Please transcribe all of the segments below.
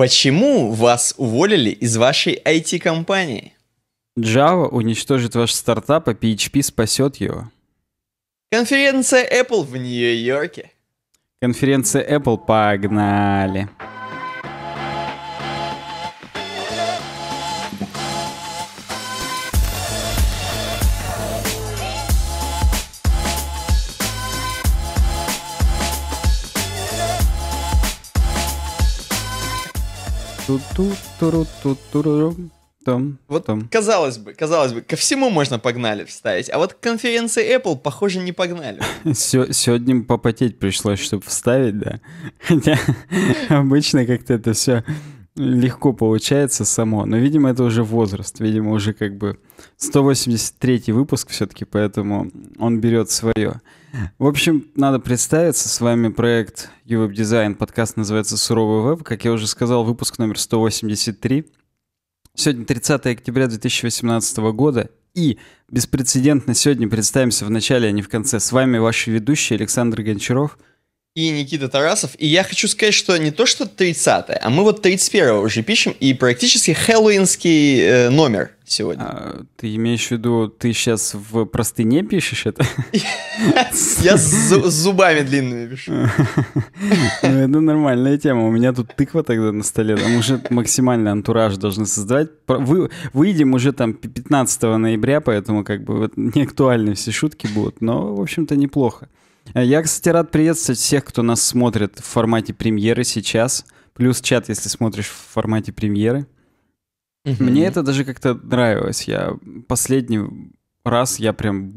Почему вас уволили из вашей IT-компании? Java уничтожит ваш стартап, а PHP спасет его. Конференция Apple в Нью-Йорке. Конференция Apple, погнали. Вот казалось бы, ко всему можно погнали вставить, а вот к конференции Apple, похоже, не погнали. Сегодня попотеть пришлось, чтобы вставить, да. Хотя обычно как-то это все легко получается само, но, видимо, это уже возраст, видимо, уже как бы 183-й выпуск все-таки, поэтому он берет свое. В общем, надо представиться, с вами проект UWeb Design, подкаст называется «Суровый веб», как я уже сказал, выпуск номер 183. Сегодня 30 октября 2018 года, и беспрецедентно сегодня представимся в начале, а не в конце. С вами ваши ведущие Александр Гончаров и Никита Тарасов. И я хочу сказать, что не то что 30-е, а мы вот 31-го уже пишем, и практически хэллоуинский номер сегодня. А, ты имеешь в виду, ты сейчас в простыне пишешь это? Я с зубами длинными пишу. Это нормальная тема. У меня тут тыква тогда на столе. Там уже максимальный антураж должны создавать. Выйдем уже там 15 ноября, поэтому как бы не актуальны все шутки будут. Но, в общем-то, неплохо. Я, кстати, рад приветствовать всех, кто нас смотрит в формате премьеры сейчас. Плюс чат, если смотришь в формате премьеры. Mm-hmm. Мне это даже как-то нравилось. Я последний раз прям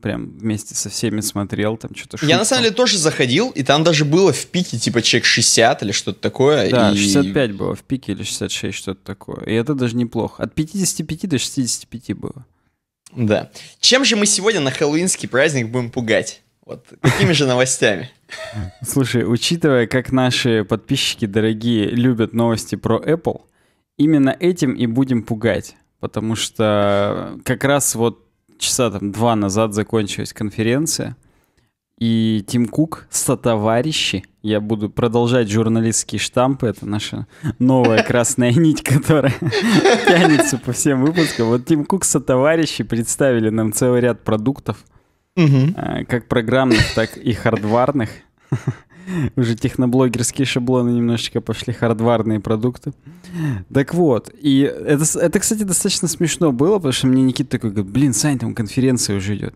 вместе со всеми смотрел. Там что-то шутил. Я на самом деле тоже заходил, и там даже было в пике типа человек 60 или что-то такое. Да, 65 было в пике или 66, что-то такое. И это даже неплохо. От 55 до 65 было. Да. Чем же мы сегодня на хэллоуинский праздник будем пугать? Вот какими же новостями? Слушай, учитывая, как наши подписчики дорогие любят новости про Apple, именно этим и будем пугать. Потому что как раз вот часа там 2 назад закончилась конференция, и Тим Кук, сотоварищи, я буду продолжать журналистские штампы, это наша новая красная нить, которая тянется по всем выпускам. Вот Тим Кук, сотоварищи, представили нам целый ряд продуктов, как программных, так и хардварных. Уже техноблогерские шаблоны немножечко пошли, хардварные продукты. Так вот, и это, кстати, достаточно смешно было, потому что мне Никита такой говорит: блин, Сань, там конференция уже идет.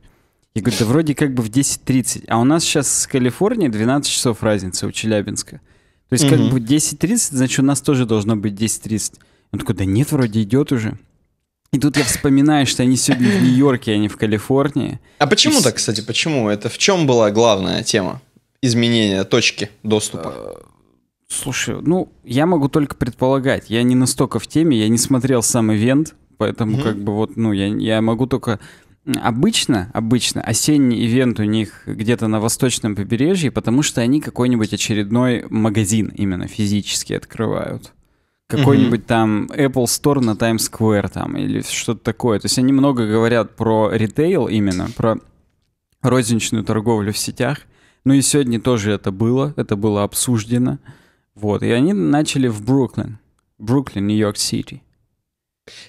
Я говорю: да вроде как бы в 10:30. А у нас сейчас с Калифорнии 12 часов разница у Челябинска. То есть как бы 10:30, значит, у нас тоже должно быть 10:30. Он такой: да нет, вроде идет уже. И тут я вспоминаю, что они сегодня в Нью-Йорке, а не в Калифорнии. А почему так, кстати, почему? Это в чем была главная тема изменения точки доступа? Слушай, я могу только предполагать. Я не настолько в теме, я не смотрел сам ивент, поэтому я могу только... Обычно осенний ивент у них где-то на восточном побережье, потому что они какой-нибудь очередной магазин именно физически открывают. Какой-нибудь там Apple Store на Times Square там или что-то такое. То есть они много говорят про ритейл именно, про розничную торговлю в сетях. Ну и сегодня тоже это было обсуждено. Вот, и они начали в Бруклин, Нью-Йорк-Сити.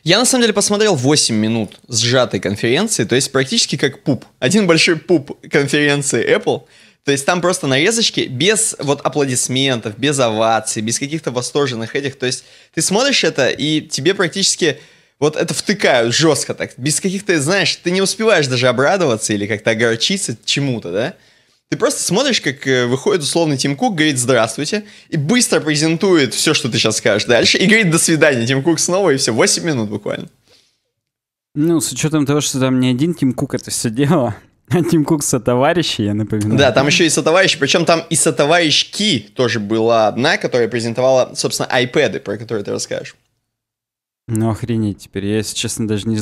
Я на самом деле посмотрел 8 минут сжатой конференции, то есть практически как пуп. Один большой пуп конференции Apple. То есть там просто нарезочки без вот аплодисментов, без оваций, без каких-то восторженных этих. То есть ты смотришь это, и тебе практически вот это втыкают жестко так. Без каких-то, знаешь, ты не успеваешь даже обрадоваться или как-то огорчиться чему-то, да? Ты просто смотришь, как выходит условный Тим Кук, говорит: здравствуйте, и быстро презентует все, что ты сейчас скажешь дальше, и говорит: до свидания, Тим Кук снова, и все, 8 минут буквально. Ну, с учетом того, что там не один Тим Кук это все дело... Тим Кук сотоварищи, я напоминаю. Да, там еще и сотоварищи, причем там и сотоварищки тоже была одна, которая презентовала, собственно, iPad'ы, про которые ты расскажешь. Ну, охренеть теперь, я, если честно, даже не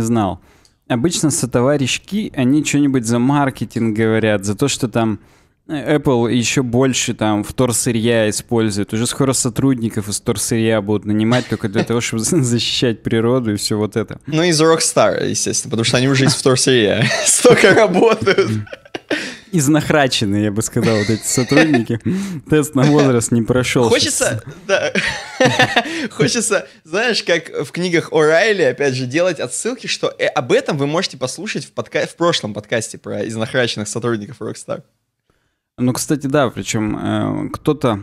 знал. Обычно сотоварищки, они что-нибудь за маркетинг говорят, за то, что там Apple еще больше там вторсырья использует. Уже скоро сотрудников из вторсырья будут нанимать только для того, чтобы защищать природу и все вот это. Ну, из Rockstar, естественно, потому что они уже из вторсырья столько работают. изнахрачены, я бы сказал, вот эти сотрудники. Тест на возраст не прошел. Хочется, да, хочется, знаешь, как в книгах О'Райли, опять же, делать отсылки, что об этом вы можете послушать в прошлом подкасте про изнахраченных сотрудников Rockstar. Ну, кстати, да, причем кто-то,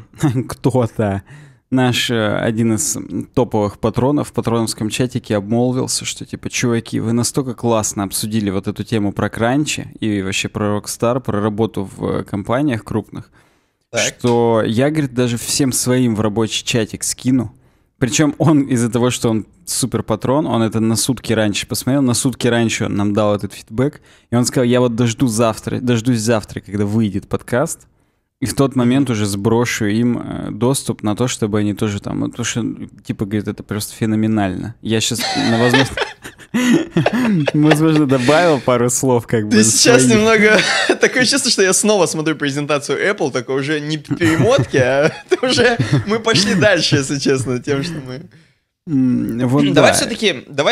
наш один из топовых патронов в патроновском чатике обмолвился, что типа, чуваки, вы настолько классно обсудили вот эту тему про кранчи и вообще про Rockstar, про работу в компаниях крупных, так, что я, говорит, даже всем своим в рабочий чатик скину. Причем он из-за того, что он супер патрон, он это на сутки раньше посмотрел, на сутки раньше он нам дал этот фидбэк, и он сказал, я вот дождусь завтра, когда выйдет подкаст, и в тот момент уже сброшу им доступ на то, чтобы они тоже там... Потому что, типа, говорит, это просто феноменально. Я сейчас, возможно, добавил пару слов, как бы. Ты сейчас немного... Такое чувство, что я снова смотрю презентацию Apple, только уже не перемотки, а уже мы пошли дальше, если честно, тем, что мы... Давай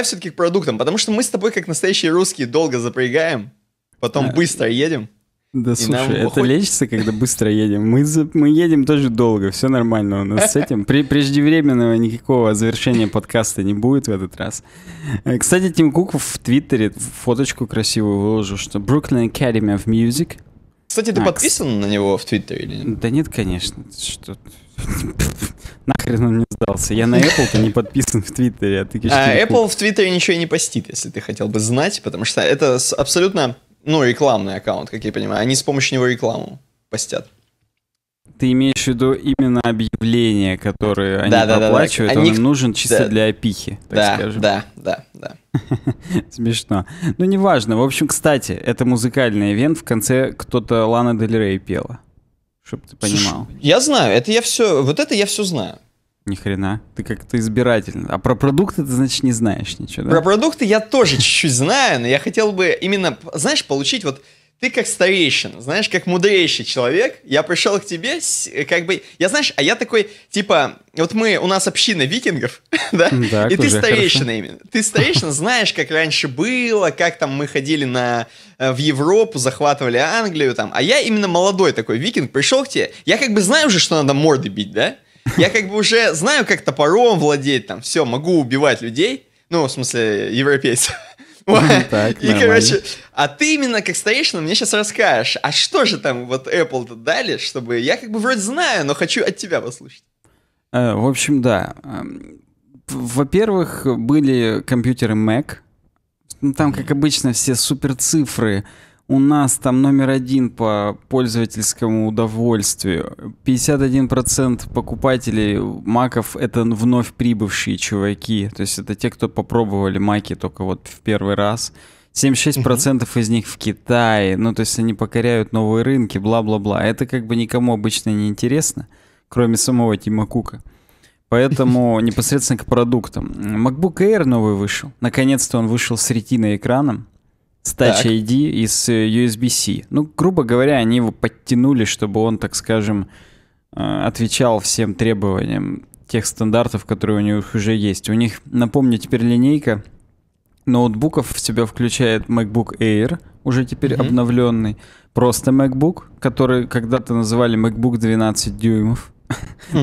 все-таки к продуктам, потому что мы с тобой, как настоящие русские, долго запрягаем, потом быстро едем. Да, слушай, это лечится, когда быстро едем. Мы едем тоже долго, все нормально у нас с этим. Преждевременного никакого завершения подкаста не будет в этот раз. Кстати, Тим Кук в Твиттере фоточку красивую выложил, что Brooklyn Academy of Music. Кстати, ты подписан на него в Твиттере или нет? Да нет, конечно. Что? Нахрен он мне сдался. Я на Apple-то не подписан в Твиттере. А Apple в Твиттере ничего и не постит, если ты хотел бы знать, потому что это абсолютно... Ну, рекламный аккаунт, как я понимаю. Они с помощью него рекламу постят. Ты имеешь в виду именно объявления, которые они проплачивают, да. Он им нужен чисто для опихи, так скажем. Да. Смешно. Ну, неважно. В общем, кстати, это музыкальный ивент. В конце кто-то Лана Дель Рей пела. Чтоб ты понимал. Слушай, я знаю. Это я все знаю. Ни хрена. Ты как-то избирательно. А про продукты ты, значит, не знаешь ничего, да? Про продукты я тоже чуть-чуть знаю, но я хотел бы именно, знаешь, получить вот... Ты как старейшина, знаешь, как мудрейший человек. Я пришел к тебе, как бы... Я, знаешь, а я такой, типа... Вот мы... У нас община викингов, да? И ты старейшина именно. Ты старейшина, знаешь, как раньше было, как там мы ходили в Европу, захватывали Англию, там. А я именно молодой такой викинг пришел к тебе. Я как бы знаю уже, что надо морды бить, да? Я как бы уже знаю, как топором владеть, там, все, могу убивать людей, ну, в смысле, европейцев. Так, и, короче, а ты именно как старейшина мне сейчас расскажешь, а что же там вот Apple-то дали, чтобы я как бы вроде знаю, но хочу от тебя послушать. В общем, да. Во-первых, были компьютеры Mac, там, как обычно, все суперцифры. У нас там номер один по пользовательскому удовольствию. 51% покупателей маков — это вновь прибывшие чуваки. То есть это те, кто попробовали маки только вот в первый раз. 76% из них в Китае. Ну, то есть они покоряют новые рынки, бла-бла-бла. Это как бы никому обычно не интересно, кроме самого Тима Кука. Поэтому непосредственно к продуктам. MacBook Air новый вышел. Наконец-то он вышел с Retina-экраном. С Touch ID и с USB-C. Ну, грубо говоря, они его подтянули, чтобы он, так скажем, отвечал всем требованиям тех стандартов, которые у них уже есть. У них, напомню, теперь линейка ноутбуков в себя включает MacBook Air, уже теперь обновленный, просто MacBook, который когда-то называли MacBook 12 дюймов.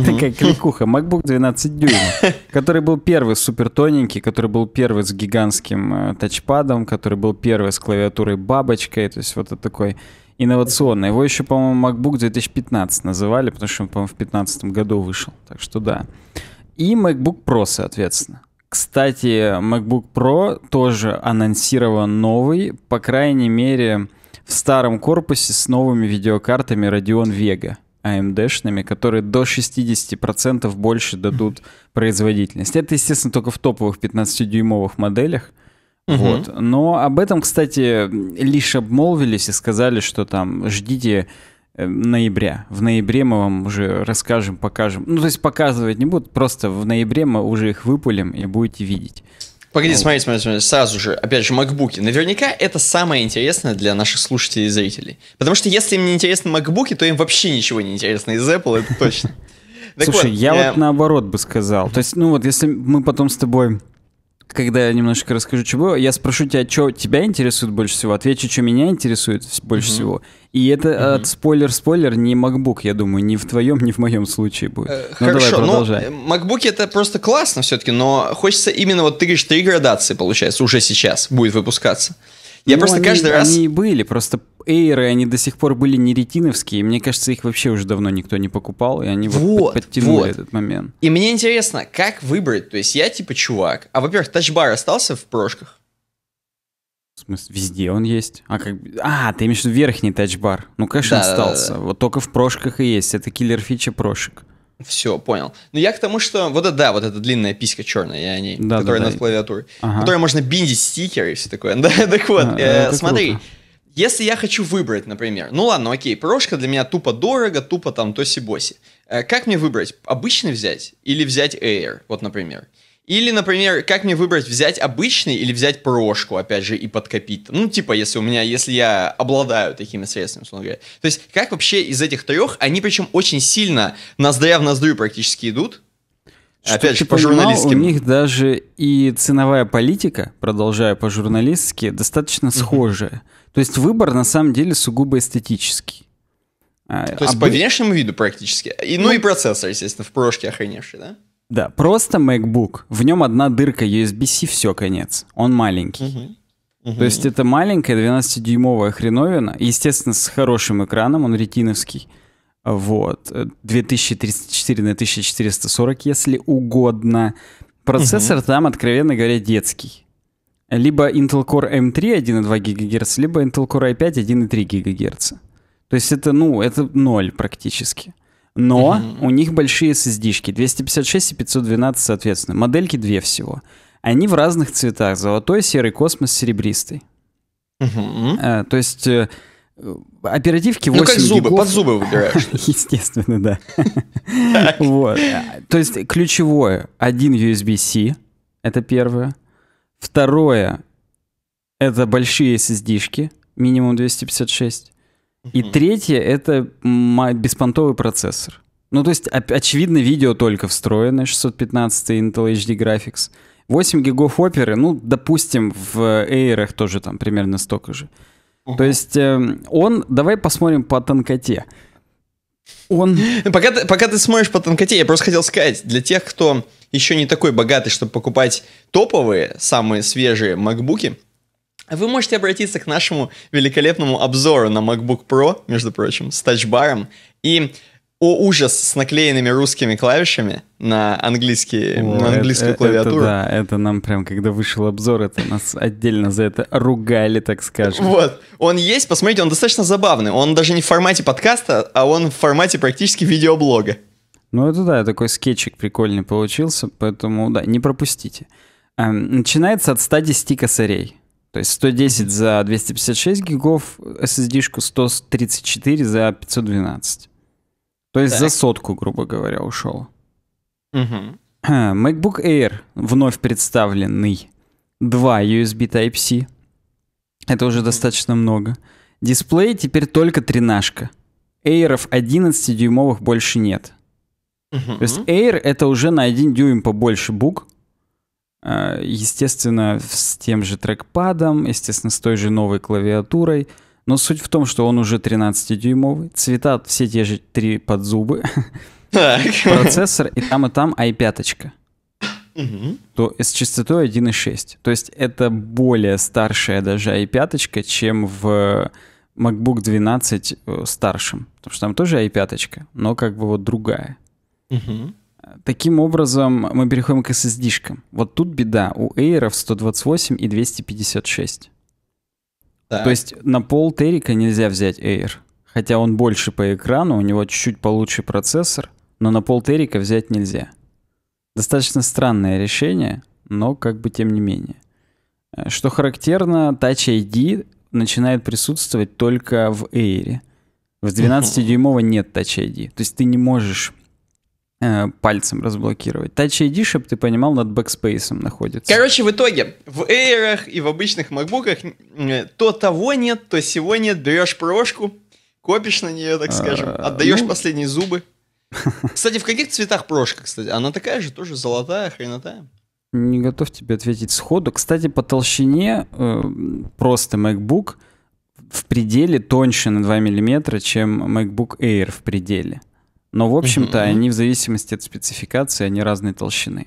Такая кликуха. MacBook 12 дюймов, который был первый супер тоненький, который был первый с гигантским тачпадом, который был первый с клавиатурой бабочкой, то есть вот это такой инновационный. Его еще, по-моему, MacBook 2015 называли, потому что он, по-моему, в 2015 году вышел, так что да. И MacBook Pro, соответственно. Кстати, MacBook Pro тоже анонсирован новый, по крайней мере, в старом корпусе с новыми видеокартами Radeon Vega. AMD-шными, которые до 60% больше дадут производительность. Это, естественно, только в топовых 15-дюймовых моделях. Вот. Но об этом, кстати, лишь обмолвились и сказали, что там ждите ноября. В ноябре мы вам уже расскажем, покажем. Ну, то есть показывать не будут, просто в ноябре мы уже их выпулим и будете видеть. Погоди, смотри, сразу же, опять же, макбуки. Наверняка это самое интересное для наших слушателей и зрителей. Потому что если им не интересны макбуки, то им вообще ничего не интересно из Apple, это точно. Слушай, я вот наоборот бы сказал. То есть, ну вот, если мы потом с тобой когда я немножко расскажу, чего, я спрошу тебя, что тебя интересует больше всего, отвечу, что меня интересует больше всего. И это от спойлер-спойлер не MacBook, я думаю, ни в твоем, ни в моем случае будет. Ну, хорошо, давай, продолжай. Но MacBook это просто классно все-таки, но хочется именно, вот ты говоришь, 3 градации, получается, уже сейчас будет выпускаться. Я каждый раз... Они и были, просто Air'ы, они до сих пор были не ретиновские, мне кажется, их вообще уже давно никто не покупал, и они вот подтянули этот момент. И мне интересно, как выбрать, то есть я типа чувак, а во-первых, тачбар остался в прошках? В смысле, везде он есть. Ты имеешь в виду верхний тачбар, ну конечно остался, вот только в прошках и есть, это киллер фича прошек. Все, понял. Но я к тому, что вот это, да, вот эта длинная писька черная, я о ней, которая над клавиатурой, которой можно биндить стикеры и все такое. Так вот, смотри, круто. Если я хочу выбрать, например, ну ладно, окей, прошка для меня тупо дорого, тупо там тоси-боси. Как мне выбрать, обычный взять или взять Air, вот, например? Или, например, как мне выбрать, взять обычный или взять прошку, опять же, и подкопить? Ну, типа, если я обладаю такими средствами, условно говоря. То есть, как вообще из этих трех, они причем очень сильно ноздря в ноздрю практически идут. Что, опять же, по журналистским. У них даже и ценовая политика, продолжая по-журналистски, достаточно схожая. То есть, выбор, на самом деле, сугубо эстетический. То есть, по внешнему виду практически. И процессор, естественно, в прошке охреневший, да? Да, просто MacBook, в нем одна дырка USB-C, все, конец. Он маленький. То есть это маленькая 12-дюймовая хреновина, естественно, с хорошим экраном, он ретиновский. Вот, 2304 на 1440, если угодно. Процессор там, откровенно говоря, детский. Либо Intel Core M3 1,2 ГГц, либо Intel Core i5 1,3 ГГц. То есть это, это ноль практически. Но у них большие SSD-шки, 256 и 512 соответственно. Модельки две всего. Они в разных цветах. Золотой, серый космос, серебристый. То есть оперативки 8 гигов. Ну как зубы, под зубы выбираешь. Естественно, да. То есть ключевое. Один USB-C, это первое. Второе, это большие SSD-шки, минимум 256. И третье — это беспонтовый процессор. Ну, то есть, очевидно, видео только встроенное, 615 Intel HD Graphics. 8 гигов оперы, допустим, в Air'ах тоже там примерно столько же. То есть, давай посмотрим по тонкоте. Пока ты смотришь по тонкоте, я просто хотел сказать, для тех, кто еще не такой богатый, чтобы покупать топовые, самые свежие MacBook'и, вы можете обратиться к нашему великолепному обзору на MacBook Pro, между прочим, с тачбаром. И, о ужас, с наклеенными русскими клавишами на английскую клавиатуру. Это нам прям, когда вышел обзор, это нас отдельно за это ругали, так скажем. Вот, он есть, посмотрите, он достаточно забавный. Он даже не в формате подкаста, а он в формате практически видеоблога. Это да, такой скетчик прикольный получился, поэтому, да, не пропустите. Начинается от 110 косарей. То есть 110 за 256 гигов, SSD-шку 134 за 512. То есть за сотку, грубо говоря, ушел. MacBook Air, вновь представленный. 2 USB Type-C. Это уже достаточно много. Дисплей теперь только 13-шка. Air'ов 11-дюймовых больше нет. То есть Air это уже на 1 дюйм побольше бук. Естественно, с тем же трекпадом, естественно, с той же новой клавиатурой. Но суть в том, что он уже 13-дюймовый. Цвета все те же три под зубы. Процессор и там i5. То с частотой 1.6. То есть это более старшая даже i5, чем в MacBook 12 старшем. Потому что там тоже i5, но как бы другая. Таким образом, мы переходим к SSD-шкам. Вот тут беда. У Air'ов 128 и 256. Так. То есть на пол терика нельзя взять Air. Хотя он больше по экрану, у него чуть-чуть получше процессор, но на пол терика взять нельзя. Достаточно странное решение, но как бы тем не менее. Что характерно, Touch ID начинает присутствовать только в Air'е. В 12-дюймовой нет Touch ID. То есть ты не можешь пальцем разблокировать. Touch ID, чтобы ты понимал, над бэкспейсом находится. Короче, в итоге, в Air'ах и в обычных макбуках то того нет, то сего нет, берешь прошку, копишь на нее, так скажем, отдаешь последние зубы. Кстати, в каких цветах прошка, кстати? Она такая же, тоже золотая, хренотая? не готов тебе ответить сходу. Кстати, по толщине просто MacBook в пределе тоньше на 2 мм, чем MacBook Air в пределе. Но, в общем-то, они в зависимости от спецификации, они разной толщины.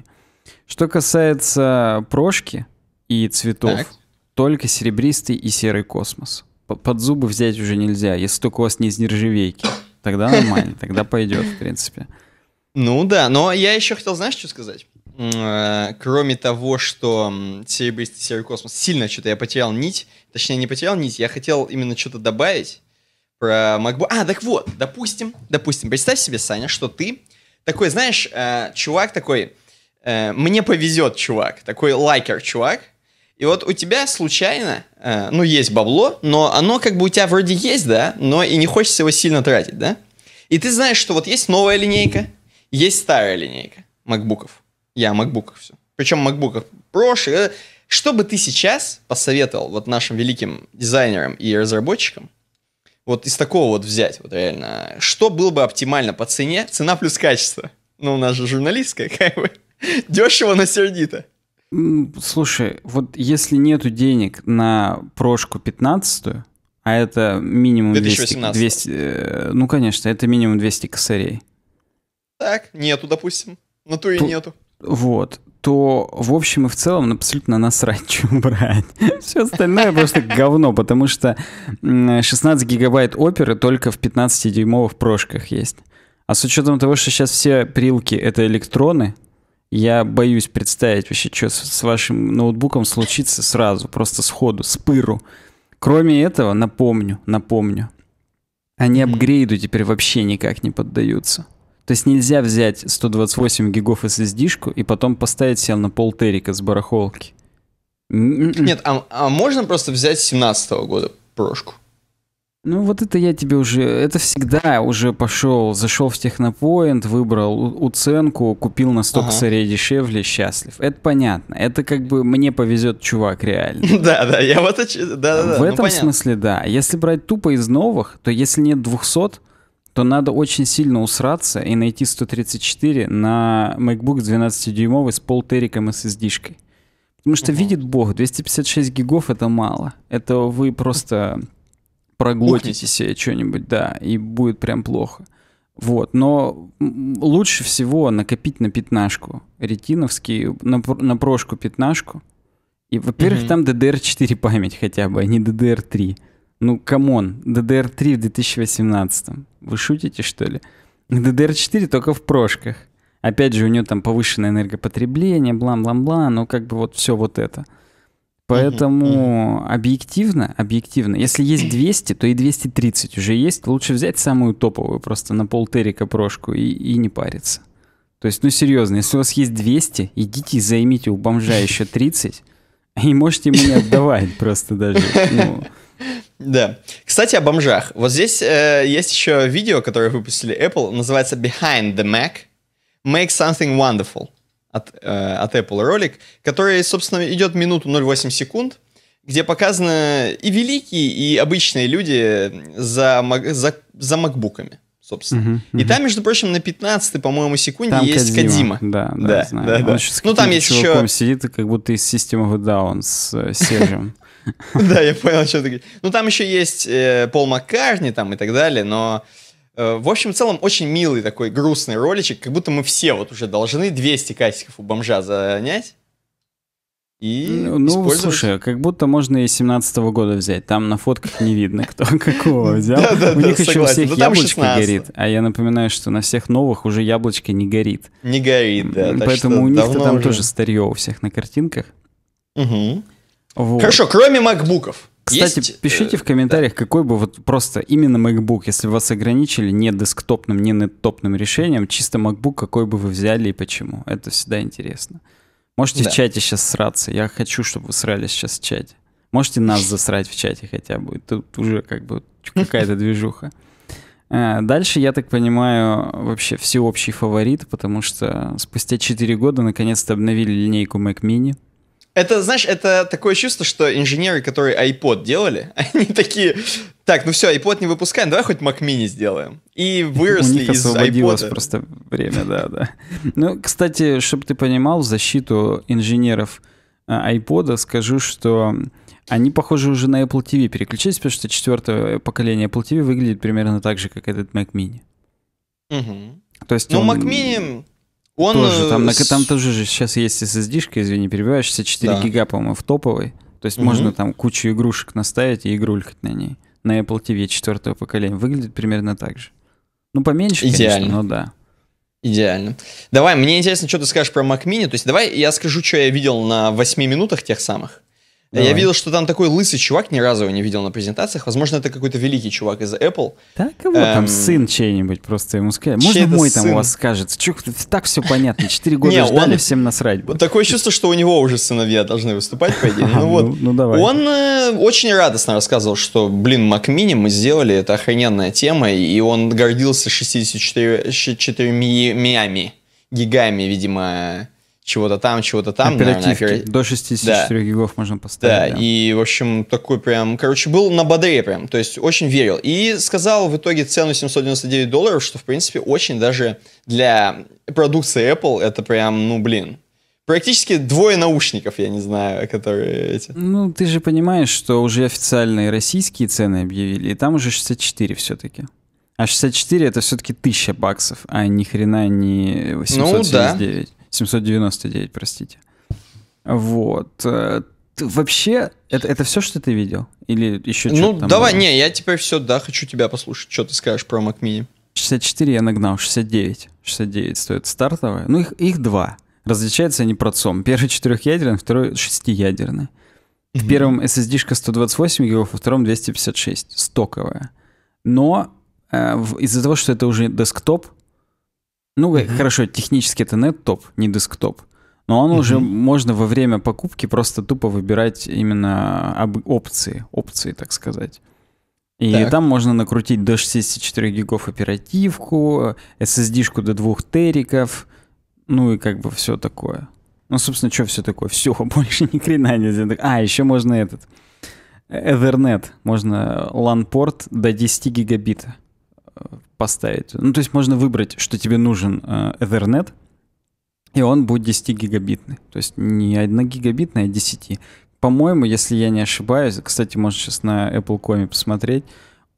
Что касается прошки и цветов, так, только серебристый и серый космос. Под зубы взять уже нельзя, если только у вас не из нержавейки. Тогда нормально, тогда пойдет, в принципе. Ну да, но я еще хотел, знаешь, что сказать? Кроме того, что серебристый серый космос, сильно что-то я потерял нить, точнее не потерял нить, я хотел именно что-то добавить про MacBook. А, так вот, допустим, представь себе, Саня, что ты такой, знаешь, чувак такой, мне повезет, чувак, такой лайкер, чувак. И вот у тебя случайно, ну, есть бабло, но оно как бы у тебя вроде есть, да, но и не хочется его сильно тратить, да? И ты знаешь, что вот есть новая линейка, есть старая линейка макбуков. Я о макбуках все. Причем макбуках прошлых. Что бы ты сейчас посоветовал вот нашим великим дизайнерам и разработчикам вот из такого вот взять, вот реально, что было бы оптимально по цене? Цена плюс качество. Ну, у нас же журналистская, как бы. Дешево, но сердито. Слушай, вот если нету денег на прошку 15-ю, а это минимум 200, ну, конечно, это минимум 200 косарей. Так, нету, допустим. Ну, то и нету. Вот. То, в общем и в целом, абсолютно насрать, чем брать. Все остальное просто говно, потому что 16 гигабайт оперы только в 15-дюймовых прошках есть. А с учетом того, что сейчас все прилки — это электроны, я боюсь представить вообще, что с вашим ноутбуком случится сразу, просто сходу, с пыру. Кроме этого, напомню, они апгрейду теперь вообще никак не поддаются. То есть нельзя взять 128 гигов SSD-шку и потом поставить себя на полтерика с барахолки. Нет, а можно просто взять 17-го года прошку? Ну, вот это я тебе уже... Это всегда уже пошел, зашел в Технопоинт, выбрал уценку, купил на 100 косарей дешевле, счастлив. Это понятно. Это как бы мне повезет, чувак, реально. Да-да, я вот... В этом смысле, да. Если брать тупо из новых, то если нет 200, то надо очень сильно усраться и найти 134 на MacBook с 12-дюймовой с полтериком SSD-шкой. Потому что, видит бог, 256 гигов — это мало. Это вы просто... проглотите себе что-нибудь, да, и будет прям плохо. Вот, но лучше всего накопить на 15-ку ретиновский, на прошку 15-ку. И, во-первых, там DDR4 память хотя бы, а не DDR3. Ну, камон, DDR3 в 2018-м. Вы шутите, что ли? DDR4 только в прошках. Опять же, у нее там повышенное энергопотребление, бла-бла-бла, но как бы вот все вот это. Поэтому объективно, если есть 200, то и 230 уже есть. Лучше взять самую топовую, просто на полтерика прошку и не париться. То есть, ну серьезно, если у вас есть 200, идите и займите у бомжа еще 30, и можете мне отдавать просто даже. Да. Кстати, о бомжах. Вот здесь есть еще видео, которое выпустили Apple, называется Behind the Mac. Make something wonderful. От Apple ролик, который, собственно, идет минуту 0,8 секунд, где показаны и великие, и обычные люди за макбуками, собственно. И там, между прочим, на 15-й, по-моему, секунде там есть Кодзима. Да, знаю. Да. Ну, там есть еще... сидит, как будто из System of a Down с Сержем. Да, я понял, что ты говоришь. Ну, там еще есть Пол Маккартни там и так далее, но... В общем, в целом, очень милый такой грустный роличек, как будто мы все вот уже должны 200 кассиков у бомжа занять и использовать. Слушай, как будто можно и 17-го года взять, там на фотках не видно, кто какого взял. У них еще у всех яблочко горит, а я напоминаю, что на всех новых уже яблочко не горит. Не горит, да. Поэтому у них-то там тоже старье у всех на картинках. Хорошо, кроме макбуков. Кстати, есть? Пишите в комментариях, какой бы вот просто именно MacBook, если бы вас ограничили не десктопным, не неттопным решением, чисто MacBook, какой бы вы взяли и почему. Это всегда интересно. Можете в чате сейчас сраться. Я хочу, чтобы вы срались сейчас в чате. Можете нас засрать в чате хотя бы. Тут уже как бы какая-то движуха. Дальше, я так понимаю, вообще всеобщий фаворит, потому что спустя 4 года наконец-то обновили линейку Mac Mini. Это, знаешь, это такое чувство, что инженеры, которые iPod делали, они такие, так, ну все, iPod не выпускаем, давай хоть Mac Mini сделаем. И выросли из iPod. У них освободилось просто время, да. Ну, кстати, чтобы ты понимал, в защиту инженеров iPod скажу, что они похожи уже на Apple TV переключились, потому что четвертое поколение Apple TV выглядит примерно так же, как этот Mac Mini. То есть ну, Mac Mini... Он... Тоже, там тоже же сейчас есть SSD-шка, извини, перебиваешь, 64 да. гига, по-моему, в топовой. То есть можно там кучу игрушек наставить и игрулькать на ней. На Apple TV 4-го поколения. Выглядит примерно так же. Ну, поменьше, конечно, но да. Идеально. Давай, мне интересно, что ты скажешь про Mac Mini. То есть давай я скажу, что я видел на 8 минутах тех самых. Давай. Я видел, что там такой лысый чувак, ни разу его не видел на презентациях. Возможно, это какой-то великий чувак из Apple. Да, кого там сын чей-нибудь просто ему скажет. Можно мой сын? Там у вас скажет? Так все понятно, 4 года ждали, всем насрать будет. Такое чувство, что у него уже сыновья должны выступать, по идее. Ну давай. Он очень радостно рассказывал, что, блин, Mac Mini мы сделали, это охрененная тема, и он гордился 64 гигами, видимо, чего-то там, оперативки. Наверное, до 64 гигов можно поставить. Да, и, в общем, такой прям, короче, был на бодре прям, то есть очень верил. И сказал в итоге цену $799, что, в принципе, очень даже для продукции Apple это прям, ну, блин, практически двое наушников, я не знаю, которые эти. Ну, ты же понимаешь, что уже официальные российские цены объявили, и там уже 64 все-таки. А 64 это все-таки $1000, а ни хрена не 879. 799, простите. Вот. Вообще, это все, что ты видел? Или еще что-то? Ну, давай, было? Не, я теперь все, да, хочу тебя послушать, что ты скажешь про Mac Mini. 64 я нагнал, 69. 69 стоит стартовая. Ну, их два. Различаются они процом. Первый 4-ядерный, второй 6-ядерный. В первом SSD-шка 128 гигов, во втором 256. Стоковая. Но из-за того, что это уже десктоп, ну, хорошо, технически это нет-топ, не десктоп, но он уже можно во время покупки просто тупо выбирать именно опции, так сказать. И там можно накрутить до 64 гигов оперативку, SSD-шку до 2 териков, ну и как бы все такое. Ну, собственно, что все такое? Все, больше ни хрена нельзя. А, еще можно Ethernet, можно LAN-порт до 10 гигабит. Поставить. Ну, то есть можно выбрать, что тебе нужен Ethernet, и он будет 10-гигабитный. То есть не 1 гигабитный, а 10. По-моему, если я не ошибаюсь, кстати, можно сейчас на Apple.com посмотреть,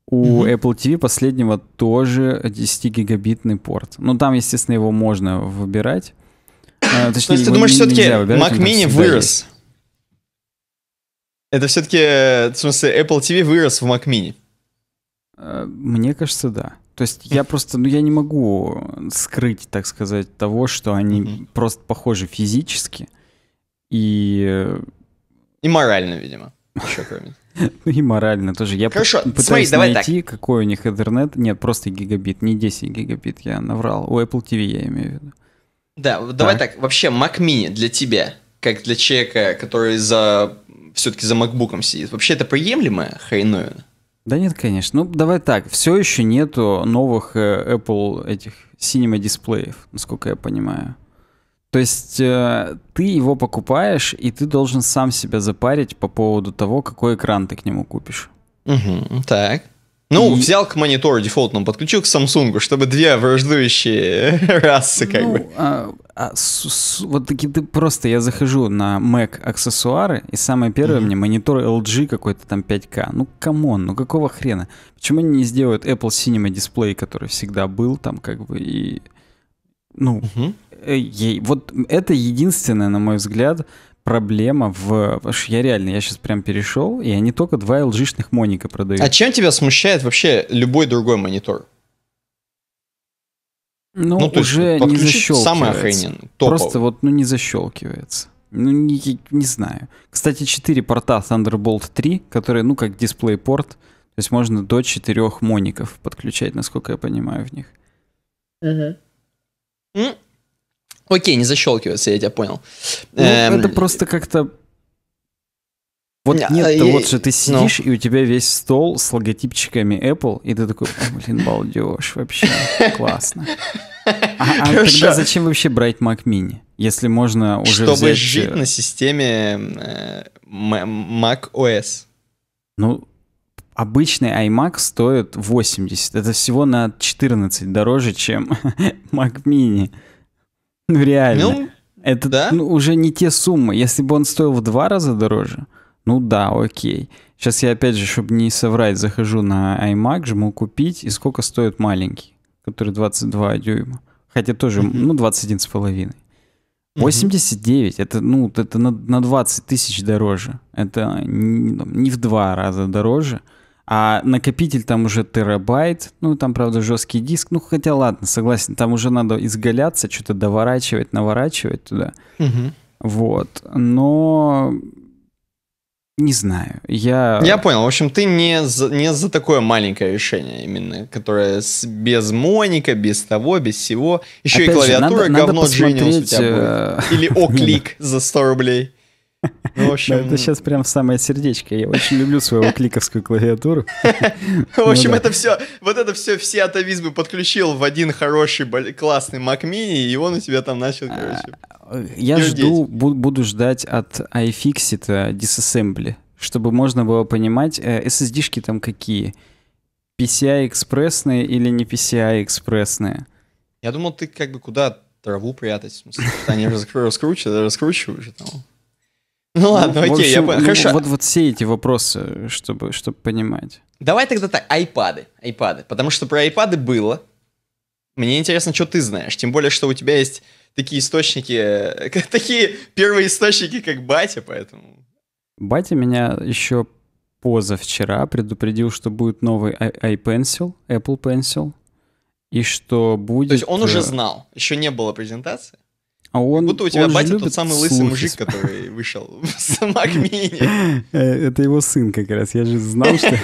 у Apple TV последнего тоже 10-гигабитный порт. Ну, там, естественно, его можно выбирать. Точнее, то есть ты думаешь, все-таки Mac Mini вырос? Это все-таки, в смысле, Apple TV вырос в Mac Mini? Мне кажется, да. То есть я просто, ну я не могу скрыть, так сказать, того, что они просто похожи физически и морально, видимо. Еще кроме. Ну и морально тоже. Я пытаюсь найти, какой у них Ethernet. Нет, просто гигабит, не 10 гигабит, я наврал. У Apple TV я имею в виду. Да, давай так. Вообще Mac Mini для тебя, как для человека, который все-таки за MacBook'ом сидит, вообще это приемлемая хреновина? Да нет, конечно. Ну, давай так. Все еще нету новых Apple этих Cinema дисплеев, насколько я понимаю. То есть ты его покупаешь, и ты должен сам себя запарить по поводу того, какой экран ты к нему купишь. Так. Ну, взял к монитору дефолтному, подключил к Samsung, чтобы две враждующие расы как бы. Вот такие ты просто... Я захожу на Mac аксессуары, и самое первое мне монитор LG какой-то там 5К. Ну, камон, ну какого хрена? Почему они не сделают Apple Cinema дисплей, который всегда был там как бы и... Ну, вот это единственная, на мой взгляд... Проблема в... Я реально, я сейчас прям перешел, и они только два LG-шных моника продают. А чем тебя смущает вообще любой другой монитор? Ну то уже есть, не защелкивается. Самый охрененный, топовый. Просто вот, ну, не защелкивается. Ну, не знаю. Кстати, 4 порта Thunderbolt 3, которые, ну, как дисплей-порт, то есть можно до 4 моников подключать, насколько я понимаю, в них. Окей, не защелкивается, я тебя понял. Ну, это просто как-то... Вот нет, вот же ты сидишь, и у тебя весь стол с логотипчиками Apple, и ты такой, блин, балдеж, вообще классно. А тогда зачем вообще брать Mac Mini, если можно уже взять... Чтобы жить на системе Mac OS. Ну, обычный iMac стоит 80. Это всего на 14 дороже, чем Mac Mini. Ну, реально. Ну, это да? Ну, уже не те суммы. Если бы он стоил в 2 раза дороже, ну да, окей. Сейчас я опять же, чтобы не соврать, захожу на iMac, жму «Купить», и сколько стоит маленький, который 22 дюйма. Хотя тоже, ну, 21,5. 89, это, ну, это на 20 тысяч дороже. Это не в 2 раза дороже. А накопитель там уже терабайт. Ну, там, правда, жесткий диск. Ну, хотя ладно, согласен. Там уже надо изгаляться, что-то доворачивать, наворачивать туда. Вот. Но... Не знаю. Я понял. В общем, ты не за такое маленькое решение именно, которое без Моника, без того, без всего. Еще опять и клавиатура же, говно Genius у тебя будет. Или Оклик за 100 рублей. Ну, в общем... Да, это сейчас прям самое сердечко. Я очень люблю свою кликовскую клавиатуру. В общем, это все, вот это все атовизмы подключил в один хороший, классный Mac Mini, и он у тебя там начал, короче. Я буду ждать от iFixit disassembly, чтобы можно было понимать, SSD-шки там какие? PCI-экспрессные или не PCI-экспрессные? Я думал, ты как бы куда траву прятать, в смысле, они раскручиваешь там. Ну ладно, ну, окей, общем, я понял. Хорошо. Вот все эти вопросы, чтобы понимать. Давай тогда так, айпады. Потому что про айпады было. Мне интересно, что ты знаешь. Тем более, что у тебя есть такие источники, такие первые источники, как батя, поэтому... Батя меня еще позавчера предупредил, что будет новый iPencil, Apple Pencil, и что будет... То есть он уже знал, еще не было презентации? А он, будто у тебя он батя тот самый лысый мужик, который вышел с Mac Mini. Это его сын как раз. Я же знал, что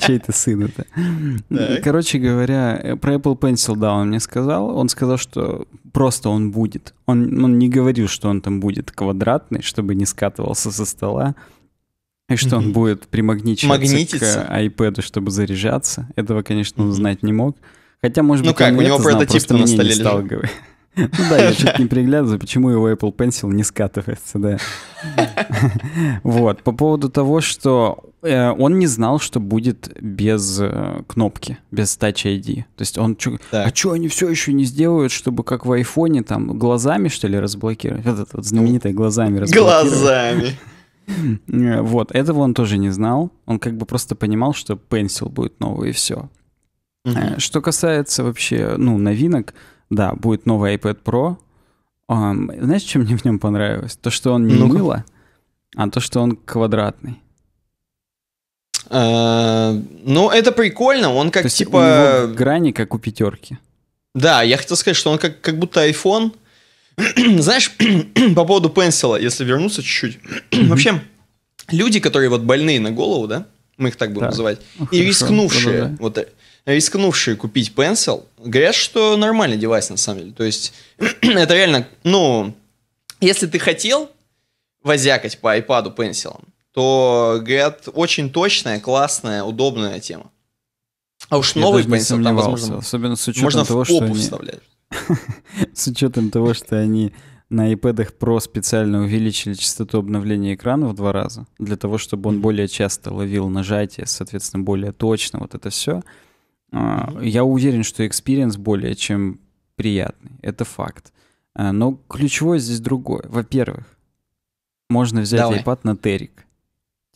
чей-то сын это. Короче говоря, про Apple Pencil, да, он мне сказал. Он сказал, что просто он будет. Он не говорил, что он там будет квадратный, чтобы не скатывался со стола. И что он будет примагничиваться к iPad, чтобы заряжаться. Этого, конечно, он знать не мог. Хотя, может быть, он это знал, просто мне не стал говорить. Ну да, я чуть не приглядываю, почему его Apple Pencil не скатывается, да. Вот, по поводу того, что он не знал, что будет без кнопки, без Touch ID. То есть он... А что они все еще не сделают, чтобы как в айфоне там глазами, что ли, разблокировать? Вот это вот знаменитое глазами разблокировать. Глазами! Вот, этого он тоже не знал. Он как бы просто понимал, что Pencil будет новый и все. Что касается вообще, ну, новинок... Да, будет новый iPad Pro. Знаешь, что мне в нем понравилось? То, что он не мыло, а то, что он квадратный. Ну, это прикольно. Он как типа... У него грани как у пятерки. Да, я хотел сказать, что он как будто iPhone. Знаешь, по поводу Pencil, если вернуться чуть-чуть. Вообще, люди, которые вот больные на голову, да? Мы их так будем называть. И рискнувшие... вот. Рискнувшие купить Pencil, говорят, что нормальный девайс, на самом деле. То есть, это реально, ну, если ты хотел возякать по iPad Pencil, то, говорят, очень точная, классная, удобная тема. А уж новый Pencil там, возможно, особенно с учетом можно того, в попу вставлять. С учетом того, что они на iPad'ах Pro специально увеличили частоту обновления экрана в 2 раза, для того, чтобы он более часто ловил нажатие, соответственно, более точно, вот это все. Я уверен, что экспириенс более чем приятный. Это факт. Но ключевое здесь другое. Во-первых, можно взять iPad на терик.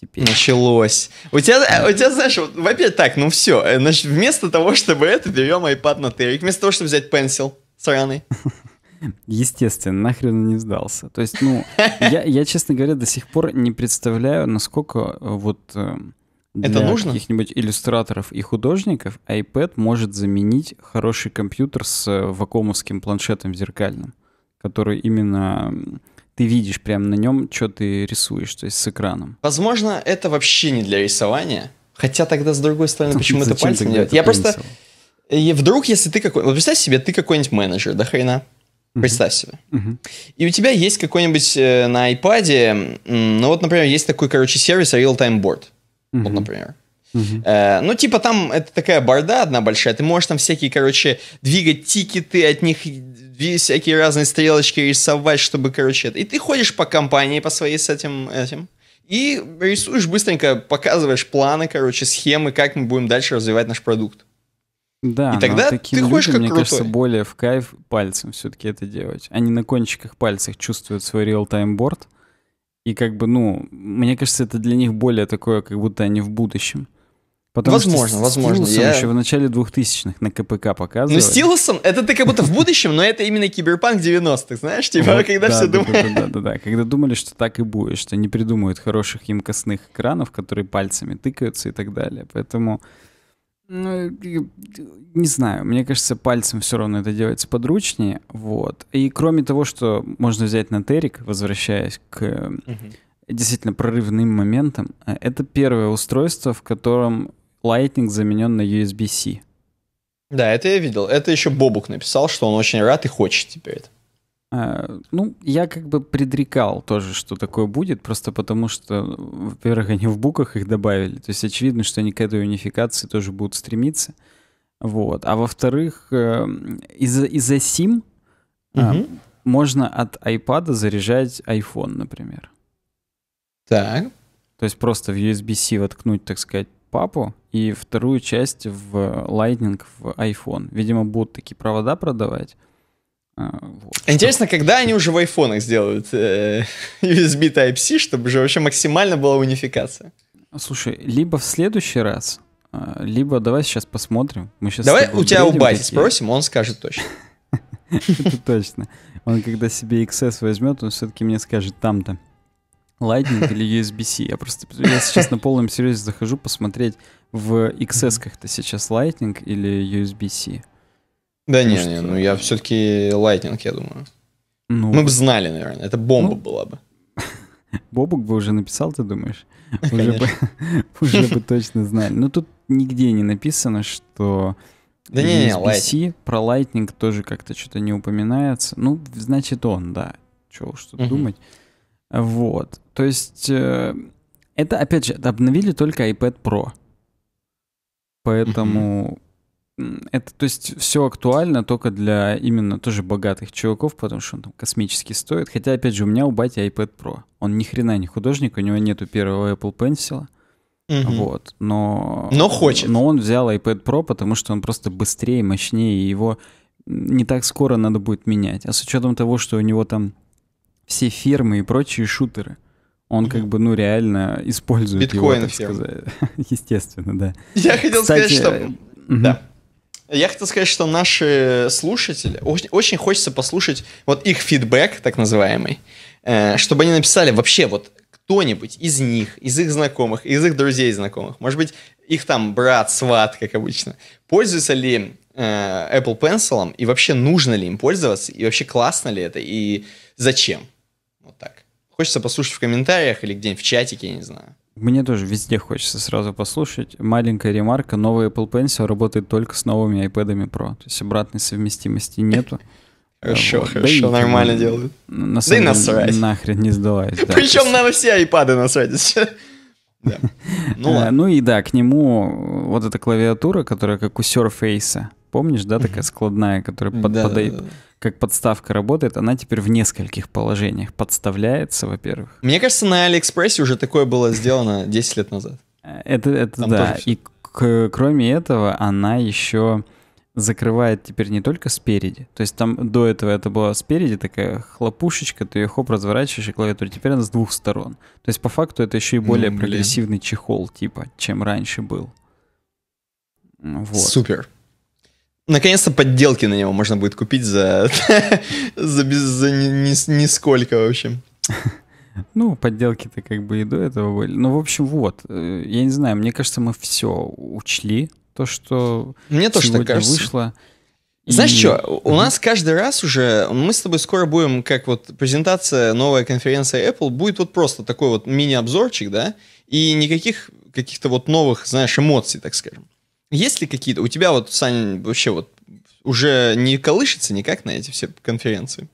Теперь. Началось. У тебя, знаешь, вот, во-первых, так, ну все. Значит, вместо того, чтобы это, берем iPad на терик. Вместо того, чтобы взять Pencil сраный. Естественно, нахрен не сдался. То есть, ну, я, честно говоря, до сих пор не представляю, насколько вот... Для каких-нибудь иллюстраторов и художников iPad может заменить хороший компьютер с вакуумовским планшетом зеркальным, который именно ты видишь прямо на нем, что ты рисуешь, то есть с экраном. Возможно, это вообще не для рисования, хотя тогда, с другой стороны, почему это пальцем делать? Я просто... Вдруг, если ты какой... Вот представь себе, ты какой-нибудь менеджер, да хрена? Представь себе. И у тебя есть какой-нибудь на iPad, ну вот, например, есть такой, короче, сервис Real-Time Board. Вот, например. Ну, типа там это такая борда одна большая, ты можешь там всякие, короче, двигать тикеты, от них всякие разные стрелочки рисовать, чтобы, короче, это. И ты ходишь по компании, по своей с этим и рисуешь быстренько, показываешь планы, короче, схемы, как мы будем дальше развивать наш продукт. Да, и тогда таким ты людям, как мне кажется, более в кайф пальцем все-таки это делать. Они на кончиках пальцев чувствуют свой реал-тайм-борд. И как бы, ну, мне кажется, это для них более такое, как будто они в будущем. Потому возможно. Стилусом еще в начале 2000-х на КПК показывали. Ну, стилусом, это ты как будто в будущем, но это именно киберпанк 90-х, знаешь? Типа, вот, когда да, все да, думали... Да. Когда думали, что так и будет, что не придумают хороших емкостных экранов, которые пальцами тыкаются и так далее. Поэтому... Ну, не знаю, мне кажется, пальцем все равно это делается подручнее, вот. И кроме того, что можно взять на Терик, возвращаясь к действительно прорывным моментам, это первое устройство, в котором Lightning заменен на USB-C. Да, это я видел. Это еще Бобук написал, что он очень рад и хочет теперь это. Ну, я как бы предрекал тоже, что такое будет, просто потому что, во-первых, они в буках их добавили, то есть очевидно, что они к этой унификации тоже будут стремиться, вот, а во-вторых, из-за SIM можно от iPad заряжать iPhone, например. Так. То есть просто в USB-C воткнуть, так сказать, папу и вторую часть в Lightning в iPhone. Видимо, будут такие провода продавать. Вот. Интересно, когда они уже в айфонах сделают USB Type-C, чтобы же вообще максимально была унификация. Слушай, либо в следующий раз, либо давай сейчас посмотрим. Мы сейчас давай у тебя у Бази спросим, он скажет точно. Это точно. Он когда себе XS возьмет, он все-таки мне скажет там-то. Lightning или USB-C. Я сейчас на полном серьезе захожу посмотреть, в XS-ках-то сейчас Lightning или USB-C. Да не, что... не, ну я все-таки Lightning, я думаю. Ну... Мы бы знали, наверное, это бомба была бы. Бобук бы уже написал, ты думаешь? Уже бы точно знали. Но тут нигде не написано, что USB-C, про Lightning тоже как-то что-то не упоминается. Ну, значит он, да. Чего уж тут думать. Вот, то есть это, опять же, обновили только iPad Pro. Поэтому... Это, то есть, все актуально только для именно тоже богатых чуваков, потому что он там космически стоит. Хотя, опять же, у меня у бати iPad Pro. Он ни хрена не художник, у него нету первого Apple Pencil. Вот, но хочет. Но он взял iPad Pro, потому что он просто быстрее, мощнее, и его не так скоро надо будет менять. А с учетом того, что у него там все фермы и прочие шутеры, он как бы, ну, реально использует биткоин его, так сказать. Естественно, да. Я хотел сказать, что... Да. Я хотел сказать, что наши слушатели, очень хочется послушать вот их фидбэк, так называемый, чтобы они написали вообще вот кто-нибудь из них, из их знакомых, из их друзей знакомых, может быть, их там брат, сват, как обычно, пользуется ли Apple Pencil, и вообще нужно ли им пользоваться, и вообще классно ли это, и зачем. Вот так. Хочется послушать в комментариях или где-нибудь в чатике, я не знаю. Мне тоже везде хочется сразу послушать. Маленькая ремарка. Новый Apple Pencil работает только с новыми iPad'ами Pro. То есть обратной совместимости нету. Хорошо, вот. Хорошо, да нормально делают. На самом деле, насрать. Нахрен не сдалась. Да. Причем нам все iPad'ы насрать. Да. Ну и да, к нему вот эта клавиатура, которая как у Surface. Помнишь, да, такая складная, которая как подставка работает, она теперь в нескольких положениях подставляется, во-первых. Мне кажется, на Алиэкспрессе уже такое было сделано 10 лет назад. Это да, и кроме этого она еще закрывает теперь не только спереди, то есть там до этого это была спереди такая хлопушечка, ты ее хоп, разворачиваешь и клавиатуру, теперь она с двух сторон. То есть по факту это еще и более прогрессивный чехол, типа, чем раньше был. Вот. Супер. Наконец-то подделки на него можно будет купить за нисколько, в общем. Ну, подделки-то как бы и до этого были. Ну, в общем, вот. Я не знаю, мне кажется, мы все учли. То, что мне тоже так кажется. Вышло. Знаешь что, у нас каждый раз уже, мы с тобой скоро будем, как вот презентация, новая конференция Apple, будет вот просто такой вот мини-обзорчик, да? И никаких каких-то вот новых, знаешь, эмоций, так скажем. Есть ли какие-то... У тебя вот, Сань, вообще вот уже не колышется никак на эти все конференции?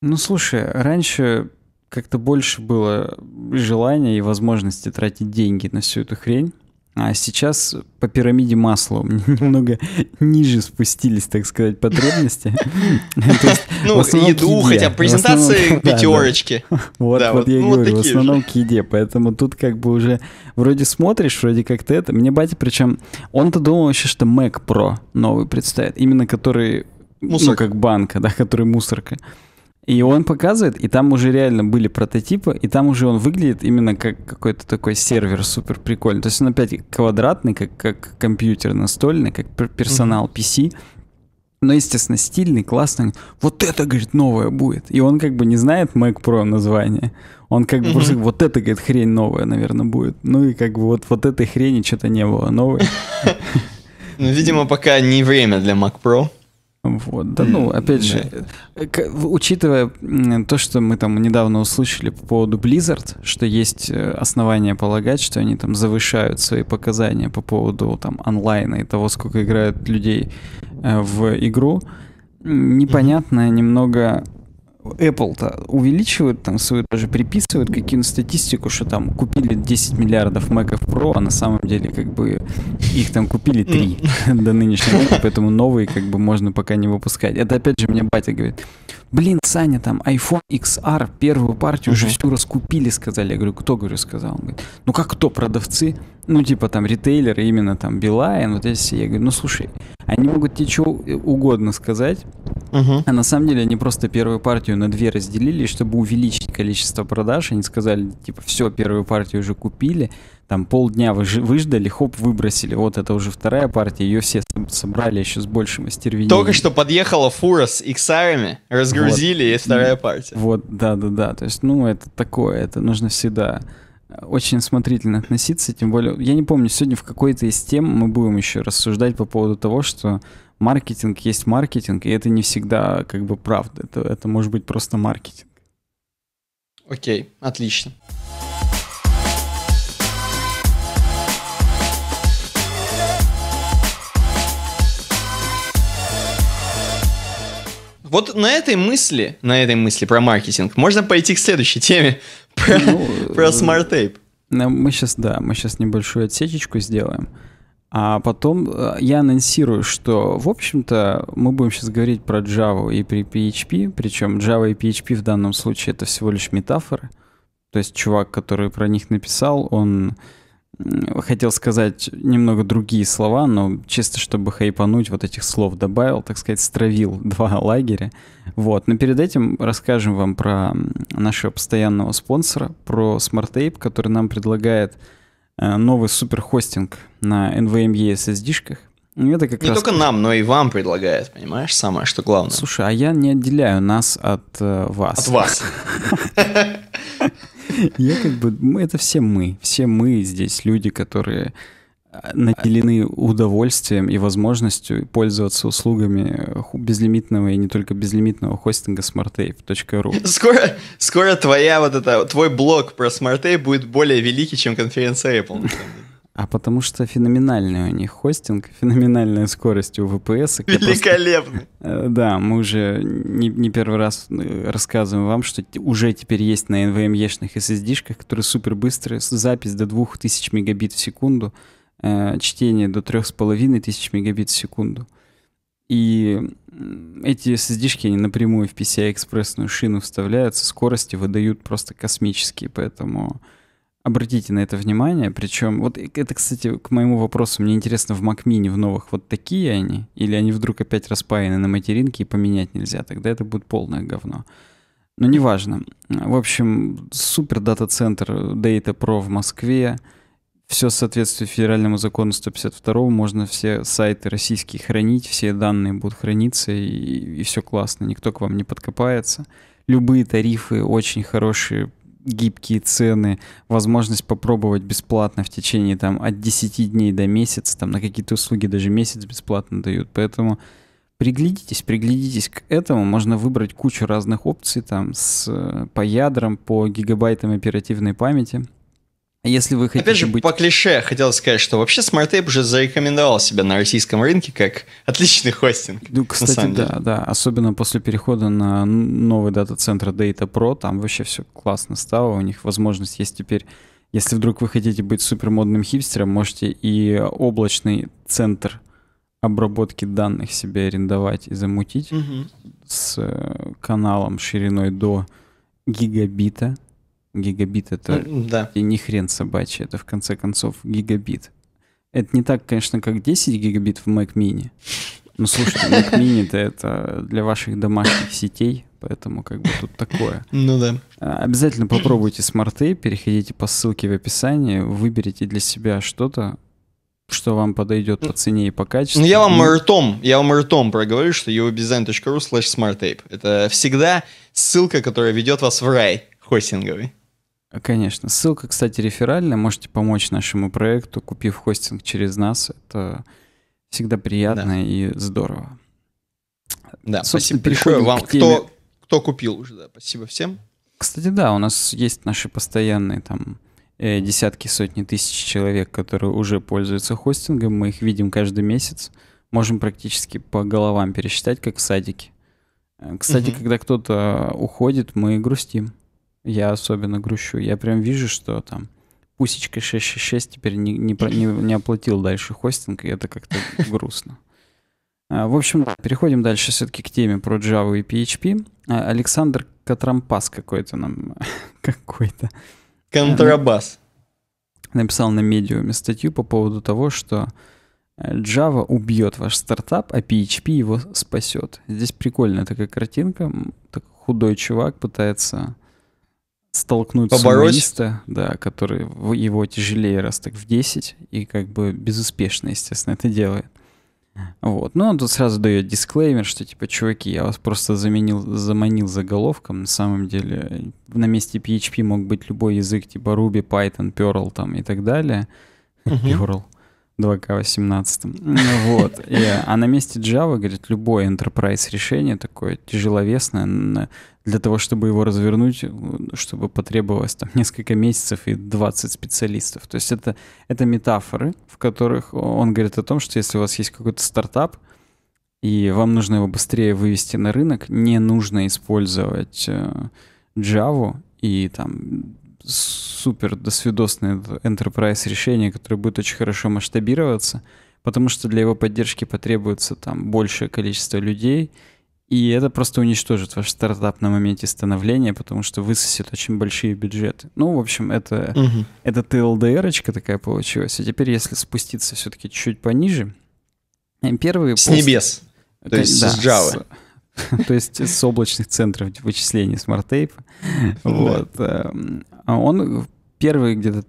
Ну, слушай, раньше как-то больше было желания и возможности тратить деньги на всю эту хрень. А сейчас по пирамиде Маслоу немного ниже спустились, так сказать, потребности. Ну, еду, хотя презентации пятерочки. Вот я и говорю, в основном к еде. Поэтому тут как бы уже вроде смотришь, вроде как-то это. Мне батя, причем, он-то думал вообще, что Mac Pro новый представит. Именно который, ну, как банка, да, который мусорка. И он показывает, и там уже реально были прототипы, и там уже он выглядит именно как какой-то такой сервер супер прикольный. То есть он опять квадратный, как компьютер настольный, как персонал PC. Но, естественно, стильный, классный. Вот это, говорит, новое будет. И он как бы не знает Mac Pro название. Он как бы просто, вот это, говорит, хрень новая, наверное, будет. Ну и как бы вот этой хрени что-то не было новой. Ну, видимо, пока не время для Mac Pro. Вот, да, ну, опять же, учитывая то, что мы там недавно услышали по поводу Blizzard, что есть основания полагать, что они там завышают свои показания по поводу там онлайна и того, сколько играют людей в игру, непонятно немного... Apple-то увеличивают там свою, даже приписывают какие-то статистику, что там купили 10 миллиардов Mac'ов Pro, а на самом деле как бы их там купили 3 до нынешнего года, поэтому новые как бы можно пока не выпускать. Это опять же мне батя говорит, блин, Саня, там iPhone XR первую партию уже всю раскупили, сказали. Я говорю, кто, говорю, сказал? Он говорит, ну как кто, продавцы? Ну типа там ритейлеры, именно там Билайн, вот эти все. Я говорю, ну слушай, они могут тебе что угодно сказать, а на самом деле они просто первую партию на 2 разделили, чтобы увеличить количество продаж. Они сказали, типа, все, первую партию уже купили, там полдня выждали, хоп, выбросили. Вот это уже вторая партия, ее все собрали еще с большим остервенением. Только что подъехала фура с XR-ами, разгрузили, вот. И вторая партия. Вот, да-да-да, то есть, ну, это такое, это нужно всегда... очень осмотрительно относиться, тем более, я не помню, сегодня в какой-то из тем мы будем еще рассуждать по поводу того, что маркетинг есть маркетинг, и это не всегда как бы правда, это может быть просто маркетинг. Окей, отлично. Вот на этой мысли про маркетинг можно пойти к следующей теме, про смарт-тейп. Мы сейчас небольшую отсечечку сделаем, а потом я анонсирую, что, в общем-то, мы будем сейчас говорить про Java и при PHP, причем Java и PHP в данном случае это всего лишь метафоры, то есть чувак, который про них написал, он... хотел сказать немного другие слова, но чисто чтобы хайпануть, вот этих слов добавил, так сказать, стравил 2 лагеря. Вот. Но перед этим расскажем вам про нашего постоянного спонсора, про SmartTape, который нам предлагает новый суперхостинг на NVMe SSD-шках. Это как не раз... только нам, но и вам предлагает, понимаешь, самое, что главное. Слушай, а я не отделяю нас от вас. От вас. Я как бы... Это все мы. Все мы здесь люди, которые наделены удовольствием и возможностью пользоваться услугами безлимитного и не только безлимитного хостинга smarttape.ru. Скоро твоя твой блог про SmartTape будет более великий, чем конференция Apple. А потому что феноменальный у них хостинг, феноменальная скорость у VPS. Великолепно! Просто, мы уже не первый раз рассказываем вам, что уже теперь есть на NVMe-шных SSD-шках, которые супербыстрые, запись до 2000 мегабит в секунду, чтение до 3500 мегабит в секунду. И эти SSD-шки, они напрямую в PCI-экспрессную шину вставляются, скорости выдают просто космические, поэтому... Обратите на это внимание, причем, вот это, кстати, к моему вопросу, мне интересно, в Mac Mini в новых вот такие они, или они вдруг опять распаяны на материнке и поменять нельзя, тогда это будет полное говно. Но неважно. В общем, супер дата-центр Data Pro в Москве, все соответствует федеральному закону 152, можно все сайты российские хранить, все данные будут храниться, и все классно, никто к вам не подкопается. Любые тарифы очень хорошие, гибкие цены, возможность попробовать бесплатно в течение там, от 10 дней до месяца, там, на какие-то услуги даже месяц бесплатно дают. Поэтому приглядитесь к этому. Можно выбрать кучу разных опций там, по ядрам, по гигабайтам оперативной памяти. Если вы хотите. Опять же, по клише хотел сказать, что вообще SmartTape уже зарекомендовал себя на российском рынке как отличный хостинг. Ну, кстати, да. Особенно после перехода на новый дата-центр Data Pro, там вообще все классно стало. У них возможность есть теперь. Если вдруг вы хотите быть супермодным хипстером, можете и облачный центр обработки данных себе арендовать и замутить с каналом шириной до гигабита. Гигабит — это и не хрен собачий, это в конце концов гигабит. Это не так, конечно, как 10 гигабит в Mac Mini. Ну, слушайте, Mac Mini-то это для ваших домашних сетей, поэтому как бы тут такое. Ну да. Обязательно попробуйте SmartTape, переходите по ссылке в описании, выберите для себя что-то, что вам подойдет по цене и по качеству. Ну, я вам ртом проговорю, что uobdesign.ru/smarttape. Это всегда ссылка, которая ведет вас в рай хостинговый. Конечно. Ссылка, кстати, реферальная. Можете помочь нашему проекту, купив хостинг через нас. Это всегда приятно и здорово. Да, собственно, спасибо большое вам, кто купил уже. Да, спасибо всем. Кстати, да, у нас есть наши постоянные там десятки, сотни тысяч человек, которые уже пользуются хостингом. Мы их видим каждый месяц. Можем практически по головам пересчитать, как в садике. Кстати, когда кто-то уходит, мы грустим. Я особенно грущу. Я прям вижу, что там пусечка 666 теперь не оплатил дальше хостинг, и это как-то грустно. В общем, переходим дальше все-таки к теме про Java и PHP. Александр Катрампас какой-то. Контрабас. Написал на Medium статью по поводу того, что Java убьет ваш стартап, а PHP его спасет. Здесь прикольная такая картинка. Так худой чувак пытается столкнуть самоиста, который его тяжелее раз так в 10, и как бы безуспешно, естественно, это делает. Вот. Но он тут сразу дает дисклеймер, что типа, чуваки, я вас просто заманил заголовком. На самом деле на месте PHP мог быть любой язык, типа Ruby, Python, Perl там и так далее. Perl 2К18. Вот. А на месте Java, говорит, любое enterprise решение такое тяжеловесное, для того, чтобы его развернуть, чтобы потребовалось там несколько месяцев и 20 специалистов. То есть это метафоры, в которых он говорит о том, что если у вас есть какой-то стартап, и вам нужно его быстрее вывести на рынок, не нужно использовать Java и там супер досвидосное enterprise решение, которое будет очень хорошо масштабироваться, потому что для его поддержки потребуется там большее количество людей, и это просто уничтожит ваш стартап на моменте становления, потому что высосет очень большие бюджеты. Ну, в общем, это TLDR-очка такая получилась. А теперь, если спуститься все-таки чуть-чуть пониже, первые... С небес, то есть с Java. То есть с облачных центров вычислений SmartTape. Он первый где-то,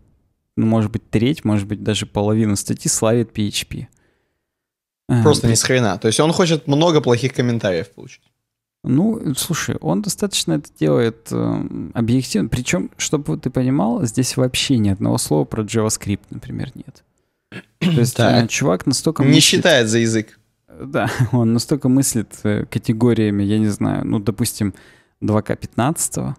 может быть, треть, может быть, даже половину статьи славит PHP. Просто ни с хрена. То есть он хочет много плохих комментариев получить. Ну, слушай, он достаточно это делает объективно. Причем, чтобы ты понимал, здесь вообще ни одного слова про JavaScript, например, нет. То есть чувак настолько... Не считает за язык. Да, он настолько мыслит категориями, я не знаю, ну, допустим, 2К15.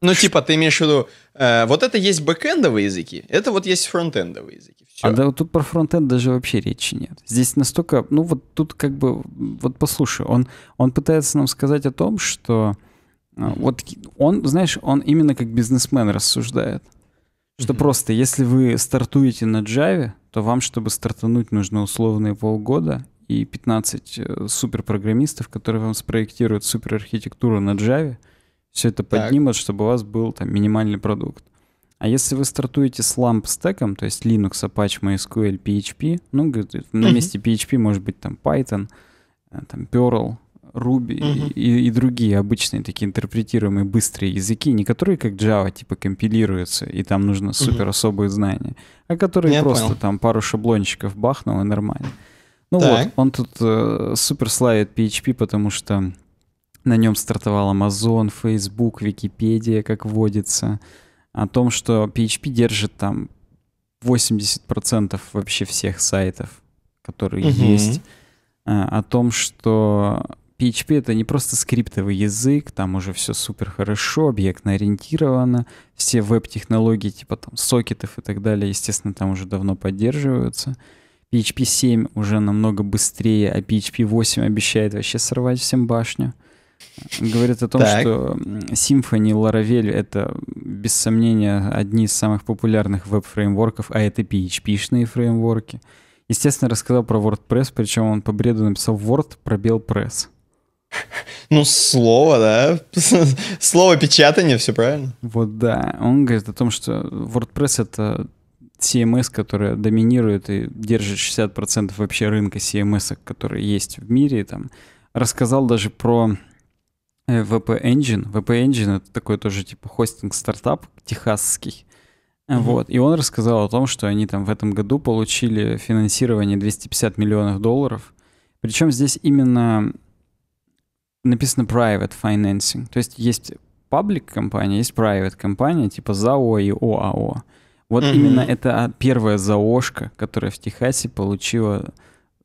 Ну, типа, ты имеешь в виду, вот это есть бэкэндовые языки, это вот есть фронтендовые языки. Все. А да, вот тут про фронтенд даже вообще речи нет. Здесь настолько, ну, вот тут как бы, вот послушай, он пытается нам сказать о том, что вот он, знаешь, он именно как бизнесмен рассуждает, что просто если вы стартуете на Java, то вам, чтобы стартануть, нужно условные полгода и 15 суперпрограммистов, которые вам спроектируют суперархитектуру на Java, все это поднимут, чтобы у вас был там минимальный продукт. А если вы стартуете с ламп-стеком, то есть Linux, Apache, MySQL, PHP, ну, на месте PHP может быть там Python, там Perl, Ruby и другие обычные такие интерпретируемые быстрые языки, не которые как Java типа компилируются, и там нужно супер особые знания, а которые там пару шаблончиков бахнул и нормально. Ну вот, он тут супер славит PHP, потому что на нем стартовал Amazon, Facebook, Википедия, как водится. О том, что PHP держит там 80% вообще всех сайтов, которые есть. О том, что PHP — это не просто скриптовый язык, там уже все супер хорошо, объектно ориентировано, все веб-технологии типа там сокетов и так далее, естественно, там уже давно поддерживаются. PHP 7 уже намного быстрее, а PHP 8 обещает вообще сорвать всем башню. Говорит о том, что Symfony и Laravel — это, без сомнения, одни из самых популярных веб-фреймворков, а это PHP-шные фреймворки. Естественно, рассказал про WordPress, причем он по бреду написал Word пробел пресс. Ну, слово, да? Слово печатание, все правильно. Вот, да. Он говорит о том, что WordPress — это CMS, которая доминирует и держит 60% вообще рынка CMS, которые есть в мире. Там рассказал даже про VP Engine. VP Engine — это такой тоже типа хостинг-стартап техасский. Mm-hmm. Вот. И он рассказал о том, что они там в этом году получили финансирование $250 миллионов. Причем здесь именно написано private financing. То есть есть public компания, есть private компания, типа ЗАО и ОАО. Вот именно это первая ЗАОшка, которая в Техасе получила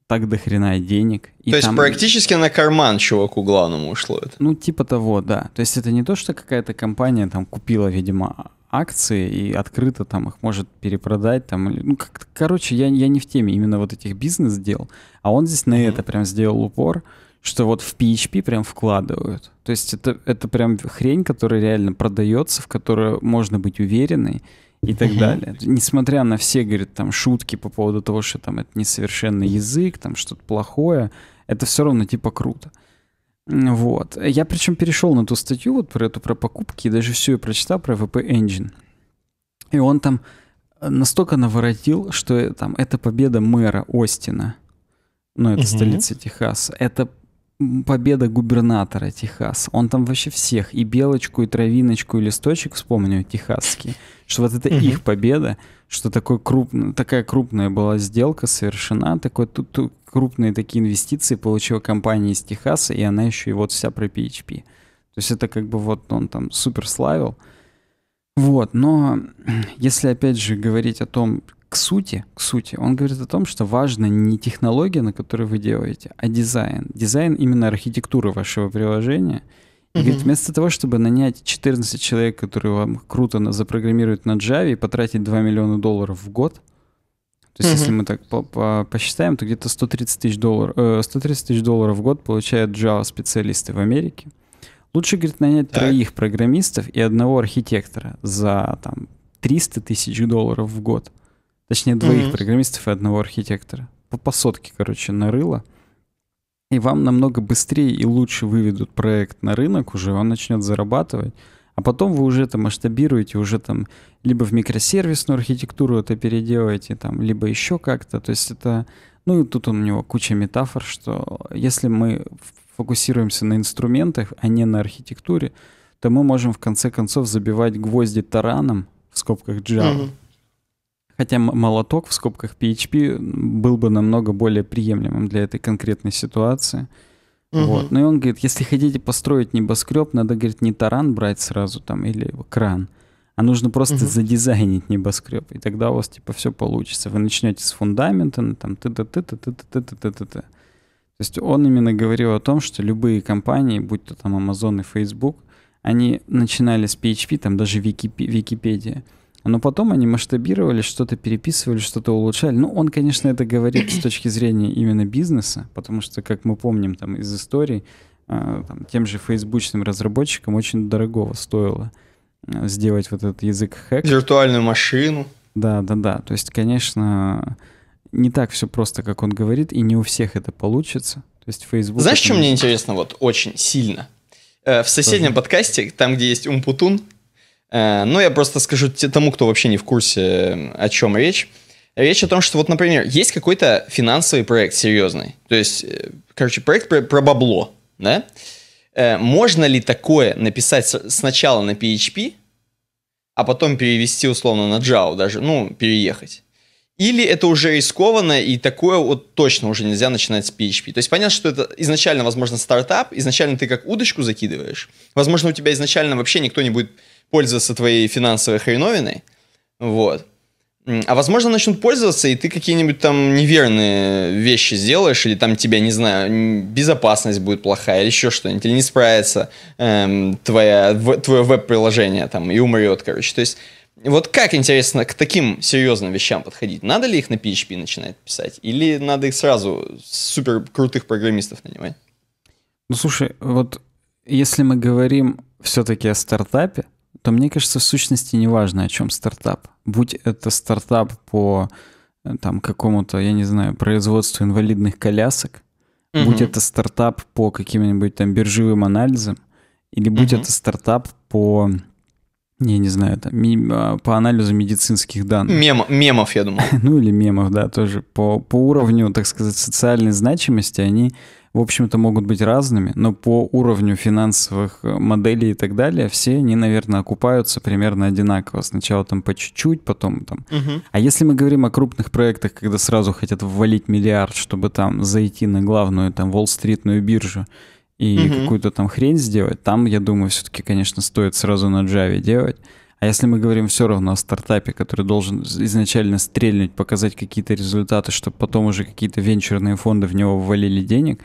так дохрена денег. И то есть там практически на карман чуваку главному ушло это? Ну, типа того, да. То есть это не то, что какая-то компания там купила, видимо, акции и открыто там их может перепродать. Там, ну, короче, я не в теме именно вот этих бизнес-дел, а он здесь на это прям сделал упор, что вот в PHP прям вкладывают. То есть это прям хрень, которая реально продается, в которую можно быть уверенной. И так далее. Несмотря на все, говорит, там шутки по поводу того, что там это несовершенный язык, там что-то плохое, это все равно типа круто. Вот. Я причем перешел на ту статью вот про эту, про покупки, и даже все я прочитал про VP Engine. И он там настолько наворотил, что там это победа мэра Остина, ну это столица Техаса, это победа губернатора Техаса. Он там вообще всех, и Белочку, и Травиночку, и Листочек, вспомню, техасские, что вот это их победа, что такая крупная была сделка совершена, тут крупные такие инвестиции получила компания из Техаса, и она еще и вот вся про PHP. То есть это как бы вот он там супер славил. Вот, но если опять же говорить о том, к сути, он говорит о том, что важна не технология, на которой вы делаете, а дизайн. Дизайн именно архитектуры вашего приложения. И говорит, вместо того, чтобы нанять 14 человек, которые вам круто запрограммируют на Java и потратить $2 миллиона в год, то есть если мы так посчитаем, то где-то $130 тысяч в год получают Java-специалисты в Америке. Лучше, говорит, нанять троих программистов и одного архитектора за там, $300 тысяч в год. Точнее, двоих программистов и одного архитектора. По сотке, короче, нарыло. И вам намного быстрее и лучше выведут проект на рынок уже, он начнет зарабатывать. А потом вы уже это масштабируете, уже там либо в микросервисную архитектуру это переделаете, там, либо еще как-то. То есть это... Ну и тут у него куча метафор, что если мы фокусируемся на инструментах, а не на архитектуре, то мы можем в конце концов забивать гвозди тараном, в скобках Java. Хотя молоток в скобках PHP был бы намного более приемлемым для этой конкретной ситуации. Вот. Ну и он говорит, если хотите построить небоскреб, надо, говорит, не таран брать сразу там или кран, а нужно просто задизайнить небоскреб, и тогда у вас типа все получится. Вы начнете с фундамента, там т-т-т-т-т-т-т-т-т-т. То есть он именно говорил о том, что любые компании, будь то там Amazon и Facebook, они начинали с PHP, там даже Википедия. Но потом они масштабировали, что-то переписывали, что-то улучшали. Ну, он, конечно, это говорит с точки зрения именно бизнеса, потому что, как мы помним там из истории, там, тем же фейсбучным разработчикам очень дорогого стоило сделать вот этот язык хэк. Виртуальную машину. Да. То есть, конечно, не так все просто, как он говорит, и не у всех это получится. То есть Facebook... Знаешь, что мне интересно вот очень сильно? В соседнем подкасте, там, где есть Умпутун, ну, я просто скажу тому, кто вообще не в курсе, о чем речь. Речь о том, что вот, например, есть какой-то финансовый проект серьезный. То есть, короче, проект про бабло, да? Можно ли такое написать сначала на PHP, а потом перевести условно на Java даже, ну, переехать? Или это уже рискованно, и такое вот точно уже нельзя начинать с PHP. То есть понятно, что это изначально, возможно, стартап, изначально ты как удочку закидываешь. Возможно, у тебя изначально вообще никто не будет пользоваться твоей финансовой хреновиной, вот. А возможно, начнут пользоваться, и ты какие-нибудь там неверные вещи сделаешь, или там тебя, не знаю, безопасность будет плохая, или еще что-нибудь, или не справится твое веб-приложение там и умрет, короче. То есть, вот как интересно к таким серьезным вещам подходить? Надо ли их на PHP начинать писать, или надо их сразу супер крутых программистов нанимать? Ну, слушай, вот если мы говорим все-таки о стартапе, то мне кажется, в сущности не важно, о чем стартап. Будь это стартап по там, какому-то, я не знаю, производству инвалидных колясок, будь это стартап по каким-нибудь там биржевым анализам, или будь это стартап по, я не знаю, там, по анализу медицинских данных. Мемов, я думаю. Ну или мемов, да, тоже. По уровню, так сказать, социальной значимости они, в общем-то, могут быть разными, но по уровню финансовых моделей и так далее, все они, наверное, окупаются примерно одинаково. Сначала там по чуть-чуть, потом там... А если мы говорим о крупных проектах, когда сразу хотят ввалить миллиард, чтобы там зайти на главную там Уолл-стритную биржу и какую-то там хрень сделать, там, я думаю, все-таки, конечно, стоит сразу на Java делать. А если мы говорим все равно о стартапе, который должен изначально стрельнуть, показать какие-то результаты, чтобы потом уже какие-то венчурные фонды в него ввалили денег...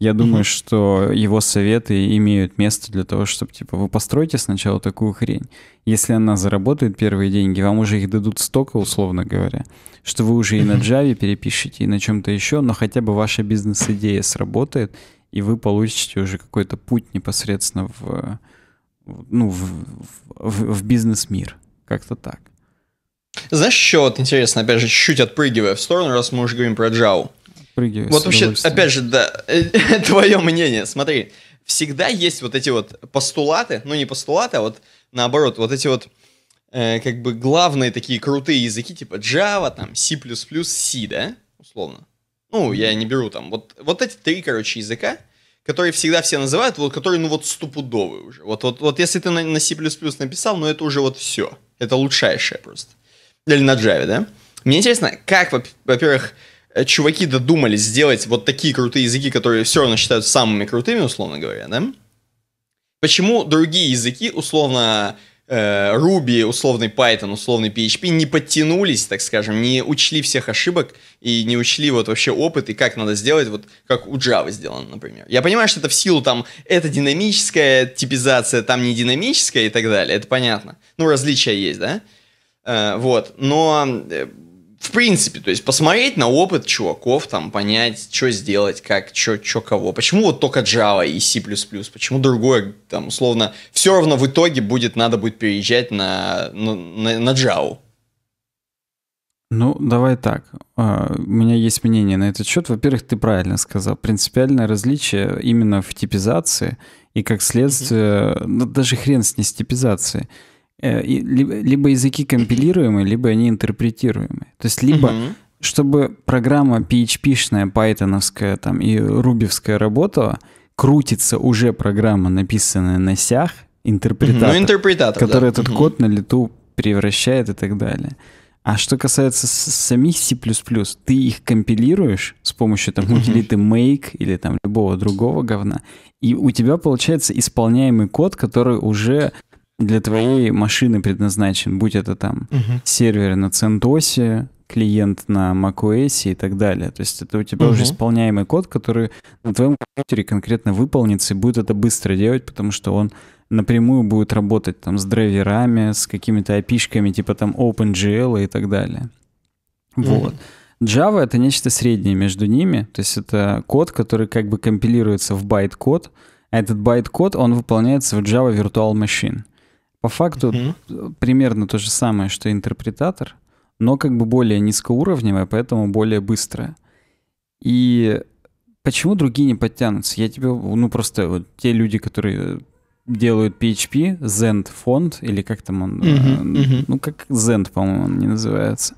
Я думаю, что его советы имеют место для того, чтобы, типа, вы постройте сначала такую хрень. Если она заработает первые деньги, вам уже их дадут столько, условно говоря, что вы уже и на Java перепишете, и на чем-то еще, но хотя бы ваша бизнес-идея сработает, и вы получите уже какой-то путь непосредственно в бизнес-мир. Как-то так. Знаешь, еще вот интересно, опять же, чуть-чуть отпрыгивая в сторону, раз мы уже говорим про Java. Вот вообще, опять же, да, твое мнение, смотри, всегда есть вот эти вот постулаты, ну не постулаты, а вот наоборот, вот эти вот как бы главные такие крутые языки, типа Java, там, C++, C, да, условно. Ну, я не беру там, вот эти три, короче, языка, которые всегда все называют, вот которые, ну вот стопудовые уже. Вот если ты на C++ написал, ну это уже вот все, это лучшайшее просто. Или на Java, да. Мне интересно, как, во-первых, чуваки додумались сделать вот такие крутые языки, которые все равно считаются самыми крутыми, условно говоря, да? Почему другие языки, условно, Ruby, условный Python, условный PHP, не подтянулись, так скажем, не учли всех ошибок и не учли вот вообще опыт и как надо сделать, вот как у Java сделано, например. Я понимаю, что это в силу там, это динамическая типизация, там не динамическая и так далее, это понятно. Ну, различия есть, да? Вот, но... В принципе, то есть посмотреть на опыт чуваков, там, понять, что сделать, как, что кого. Почему вот только Java и C++, почему другое, там, условно, все равно в итоге будет, надо будет переезжать на Java. Ну, давай так. У меня есть мнение на этот счет. Во-первых, ты правильно сказал. Принципиальное различие именно в типизации и, как следствие, даже хрен с ней с типизацией. Либо языки компилируемые, либо они интерпретируемые. То есть либо, чтобы программа PHP-шная, Python-овская там, и Ruby-овская работала, крутится уже программа, написанная на сях, интерпретатор, который этот код на лету превращает и так далее. А что касается самих C++, ты их компилируешь с помощью там, утилиты make или там, любого другого говна, и у тебя получается исполняемый код, который уже... для твоей машины предназначен, будь это там сервер на CentOS, клиент на macOS и так далее. То есть это у тебя уже исполняемый код, который на твоем компьютере конкретно выполнится и будет это быстро делать, потому что он напрямую будет работать там с драйверами, с какими-то API-шками типа там OpenGL и так далее. Вот. Java — это нечто среднее между ними, то есть это код, который как бы компилируется в байт-код, а этот байт-код, он выполняется в Java Virtual Machine. По факту примерно то же самое, что интерпретатор, но как бы более низкоуровневое, поэтому более быстрое. И почему другие не подтянутся? Я тебе, ну просто вот те люди, которые делают PHP, Zend фонд, или как там он, ну как Zend, по-моему, он не называется.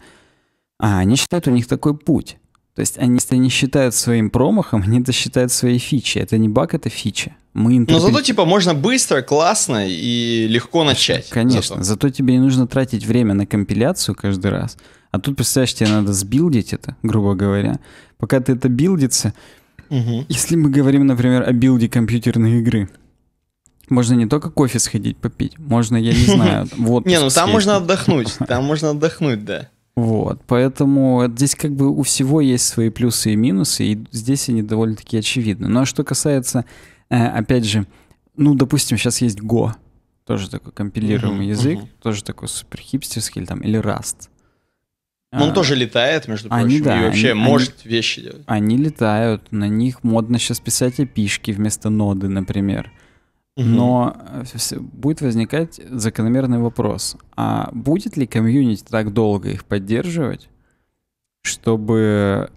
А, они считают, у них такой путь. То есть они, если они считают своим промахом, они это считают своей фичей. Это не баг, это фича. Но зато, типа, можно быстро, классно и легко начать. Конечно. Зато тебе не нужно тратить время на компиляцию каждый раз. А тут, представляешь, тебе надо сбилдить это, грубо говоря. Пока ты это билдится... Если мы говорим, например, о билде компьютерной игры, можно не только кофе сходить попить, можно, я не знаю, вот. Не, ну там можно отдохнуть, да. Вот, поэтому здесь как бы у всего есть свои плюсы и минусы, и здесь они довольно-таки очевидны. Ну а что касается, опять же, ну, допустим, сейчас есть Go, тоже такой компилируемый язык, тоже такой суперхипстерский, или Rust. Он тоже летает, между прочим, и вообще может вещи делать. Они летают, на них модно сейчас писать API-шки вместо ноды, например. Но будет возникать закономерный вопрос. А будет ли комьюнити так долго их поддерживать, чтобы,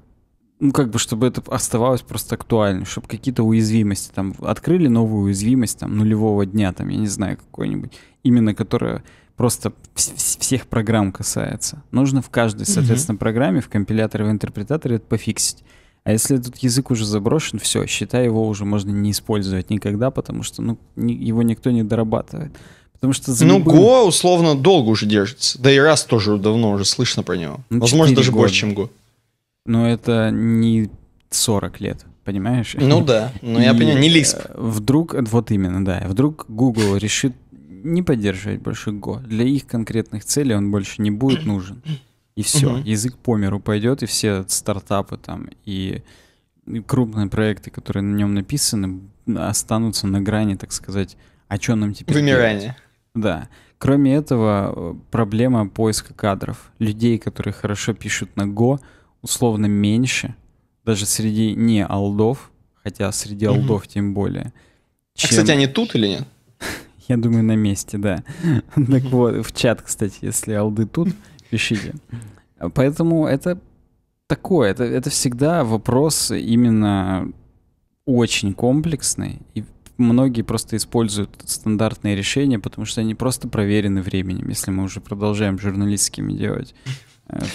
ну, как бы, чтобы это оставалось просто актуально, чтобы какие-то уязвимости, там, открыли новую уязвимость, там, нулевого дня, там, я не знаю, какой-нибудь, именно которая просто всех программ касается. Нужно в каждой, соответственно, программе, в компиляторе, в интерпретаторе это пофиксить. А если этот язык уже заброшен, все, считай, его уже можно не использовать никогда, потому что, ну, его никто не дорабатывает. Потому что Go, условно, долго уже держится. Да и Rust тоже давно уже слышно про него. Ну, возможно, даже больше, чем Go. Но это не 40 лет, понимаешь? Ну да, но я понимаю, не Lisp. Вдруг, вот именно, да, вдруг Google решит не поддерживать больше Go. Для их конкретных целей он больше не будет нужен. И все, язык по миру пойдет, и все стартапы там, и крупные проекты, которые на нем написаны, останутся на грани, так сказать, а что нам теперь делать? Вымирание. Да. Кроме этого, проблема поиска кадров. Людей, которые хорошо пишут на Go, условно меньше, даже среди не алдов, хотя среди алдов тем более. Чем... А, кстати, они тут или нет? Я думаю, на месте, да. Так вот, в чат, кстати, если алды тут... Пишите. Поэтому это такое, это всегда вопрос именно очень комплексный, и многие просто используют стандартные решения, потому что они просто проверены временем, если мы уже продолжаем журналистскими делать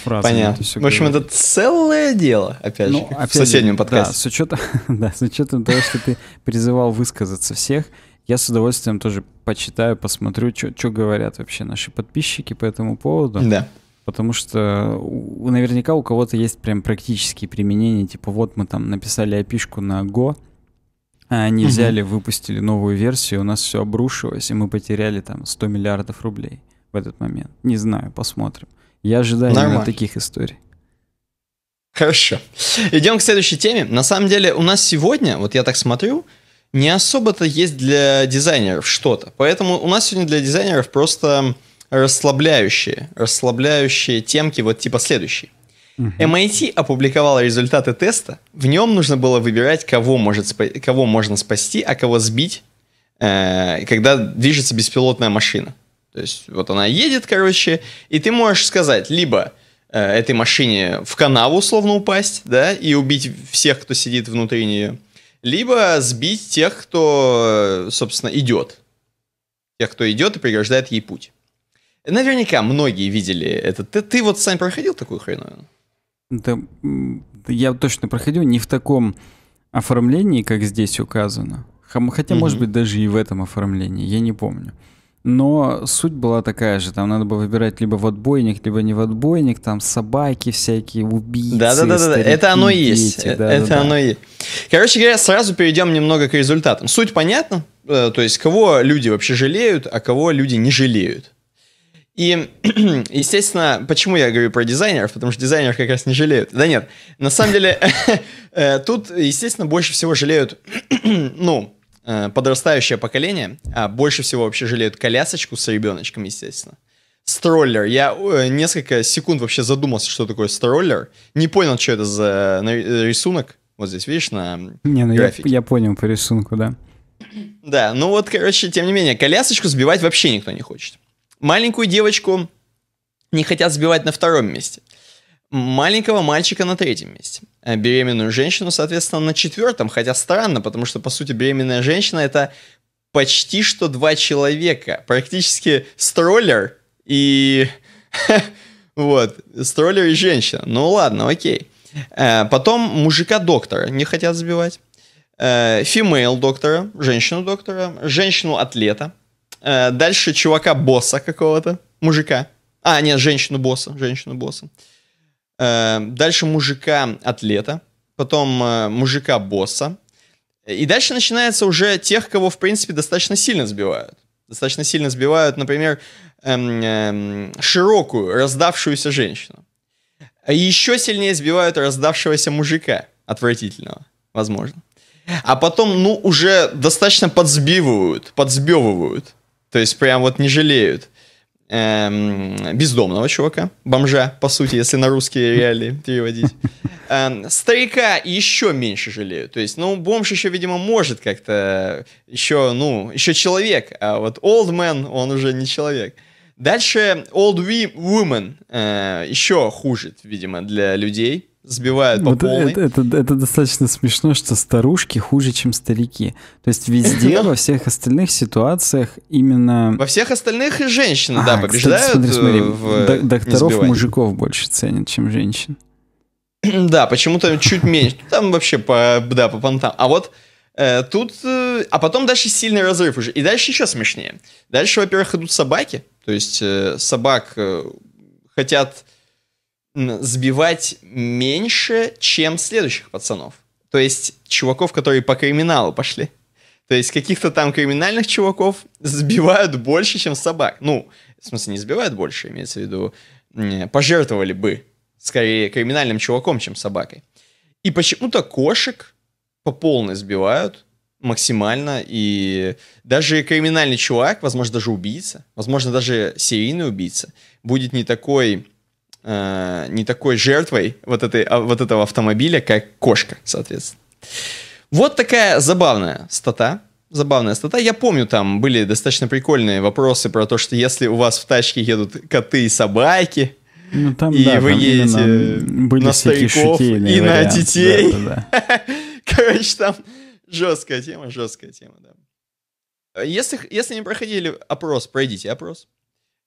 фразы. Понятно. В общем, говорить. Это целое дело, опять же, опять в соседнем подкасте. Да, с учетом, того, что ты призывал высказаться всех, я с удовольствием тоже почитаю, посмотрю, что говорят вообще наши подписчики по этому поводу. Да. Потому что наверняка у кого-то есть прям практические применения, типа вот мы там написали API-шку на Go, а они взяли, выпустили новую версию, у нас все обрушилось, и мы потеряли там 100 миллиардов рублей в этот момент. Не знаю, посмотрим. Я ожидаю именно таких историй. Хорошо. Идем к следующей теме. На самом деле у нас сегодня, вот я так смотрю, не особо-то есть для дизайнеров что-то. Поэтому у нас сегодня для дизайнеров просто расслабляющие темки, вот типа следующие. MIT опубликовала результаты теста. В нем нужно было выбирать, кого можно спасти, а кого сбить, когда движется беспилотная машина. То есть вот она едет, короче, и ты можешь сказать, либо этой машине в канаву условно упасть, да, и убить всех, кто сидит внутри нее, либо сбить тех, кто, собственно, идет. Тех, кто идет и преграждает ей путь. Наверняка многие видели это. Ты вот, Сань, проходил такую хреновину? Да, я точно проходил. Не в таком оформлении, как здесь указано. Хотя, может быть, даже и в этом оформлении. Я не помню. Но суть была такая же. Там надо было выбирать либо в отбойник, либо не в отбойник. Там собаки всякие, убийцы, да-да-да, это оно и есть. Это оно и есть. Короче говоря, сразу перейдем немного к результатам. Суть понятна? То есть, кого люди вообще жалеют, а кого люди не жалеют. И, естественно, почему я говорю про дизайнеров? Потому что дизайнеров как раз не жалеют. Да нет, на самом деле, тут, естественно, больше всего жалеют, ну... подрастающее поколение, а больше всего вообще жалеют колясочку с ребеночком, естественно. Строллер. Я несколько секунд вообще задумался, что такое строллер. Не понял, что это за рисунок. Вот здесь, видишь, на графике. Я понял по рисунку, да. Да, ну вот, короче, тем не менее, колясочку сбивать вообще никто не хочет. Маленькую девочку не хотят сбивать на втором месте. Маленького мальчика на третьем месте. А беременную женщину, соответственно, на четвертом. Хотя странно, потому что, по сути, беременная женщина — это почти что два человека. Практически строллер и... Вот. Строллер и женщина. Ну ладно, окей. Потом мужика-доктора не хотят забивать. Фимейл-доктора, женщину-доктора, женщину-атлета. Дальше чувака-босса какого-то, мужика. А, нет, женщину-босса. Дальше мужика-атлета, потом мужика-босса. И дальше начинается уже тех, кого, в принципе, достаточно сильно сбивают. Достаточно сильно сбивают, например, широкую, раздавшуюся женщину. еще сильнее сбивают раздавшегося мужика, отвратительного, возможно. А потом, ну, уже достаточно подсбивывают. То есть прям вот не жалеют бездомного чувака, бомжа, по сути, если на русские реалии переводить. Старика еще меньше жалеют. То есть, ну, бомж еще, видимо, может как-то еще, ну, еще человек. А вот old man, он уже не человек. Дальше old woman еще хуже, видимо, для людей. Сбивают по полной. Это достаточно смешно, что старушки хуже, чем старики. То есть везде, во всех остальных ситуациях именно... Во всех остальных и женщины, да, побеждают. Смотри, докторов мужиков больше ценят, чем женщин. Да, почему-то чуть меньше. Там вообще по понтам. А вот тут... А потом дальше сильный разрыв уже. И дальше еще смешнее. Дальше, во-первых, идут собаки. То есть собак хотят... сбивать меньше, чем следующих пацанов. То есть чуваков, которые по криминалу пошли. То есть каких-то там криминальных чуваков сбивают больше, чем собак. Ну, в смысле, не сбивают больше, имеется в виду, пожертвовали бы скорее криминальным чуваком, чем собакой. И почему-то кошек по полной сбивают максимально. И даже криминальный чувак, возможно, даже убийца, возможно, даже серийный убийца, будет не такой жертвой вот этого автомобиля, как кошка, соответственно. Вот такая забавная стата. Я помню, там были достаточно прикольные вопросы про то, что если у вас в тачке едут коты и собаки, ну, там, и да, вы едете на стариков и на детей. Да. Короче, там жесткая тема, да. Если не проходили опрос, пройдите опрос.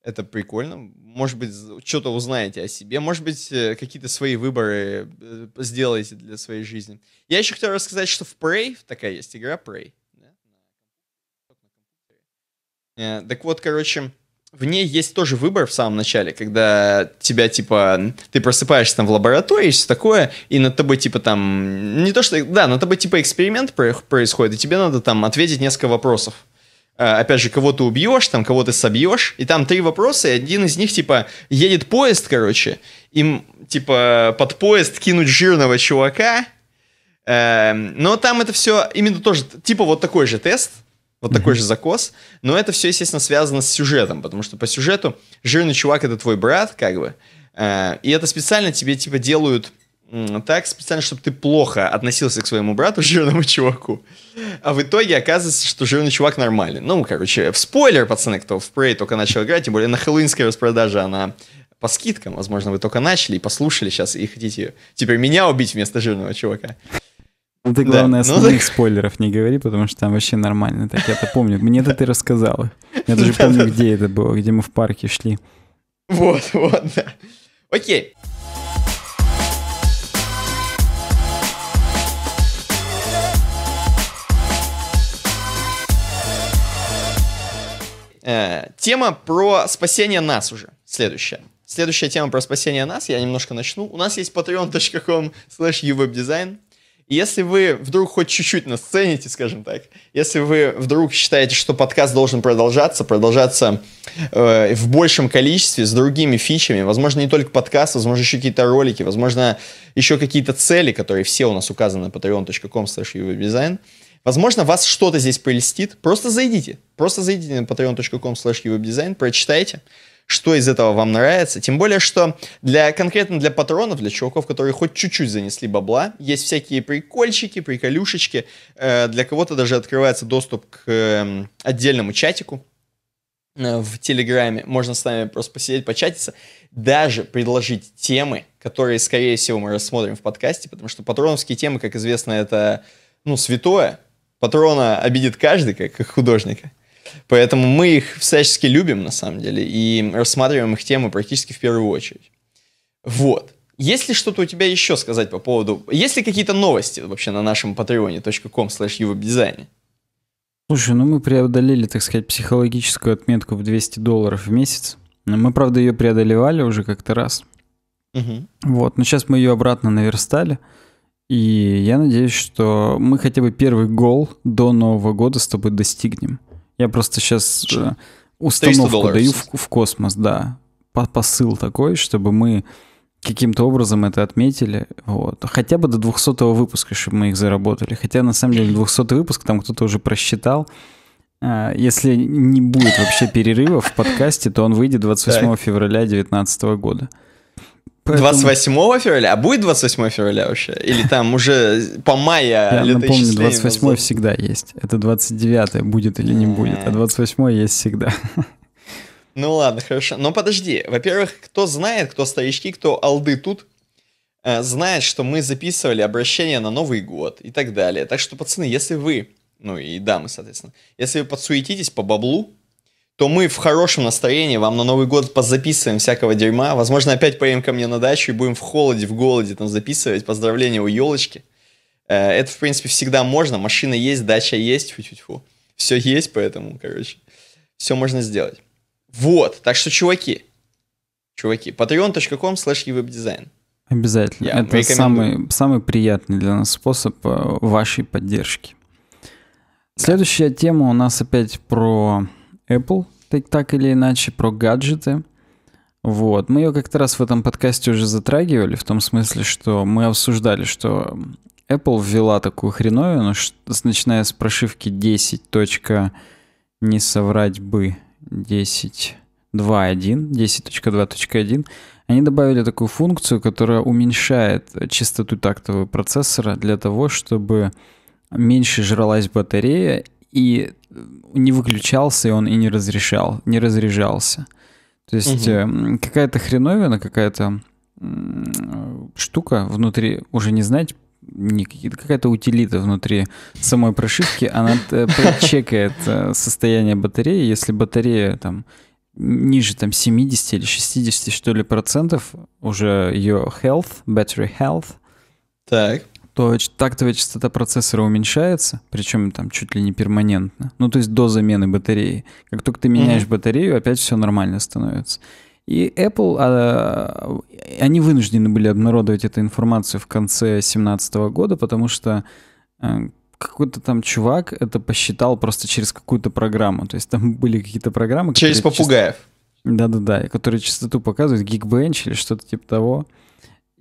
Это прикольно. Может быть, что-то узнаете о себе. Может быть, какие-то свои выборы сделаете для своей жизни. Я еще хотел рассказать, что в Prey, такая есть игра Prey. Да? Так вот, короче, в ней есть тоже выбор в самом начале, когда тебя, типа, ты просыпаешься там в лаборатории, все такое, и над тобой, типа, там, не то что... Да, над тобой, типа, эксперимент происходит, и тебе надо там ответить несколько вопросов. Опять же, кого ты убьешь, там, кого ты собьешь. И там 3 вопроса, и один из них, типа, едет поезд, короче. Им, типа, под поезд кинуть жирного чувака. Но там это все именно тоже, типа, вот такой же тест, вот такой же закос. Но это все, естественно, связано с сюжетом. Потому что по сюжету жирный чувак — это твой брат, как бы. И это специально тебе, типа, делают... Так, специально, чтобы ты плохо относился к своему брату, жирному чуваку. А в итоге оказывается, что жирный чувак нормальный. Ну, короче, в спойлер, пацаны, кто в Prey только начал играть, тем более на хэллоуинской распродаже она по скидкам. Возможно, вы только начали и послушали сейчас, и хотите теперь меня убить вместо жирного чувака. Ну, ты, главное, основных спойлеров не говори, потому что там вообще нормально. Так, я-то помню. Мне-то ты рассказал. Я даже помню, где это было, где мы в парке шли. Вот, да. Окей. Тема про спасение нас уже. Следующая тема про спасение нас. Я немножко начну. У нас есть patreon.com/uwebdesign. Если вы вдруг хоть чуть-чуть нас цените, скажем так, если вы вдруг считаете, что подкаст должен продолжаться в большем количестве с другими фичами, возможно, не только подкаст, возможно, еще какие-то ролики, возможно, еще какие-то цели, которые все у нас указаны на patreon.com/uwebdesign. Возможно, вас что-то здесь прелестит. Просто зайдите на patreon.com/uwebdesign, прочитайте, что из этого вам нравится. Тем более, что конкретно для патронов, для чуваков, которые хоть чуть-чуть занесли бабла, есть всякие прикольчики, приколюшечки. Для кого-то даже открывается доступ к отдельному чатику в Телеграме. Можно с нами просто посидеть, початиться. Даже предложить темы, которые, скорее всего, мы рассмотрим в подкасте, потому что патроновские темы, как известно, это, ну, святое. Патрона обидит каждый, как художника. Поэтому мы их всячески любим, на самом деле, и рассматриваем их темы практически в первую очередь. Вот. Есть ли что-то у тебя еще сказать по поводу... Есть ли какие-то новости вообще на нашем patreon.com/uwebdesign? Слушай, ну мы преодолели, так сказать, психологическую отметку в $200 в месяц. Мы, правда, ее преодолевали уже как-то раз. Угу. Вот. Но сейчас мы ее обратно наверстали. И я надеюсь, что мы хотя бы первый гол до Нового года с тобой достигнем. Я просто сейчас установку даю в космос, да, посыл такой, чтобы мы каким-то образом это отметили. Вот. Хотя бы до 200-го выпуска, чтобы мы их заработали. Хотя, на самом деле, 200-й выпуск там кто-то уже просчитал. Если не будет вообще перерыва в подкасте, то он выйдет 28 февраля 2019 года. Поэтому... 28 февраля? А будет 28 февраля вообще? Или там уже по мая? Я напомню, 28 всегда есть. Это 29 будет или не будет, а 28 есть всегда. Ну ладно, хорошо. Но подожди. Во-первых, кто знает, кто старички, кто алды тут, знает, что мы записывали обращение на Новый год и так далее. Так что, пацаны, если вы, ну и дамы, соответственно, если вы подсуетитесь по баблу, то мы в хорошем настроении вам на Новый год позаписываем всякого дерьма. Возможно, опять поедем ко мне на дачу и будем в холоде, в голоде там записывать поздравления у елочки. Это, в принципе, всегда можно. Машина есть, дача есть, фу-фу-фу. Все есть, поэтому, короче, все можно сделать. Вот, так что, чуваки, patreon.com/evebdesign. Обязательно. Это самый приятный для нас способ вашей поддержки. Следующая тема у нас опять про Apple, так или иначе, про гаджеты. Вот. Мы ее как-то раз в этом подкасте уже затрагивали, в том смысле, что мы обсуждали, что Apple ввела такую хреновину, начиная с прошивки 10. Не соврать бы, 10.2.1, 10.2.1, они добавили такую функцию, которая уменьшает частоту тактового процессора для того, чтобы меньше жралась батарея и не выключался он и не разряжался. То есть какая-то хреновина, какая-то штука внутри, уже не знаете, какая-то утилита внутри самой прошивки, она чекает состояние батареи. Если батарея там ниже там, 70 или 60, что ли, процентов, уже ее battery health, так, то тактовая частота процессора уменьшается, причем там чуть ли не перманентно. Ну, то есть до замены батареи. Как только ты меняешь батарею, опять все нормально становится. И Apple, они вынуждены были обнародовать эту информацию в конце 2017 года, потому что какой-то там чувак это посчитал просто через какую-то программу. То есть там были какие-то программы... Через попугаев. Да-да-да, которые частоту показывают, Geekbench или что-то типа того.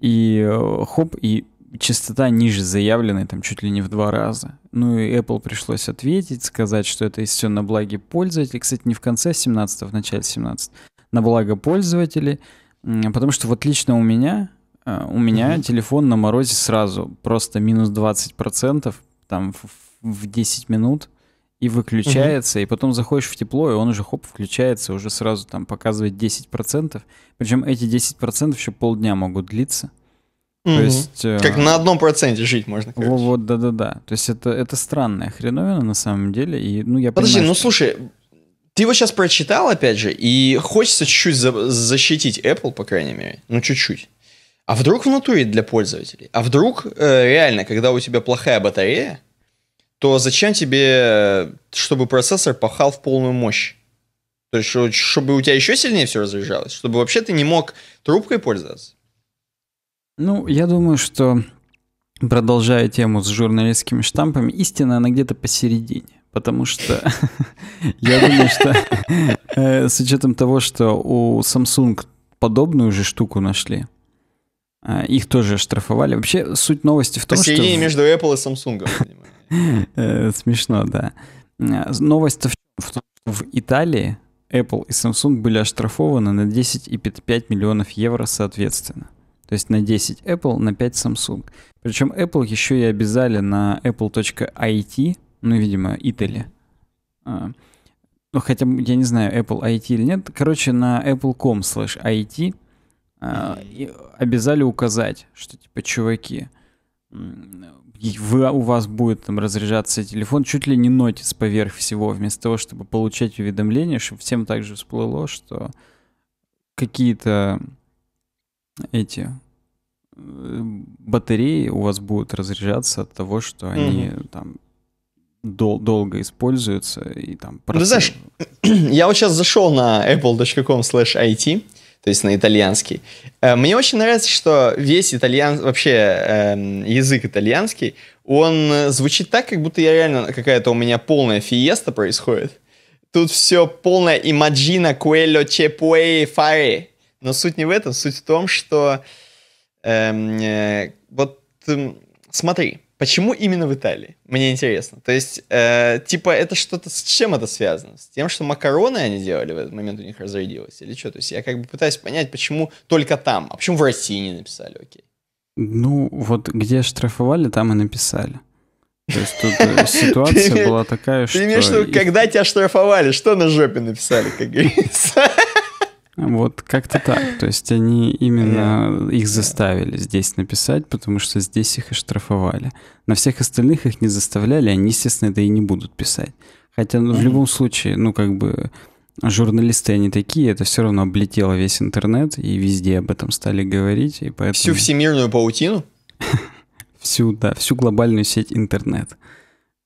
И хоп, и частота ниже заявленной, там чуть ли не в 2 раза. Ну и Apple пришлось ответить, сказать, что это все на благо пользователей. Кстати, не в конце 17-го, в начале 17-го. На благо пользователей, потому что вот лично у меня телефон на морозе сразу просто минус 20% там в 10 минут и выключается, и потом заходишь в тепло, и он уже хоп, включается, уже сразу там показывает 10%, причем эти 10% еще полдня могут длиться. То есть, как на 1% жить можно. Вот, да-да-да. То есть это странная хреновина на самом деле. И, ну, я подожди, понимаю, ну что... слушай... Ты его сейчас прочитал, опять же, и хочется чуть-чуть защитить Apple, по крайней мере. Ну, чуть-чуть. А вдруг в натуре для пользователей? А вдруг реально, когда у тебя плохая батарея, то зачем тебе, чтобы процессор пахал в полную мощь? То есть, чтобы у тебя еще сильнее все разряжалось? Чтобы вообще ты не мог трубкой пользоваться? Ну, я думаю, что, продолжая тему с журналистскими штампами, истина, она где-то посередине. Потому что я думаю, что с учетом того, что у Samsung подобную же штуку нашли, их тоже оштрафовали. Вообще суть новости в том, что... Посередине между Apple и Samsung, я понимаю. Смешно, да. Новость в том, что в Италии Apple и Samsung были оштрафованы на 10,5 миллионов евро соответственно. То есть на 10 Apple, на 5 Samsung. Причем Apple еще и обязали на apple.it, ну, видимо, Italy. Ну, хотя, я не знаю, Apple IT или нет. Короче, на apple.com/IT обязали указать, что, типа, чуваки, у вас будет там разряжаться телефон, чуть ли не нотис поверх всего, вместо того, чтобы получать уведомление, чтобы всем также всплыло, что какие-то эти... батареи у вас будут разряжаться от того, что они там... долго используется и там... Ты знаешь, я вот сейчас зашел на apple.com/IT, то есть на итальянский. Мне очень нравится, что весь язык итальянский, он звучит так, как будто я реально какая-то у меня полная фиеста происходит. Тут все полное «Imagina quello che puoi fare». Но суть не в этом, суть в том, что Вот смотри, почему именно в Италии? Мне интересно. То есть, типа, это что-то... С чем это связано? С тем, что макароны они делали в этот момент, у них разрядилось? Или что? То есть, я как бы пытаюсь понять, почему только там. А почему в России не написали? Окей. Ну, вот где штрафовали, там и написали. То есть, тут ситуация была такая, что... Ты имеешь в виду, когда тебя штрафовали, что на жопе написали, как говорится? Вот как-то так. То есть они именно их заставили здесь написать, потому что здесь их и штрафовали. На всех остальных их не заставляли, они, естественно, это и не будут писать. Хотя ну, в любом случае, ну как бы журналисты они такие, это все равно облетело весь интернет, и везде об этом стали говорить. И поэтому... Всю всемирную паутину? Всю, да, всю глобальную сеть интернет.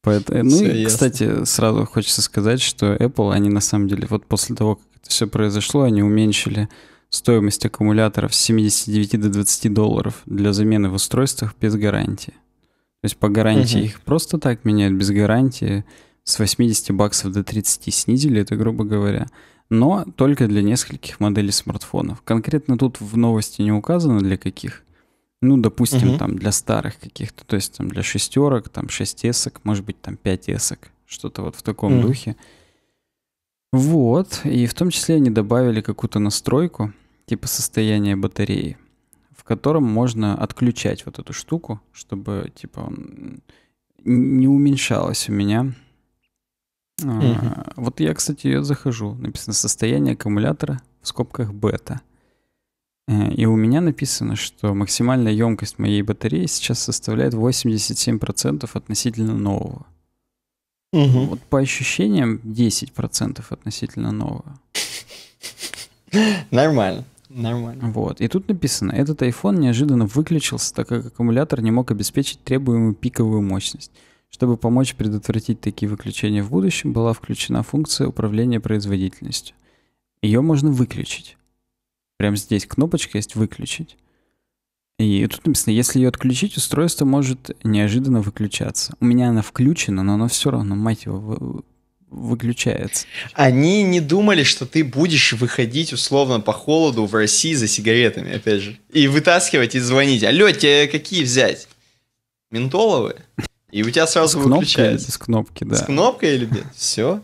Поэтому... Ну и, кстати, сразу хочется сказать, что Apple, они на самом деле, вот после того, как это все произошло, они уменьшили стоимость аккумуляторов с 79 до $20 для замены в устройствах без гарантии. То есть по гарантии их просто так меняют, без гарантии с $80 до $30 снизили, это грубо говоря. Но только для нескольких моделей смартфонов. Конкретно тут в новости не указано для каких. Ну, допустим, там для старых каких-то, то есть там для шестерок, там 6S, может быть, там 5S, что-то вот в таком духе. Вот, и в том числе они добавили какую-то настройку, типа состояние батареи, в котором можно отключать вот эту штуку, чтобы, типа, он не уменьшалось у меня. Вот я, кстати, ее захожу. Написано «Состояние аккумулятора» в скобках «бета». И у меня написано, что максимальная емкость моей батареи сейчас составляет 87% относительно нового. Вот по ощущениям 10% относительно нового. Нормально, нормально. Вот, и тут написано, этот iPhone неожиданно выключился, так как аккумулятор не мог обеспечить требуемую пиковую мощность. Чтобы помочь предотвратить такие выключения в будущем, была включена функция управления производительностью. Ее можно выключить. Прямо здесь кнопочка есть «Выключить». И тут написано, если ее отключить, устройство может неожиданно выключаться. У меня она включена, но она все равно, мать его, выключается. Они не думали, что ты будешь выходить условно по холоду в России за сигаретами, опять же. И вытаскивать, и звонить. Алло, тебе какие взять? Ментоловые? И у тебя сразу выключается. С кнопки, да. С кнопкой или нет? Все.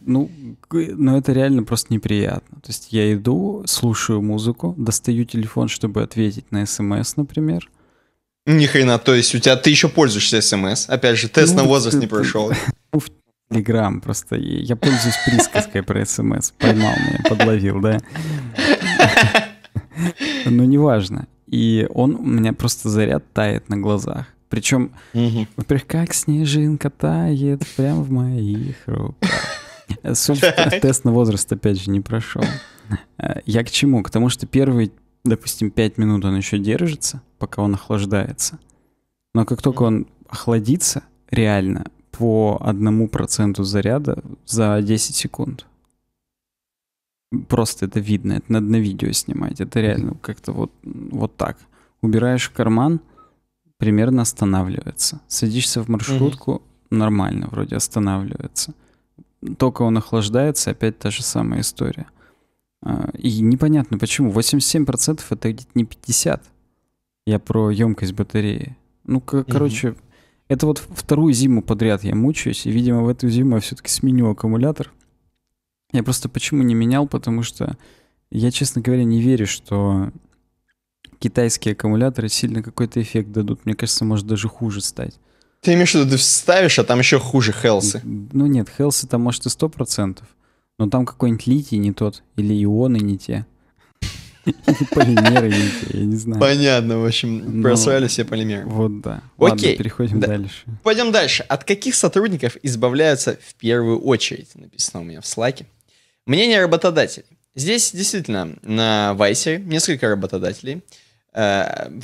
Ну, это реально просто неприятно. То есть я иду, слушаю музыку, достаю телефон, чтобы ответить на СМС, например. Ни хрена, то есть у тебя ты еще пользуешься СМС. Опять же, тест на возраст не прошел. В Телеграм просто. Я пользуюсь присказкой про СМС. Поймал меня, подловил, да? Ну, неважно. И он у меня просто заряд тает на глазах. Причем, во-первых, как снежинка тает прям в моих руках. Тест на возраст, опять же, не прошел. Я к чему? К тому, что первые, допустим, 5 минут он еще держится, пока он охлаждается. Но как только он охладится, реально, по 1% заряда за 10 секунд. Просто это видно, это надо на видео снимать. Это реально как-то вот так. Убираешь в карман, примерно останавливается. Садишься в маршрутку, нормально вроде останавливается. Только он охлаждается, опять та же самая история. И непонятно почему. 87% это где-то не 50. Я про емкость батареи. Ну, короче, это вот вторую зиму подряд я мучаюсь, и, видимо, в эту зиму я все-таки сменю аккумулятор. Я просто почему не менял, потому что я, честно говоря, не верю, что... китайские аккумуляторы сильно какой-то эффект дадут. Мне кажется, может даже хуже стать. Ты имеешь в виду, ты вставишь, а там еще хуже хелсы? Ну нет, хелсы там может и 100%. Но там какой-нибудь литий не тот. Или ионы не те. Или полимеры не те, я не знаю. Понятно, в общем, просрали все полимеры. Вот да. Окей. Переходим дальше. Пойдем дальше. От каких сотрудников избавляются в первую очередь? Написано у меня в слайке. Мнение работодателей. Здесь действительно на Вайсе несколько работодателей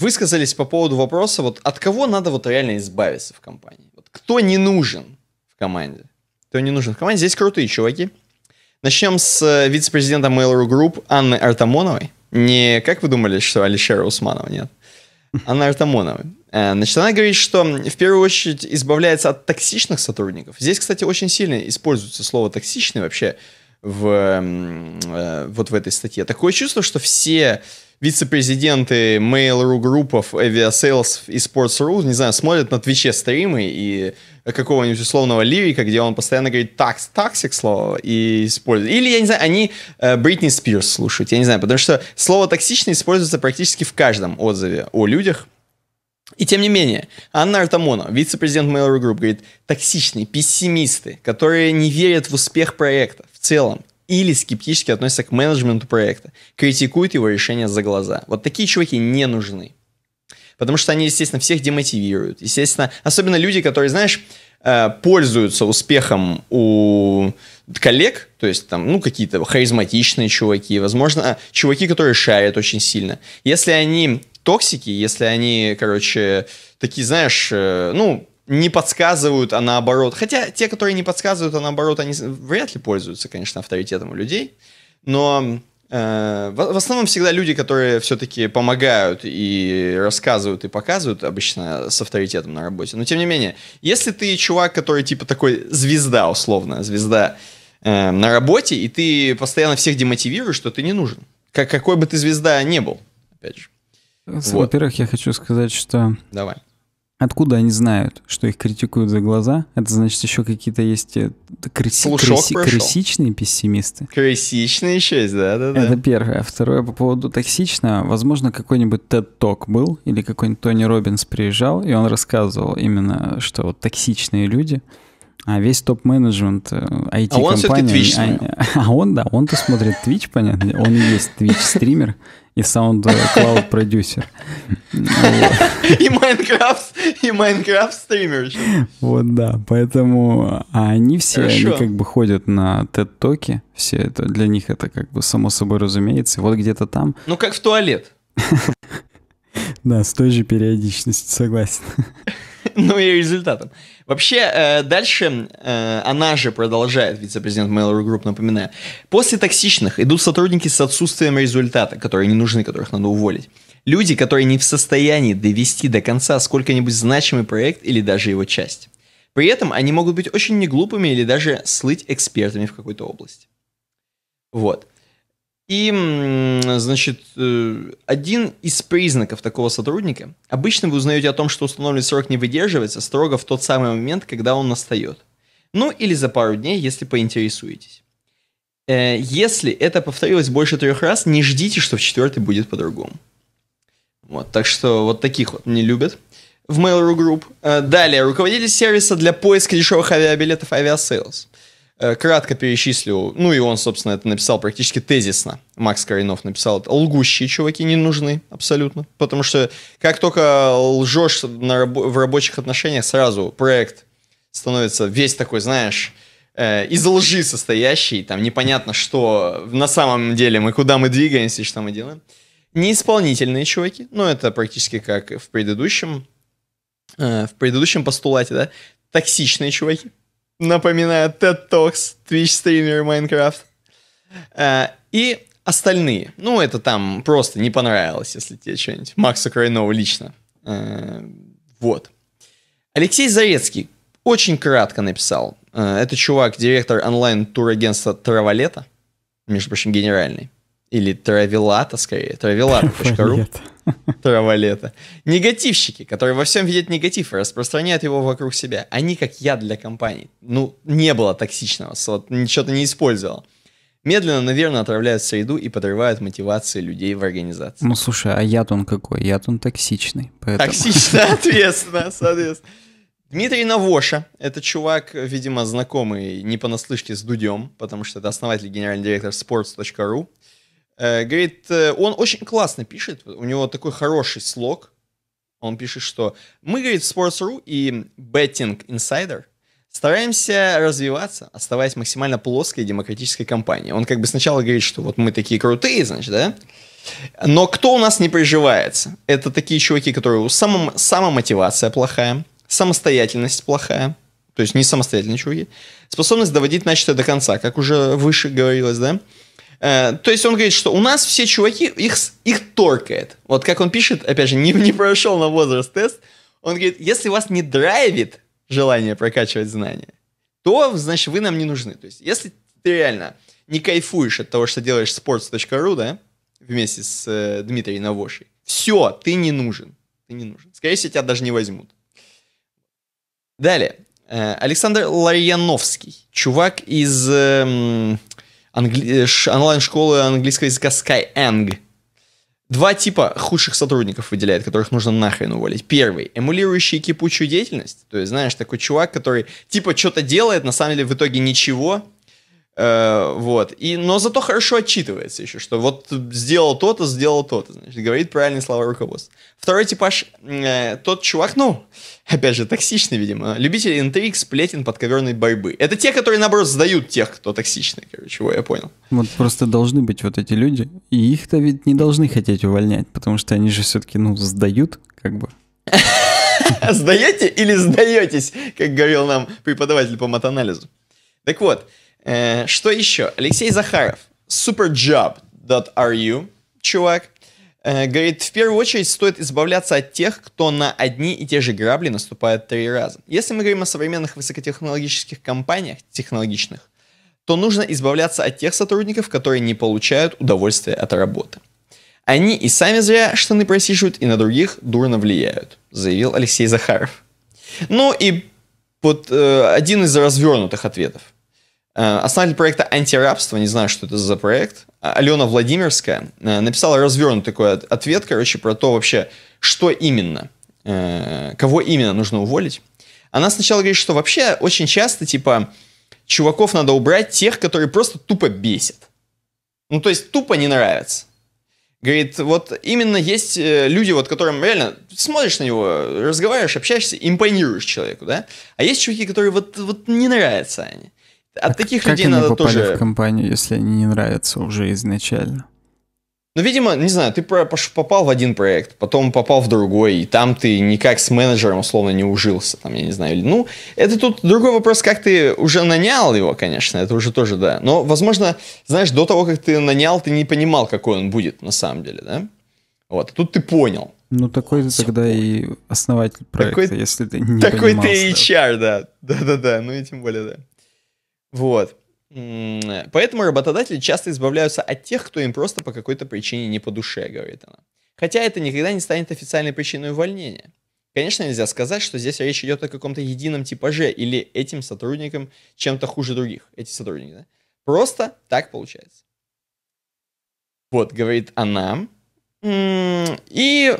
высказались по поводу вопроса, вот от кого надо вот реально избавиться в компании. Вот, кто не нужен в команде? Кто не нужен в команде? Здесь крутые чуваки. Начнем с вице-президента Mail.ru Group Анны Артамоновой. Не как вы думали, что Алишера Усманова, нет. Анна Артамонова. Значит, она говорит, что в первую очередь избавляется от токсичных сотрудников. Здесь, кстати, очень сильно используется слово «токсичный» вообще вот в этой статье. Такое чувство, что все... вице-президенты Mail.ru группов, Aviasales и Sports.ru, не знаю, смотрят на Твиче стримы и какого-нибудь условного лирика, где он постоянно говорит таксик слово и использует. Или, я не знаю, они Бритни Спирс слушают, я не знаю, потому что слово токсичный используется практически в каждом отзыве о людях. И тем не менее, Анна Артамонова, вице-президент Mail.ru Group, говорит, токсичные пессимисты, которые не верят в успех проекта в целом или скептически относятся к менеджменту проекта, критикуют его решение за глаза. Вот такие чуваки не нужны. Потому что они, естественно, всех демотивируют. Естественно, особенно люди, которые, знаешь, пользуются успехом у коллег, то есть там, ну, какие-то харизматичные чуваки, возможно, чуваки, которые шарят очень сильно. Если они токсики, если они, короче, такие, знаешь, ну, не подсказывают, а наоборот. Хотя те, которые не подсказывают, а наоборот, они вряд ли пользуются, конечно, авторитетом у людей. Но в основном всегда люди, которые все-таки помогают и рассказывают, и показывают, обычно с авторитетом на работе. Но тем не менее, если ты чувак, который типа такой звезда, условно, звезда на работе, и ты постоянно всех демотивируешь, то ты не нужен. Какой бы ты звезда ни был, опять же. Во-первых, я хочу сказать, что... Давай. Откуда они знают, что их критикуют за глаза? Это значит, еще какие-то есть крысичные пессимисты. Крысичные еще есть, да-да-да. Это первое. А второе, по поводу токсичного. Возможно, какой-нибудь TED Talk был, или какой-нибудь Тони Роббинс приезжал, и он рассказывал именно, что вот токсичные люди, а весь топ-менеджмент IT-компании... А он все-таки твичный. Он-то смотрит Twitch, понятно. Он и есть Twitch-стример. И саунд-клауд-продюсер. И Майнкрафт-стример. Вот, да. Поэтому они все, они как бы ходят на TED-токи. Все это, для них это как бы само собой разумеется. Вот где-то там. Ну, как в туалет. Да, с той же периодичностью, согласен. Ну и результатом. Вообще, дальше она же продолжает, вице-президент Mail.ru Group, напоминаю. После токсичных идут сотрудники с отсутствием результата, которые не нужны, которых надо уволить. Люди, которые не в состоянии довести до конца сколько-нибудь значимый проект или даже его часть. При этом они могут быть очень неглупыми или даже слыть экспертами в какой-то области. Вот. И, значит, один из признаков такого сотрудника: обычно вы узнаете о том, что установленный срок не выдерживается, строго в тот самый момент, когда он настает. Ну, или за пару дней, если поинтересуетесь. Если это повторилось больше 3 раз, не ждите, что в 4-й будет по-другому. Вот, так что вот таких вот не любят в Mail.ru Group. Далее, руководитель сервиса для поиска дешевых авиабилетов Aviasales. Кратко перечислю, ну и он, собственно, это написал практически тезисно. Макс Коренов написал, лгущие чуваки не нужны абсолютно, потому что как только лжешь в рабочих отношениях, сразу проект становится весь такой, знаешь, из лжи состоящий, там непонятно, что на самом деле мы, куда мы двигаемся и что мы делаем. Неисполнительные чуваки, ну это практически как в предыдущем постулате, да, токсичные чуваки. Напоминаю, TED Talks, Twitch-стримеры, Майнкрафт. И остальные. Ну, это там просто не понравилось, если тебе что-нибудь. Максу Крайнову лично. Вот. Алексей Зарецкий очень кратко написал. Это чувак, директор онлайн-турагентства Траволета. Между прочим, генеральный. Или Травелата, скорее. Травелата.ру. Траволета. Негативщики, которые во всем видят негатив и распространяют его вокруг себя. Они как яд для компаний. Ну, не было токсичного, вот, ничего-то не использовал. Медленно, наверное, отравляют среду и подрывают мотивации людей в организации. Ну, слушай, а яд он какой? Яд он токсичный. Поэтому... Токсично, ответственно, соответственно. Дмитрий Навоша, это чувак, видимо, знакомый не понаслышке с Дудем, потому что это основатель и генеральный директор sports.ru. Говорит, он очень классно пишет, у него такой хороший слог. Он пишет, что мы, говорит, в Sports.ru и Betting Insider стараемся развиваться, оставаясь максимально плоской демократической компанией. Он как бы сначала говорит, что вот мы такие крутые, значит, да? Но кто у нас не приживается? Это такие чуваки, которые самомотивация плохая, самостоятельность плохая, то есть не самостоятельные чуваки, способность доводить начатое до конца, как уже выше говорилось, да? То есть он говорит, что у нас все чуваки, их торкает. Вот как он пишет, опять же, не прошел на возраст тест. Он говорит, если вас не драйвит желание прокачивать знания, то, значит, вы нам не нужны. То есть если ты реально не кайфуешь от того, что делаешь sports.ru, да, в вместе с Дмитрием Навошей. Все, ты не нужен. Ты не нужен. Скорее всего, тебя даже не возьмут. Далее. Александр Ларьяновский. Чувак из онлайн-школы английского языка Skyeng. Два типа худших сотрудников выделяет, которых нужно нахрен уволить. Первый. Эмулирующий кипучую деятельность. То есть, знаешь, такой чувак, который типа что-то делает, на самом деле в итоге ничего. Вот. Но зато хорошо отчитывается еще, что вот сделал то-то, значит, говорит правильные слова руководства. Второй типаж, тот чувак, ну, опять же, токсичный, видимо, любитель интриг, сплетен, подковерной борьбы. Это те, которые, наоборот, сдают тех, кто токсичный, короче, чего я понял. Вот просто должны быть вот эти люди, и их-то ведь не должны хотеть увольнять, потому что они же все-таки, ну, сдают, как бы. Сдаете или сдаетесь, как говорил нам преподаватель по матанализу. Так вот. Что еще? Алексей Захаров, superjob.ru, чувак, говорит, в первую очередь стоит избавляться от тех, кто на одни и те же грабли наступает 3 раза. Если мы говорим о современных высокотехнологических компаниях, технологичных, то нужно избавляться от тех сотрудников, которые не получают удовольствия от работы. Они и сами зря штаны просиживают, и на других дурно влияют, заявил Алексей Захаров. Ну и вот один из развернутых ответов. Основатель проекта «Антирабство», не знаю, что это за проект, Алена Владимирская написала развернутый такой ответ, короче, про то вообще, что именно, кого именно нужно уволить. Она сначала говорит, что вообще очень часто, типа, чуваков надо убрать тех, которые просто тупо бесят. Ну, то есть, тупо не нравятся. Говорит, вот именно есть люди, вот которым реально смотришь на него, разговариваешь, общаешься, импонируешь человеку, да? А есть чуваки, которые вот не нравятся они. От таких людей надо тоже... Как они попали в компанию, если они не нравятся уже изначально? Ну, видимо, не знаю, ты попал в один проект, потом попал в другой, и там ты никак с менеджером, условно, не ужился, там, я не знаю. Ну, это тут другой вопрос, как ты уже нанял его, конечно, это уже тоже, да. Но, возможно, знаешь, до того, как ты нанял, ты не понимал, какой он будет на самом деле, да? Вот, тут ты понял. Ну, такой ты тогда и основатель проекта, такой, если ты не такой понимал. Такой ты HR, да. Да-да-да, ну и тем более, да. Вот. Поэтому работодатели часто избавляются от тех, кто им просто по какой-то причине не по душе, говорит она. Хотя это никогда не станет официальной причиной увольнения. Конечно, нельзя сказать, что здесь речь идет о каком-то едином типаже или этим сотрудникам чем-то хуже других. Эти сотрудники, да? Просто так получается. Вот, говорит она. И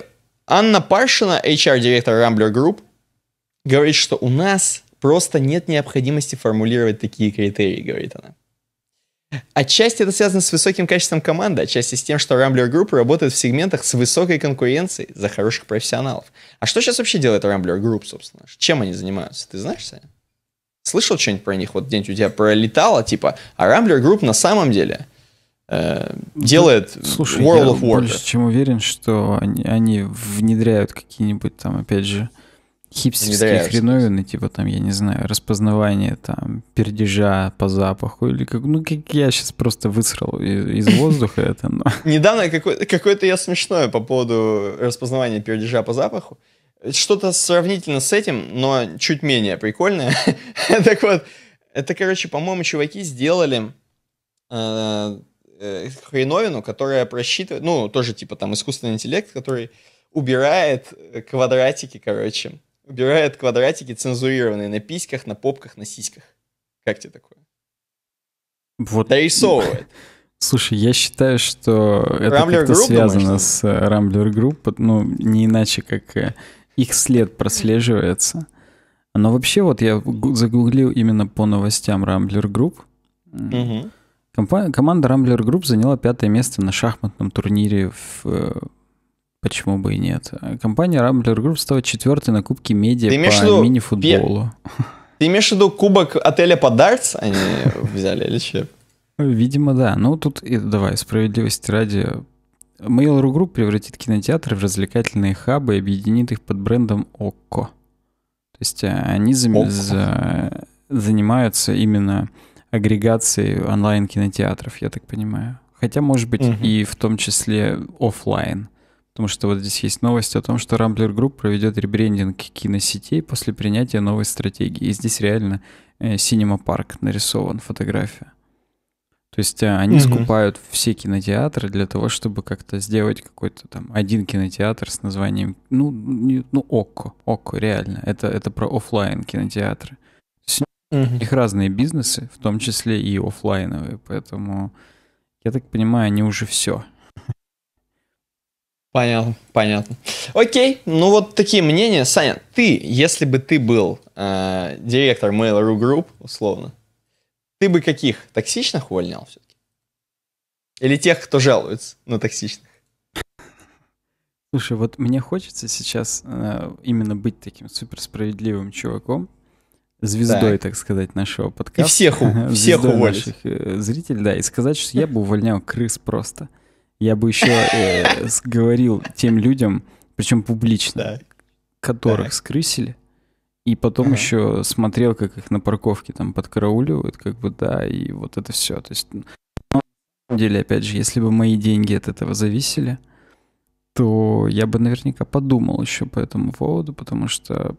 Анна Паршина, HR-директор Rambler Group, говорит, что у нас... Просто нет необходимости формулировать такие критерии, говорит она. Отчасти это связано с высоким качеством команды, отчасти с тем, что Rambler Group работает в сегментах с высокой конкуренцией за хороших профессионалов. А что сейчас вообще делает Rambler Group, собственно? Чем они занимаются? Ты знаешь, Саня? Слышал что-нибудь про них? Вот где-нибудь у тебя пролетало, типа, а Rambler Group на самом деле делает World of Warcraft. Я больше чем уверен, что они внедряют какие-нибудь там, опять же, хипстерские хреновины, типа там, я не знаю, распознавание там пердежа по запаху или как, ну как я сейчас просто высрал из воздуха это. Недавно какое-то я смешное по поводу распознавания пердежа по запаху. Что-то сравнительно с этим, но чуть менее прикольное. Так вот, это, короче, по-моему, чуваки сделали хреновину, которая просчитывает, ну, тоже типа там искусственный интеллект, который убирает квадратики, короче. Убирает квадратики цензурированные на письках, на попках, на сиськах. Как тебе такое? Вот. Дорисовывает. Слушай, я считаю, что это как-то связано с Rambler Group. Ну, не иначе, как их след прослеживается. Но вообще вот я загуглил именно по новостям Rambler Group. Угу. Команда Rambler Group заняла 5-е место на шахматном турнире в... Почему бы и нет? Компания Rambler Group стала 4-й на Кубке Медиа по мини-футболу. Ты имеешь в виду кубок отеля по дартс они взяли или что? Видимо, да. Ну, тут, давай, справедливости ради. Mail.ru Group превратит кинотеатры в развлекательные хабы и объединит их под брендом ОККО. То есть они занимаются именно агрегацией онлайн-кинотеатров, я так понимаю. Хотя, может быть, и в том числе офлайн. Потому что вот здесь есть новость о том, что Rambler Group проведет ребрендинг киносетей после принятия новой стратегии. И здесь реально Cinema Park нарисован, фотография. То есть они скупают все кинотеатры для того, чтобы как-то сделать какой-то там один кинотеатр с названием, Окко. Окко, реально. Это про офлайн кинотеатры. Их разные бизнесы, в том числе и офлайновые, поэтому, я так понимаю, они уже все. Понятно. Окей, ну вот такие мнения. Саня, если бы ты был директор Mail.ru Group, условно, ты бы каких? Токсичных увольнял все-таки? Или тех, кто жалуется на токсичных? Слушай, вот мне хочется сейчас именно быть таким суперсправедливым чуваком, звездой, так сказать, нашего подкаста. И всех уволить. Зрителей, да, и сказать, что я бы увольнял крыс просто. Я бы еще говорил тем людям, причем публично, которых скрысили, и потом еще смотрел, как их на парковке там подкарауливают, и вот это все. То есть, на самом деле, опять же, если бы мои деньги от этого зависели, то я бы наверняка подумал еще по этому поводу, потому что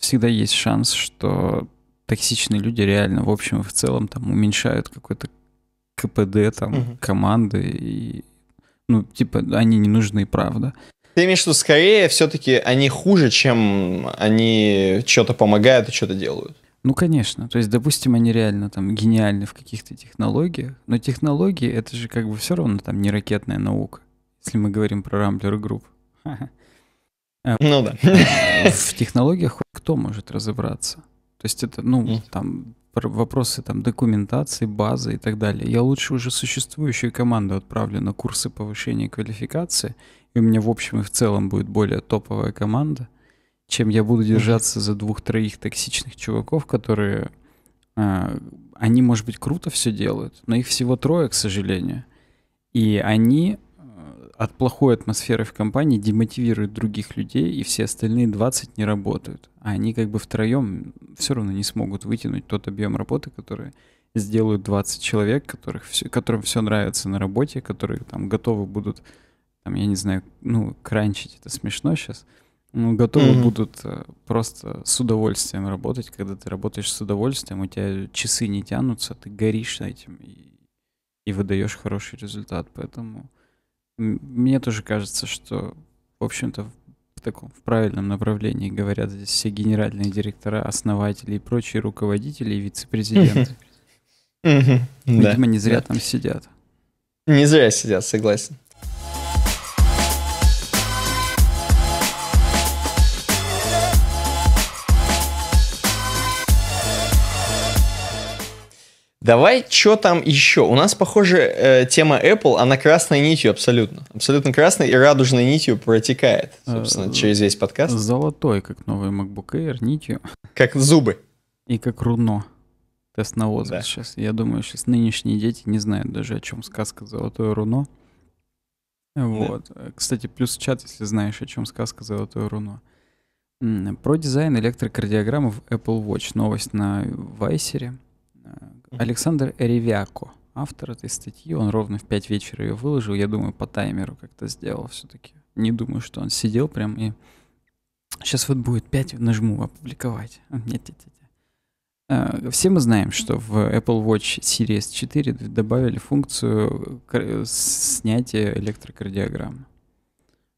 всегда есть шанс, что токсичные люди реально, в общем и в целом, там уменьшают какой-то КПД там команды, и, они не нужны, правда. Ты имеешь в виду, скорее все-таки они хуже, чем они что-то помогают и что-то делают? Ну, конечно. То есть, допустим, они реально там гениальны в каких-то технологиях, но технологии — это же как бы все равно там не ракетная наука, если мы говорим про Rambler Group. В технологиях кто может разобраться? То есть это, там вопросы там документации, базы и так далее. Я лучше уже существующую команду отправлю на курсы повышения квалификации, и у меня в общем и в целом будет более топовая команда, чем я буду держаться за 2-3 токсичных чуваков, которые... Они, может быть, круто все делают, но их всего 3, к сожалению. И они... от плохой атмосферы в компании демотивирует других людей, и все остальные 20 не работают. А они как бы втроем все равно не смогут вытянуть тот объем работы, который сделают 20 человек, которым все нравится на работе, которые там готовы будут, там, я не знаю, кранчить, это смешно сейчас, готовы будут просто с удовольствием работать. Когда ты работаешь с удовольствием, у тебя часы не тянутся, ты горишь этим и выдаешь хороший результат. Поэтому... Мне тоже кажется, что, в общем-то, в правильном направлении говорят здесь все генеральные директора, основатели и прочие руководители и вице-президенты. Видимо, не зря там сидят. Не зря сидят, согласен. Давай, что там еще? У нас, похоже, тема Apple, она красной нитью абсолютно. Абсолютно красной и радужной нитью протекает, собственно, через весь подкаст. Золотой, как новый MacBook Air, нитью. Как зубы. И как руно. Тест на возраст сейчас. Я думаю, сейчас нынешние дети не знают даже, о чем сказка «Золотое руно». Вот. Да. Кстати, плюс чат, если знаешь, о чем сказка «Золотое руно». Про дизайн электрокардиограммы в Apple Watch. Новость на Вайсере. Александр Ревяко, автор этой статьи, он ровно в 5 вечера ее выложил, я думаю, по таймеру как-то сделал все-таки. Не думаю, что он сидел прям и... Сейчас вот будет 5, нажму «Опубликовать». Нет. Все мы знаем, что в Apple Watch Series 4 добавили функцию снятия электрокардиограммы.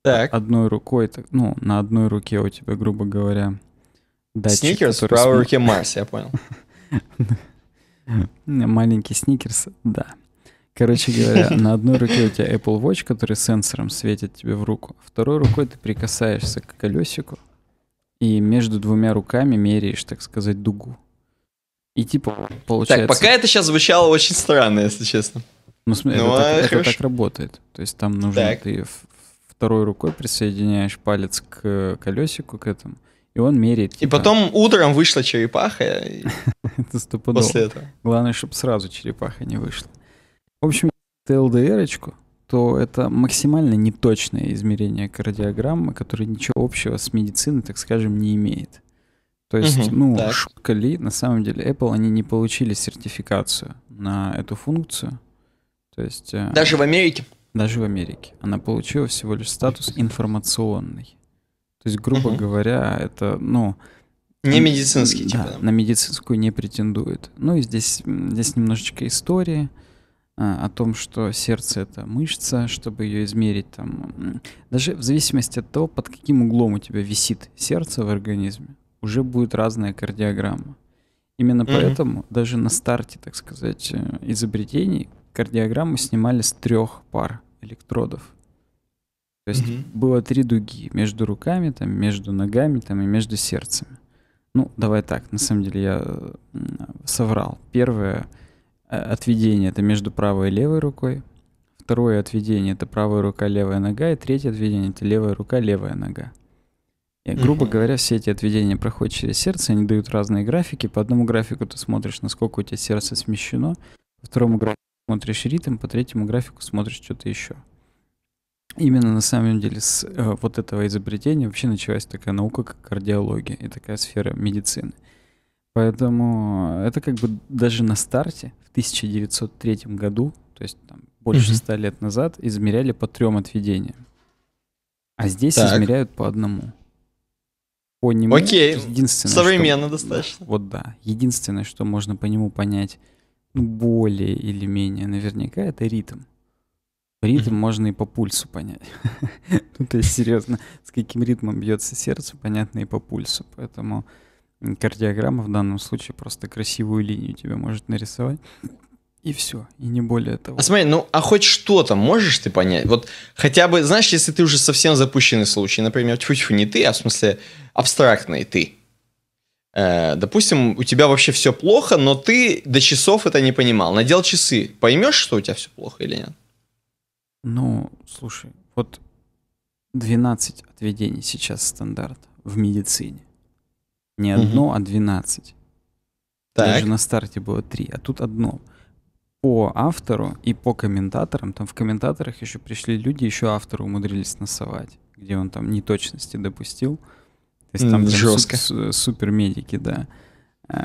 Так. Одной рукой, на одной руке у тебя, грубо говоря, датчик... Сникерс, в правой руке Марс, я понял. Маленький сникерс, да. Короче говоря, на одной руке у тебя Apple Watch, который сенсором светит тебе в руку, второй рукой ты прикасаешься к колесику и между двумя руками меряешь, так сказать, дугу. И типа получается... Так, пока это сейчас звучало очень странно, если честно. Ну, смотри, это так работает. То есть там нужно ты второй рукой присоединяешь палец к колесику, к этому. И он меряет. Типа... И потом утром вышла черепаха. Это стопудово. После этого. Главное, чтобы сразу черепаха не вышла. В общем, если ЛДР-очку, то это максимально неточное измерение кардиограммы, которое ничего общего с медициной, так скажем, не имеет. То есть, шутка ли, на самом деле, Apple, они не получили сертификацию на эту функцию. То есть... Даже в Америке? Даже в Америке. Она получила всего лишь статус информационный. То есть, грубо говоря, это, Не медицинский, типа. Да, на медицинскую не претендует. Ну и здесь немножечко истории о том, что сердце — это мышца, чтобы ее измерить. Там, даже в зависимости от того, под каким углом у тебя висит сердце в организме, уже будет разная кардиограмма. Именно поэтому даже на старте, так сказать, изобретений кардиограмму снимали с 3 пар электродов. То есть было 3 дуги между руками, там, между ногами там, и между сердцами. Ну, давай так, на самом деле я соврал. Первое отведение — это между правой и левой рукой. Второе отведение — это правая рука, левая нога. И третье отведение — это левая рука, левая нога. И, грубо говоря, все эти отведения проходят через сердце, они дают разные графики. По одному графику ты смотришь, насколько у тебя сердце смещено. По второму графику смотришь ритм, по третьему графику смотришь что-то еще. Именно на самом деле с вот этого изобретения вообще началась такая наука, как кардиология, и такая сфера медицины. Поэтому это как бы даже на старте в 1903 году, то есть там, больше 100 лет назад, измеряли по 3 отведениям. А здесь измеряют по одному. По нему, окей, современно достаточно. Вот да. Единственное, что можно по нему понять, ну, более или менее наверняка, это ритм. Ритм можно и по пульсу понять. Ну, то есть, серьезно, с каким ритмом бьется сердце, понятно и по пульсу. Поэтому кардиограмма в данном случае просто красивую линию тебе может нарисовать. И все, и не более того. А смотри, ну, а хоть что-то можешь ты понять? Вот хотя бы, знаешь, если ты уже совсем запущенный случай, например, тьфу-тьфу, не ты, а в смысле абстрактный ты. Допустим, у тебя вообще все плохо, но ты до часов это не понимал. Надел часы, поймешь, что у тебя все плохо или нет? Ну, слушай, вот 12 отведений сейчас стандарт в медицине. Не одно, а 12. Так. Даже на старте было 3, а тут одно. По автору и по комментаторам, там в комментаторах еще пришли люди, еще автору умудрились насовать, где он там неточности допустил. То есть там жестко. Супермедики, да.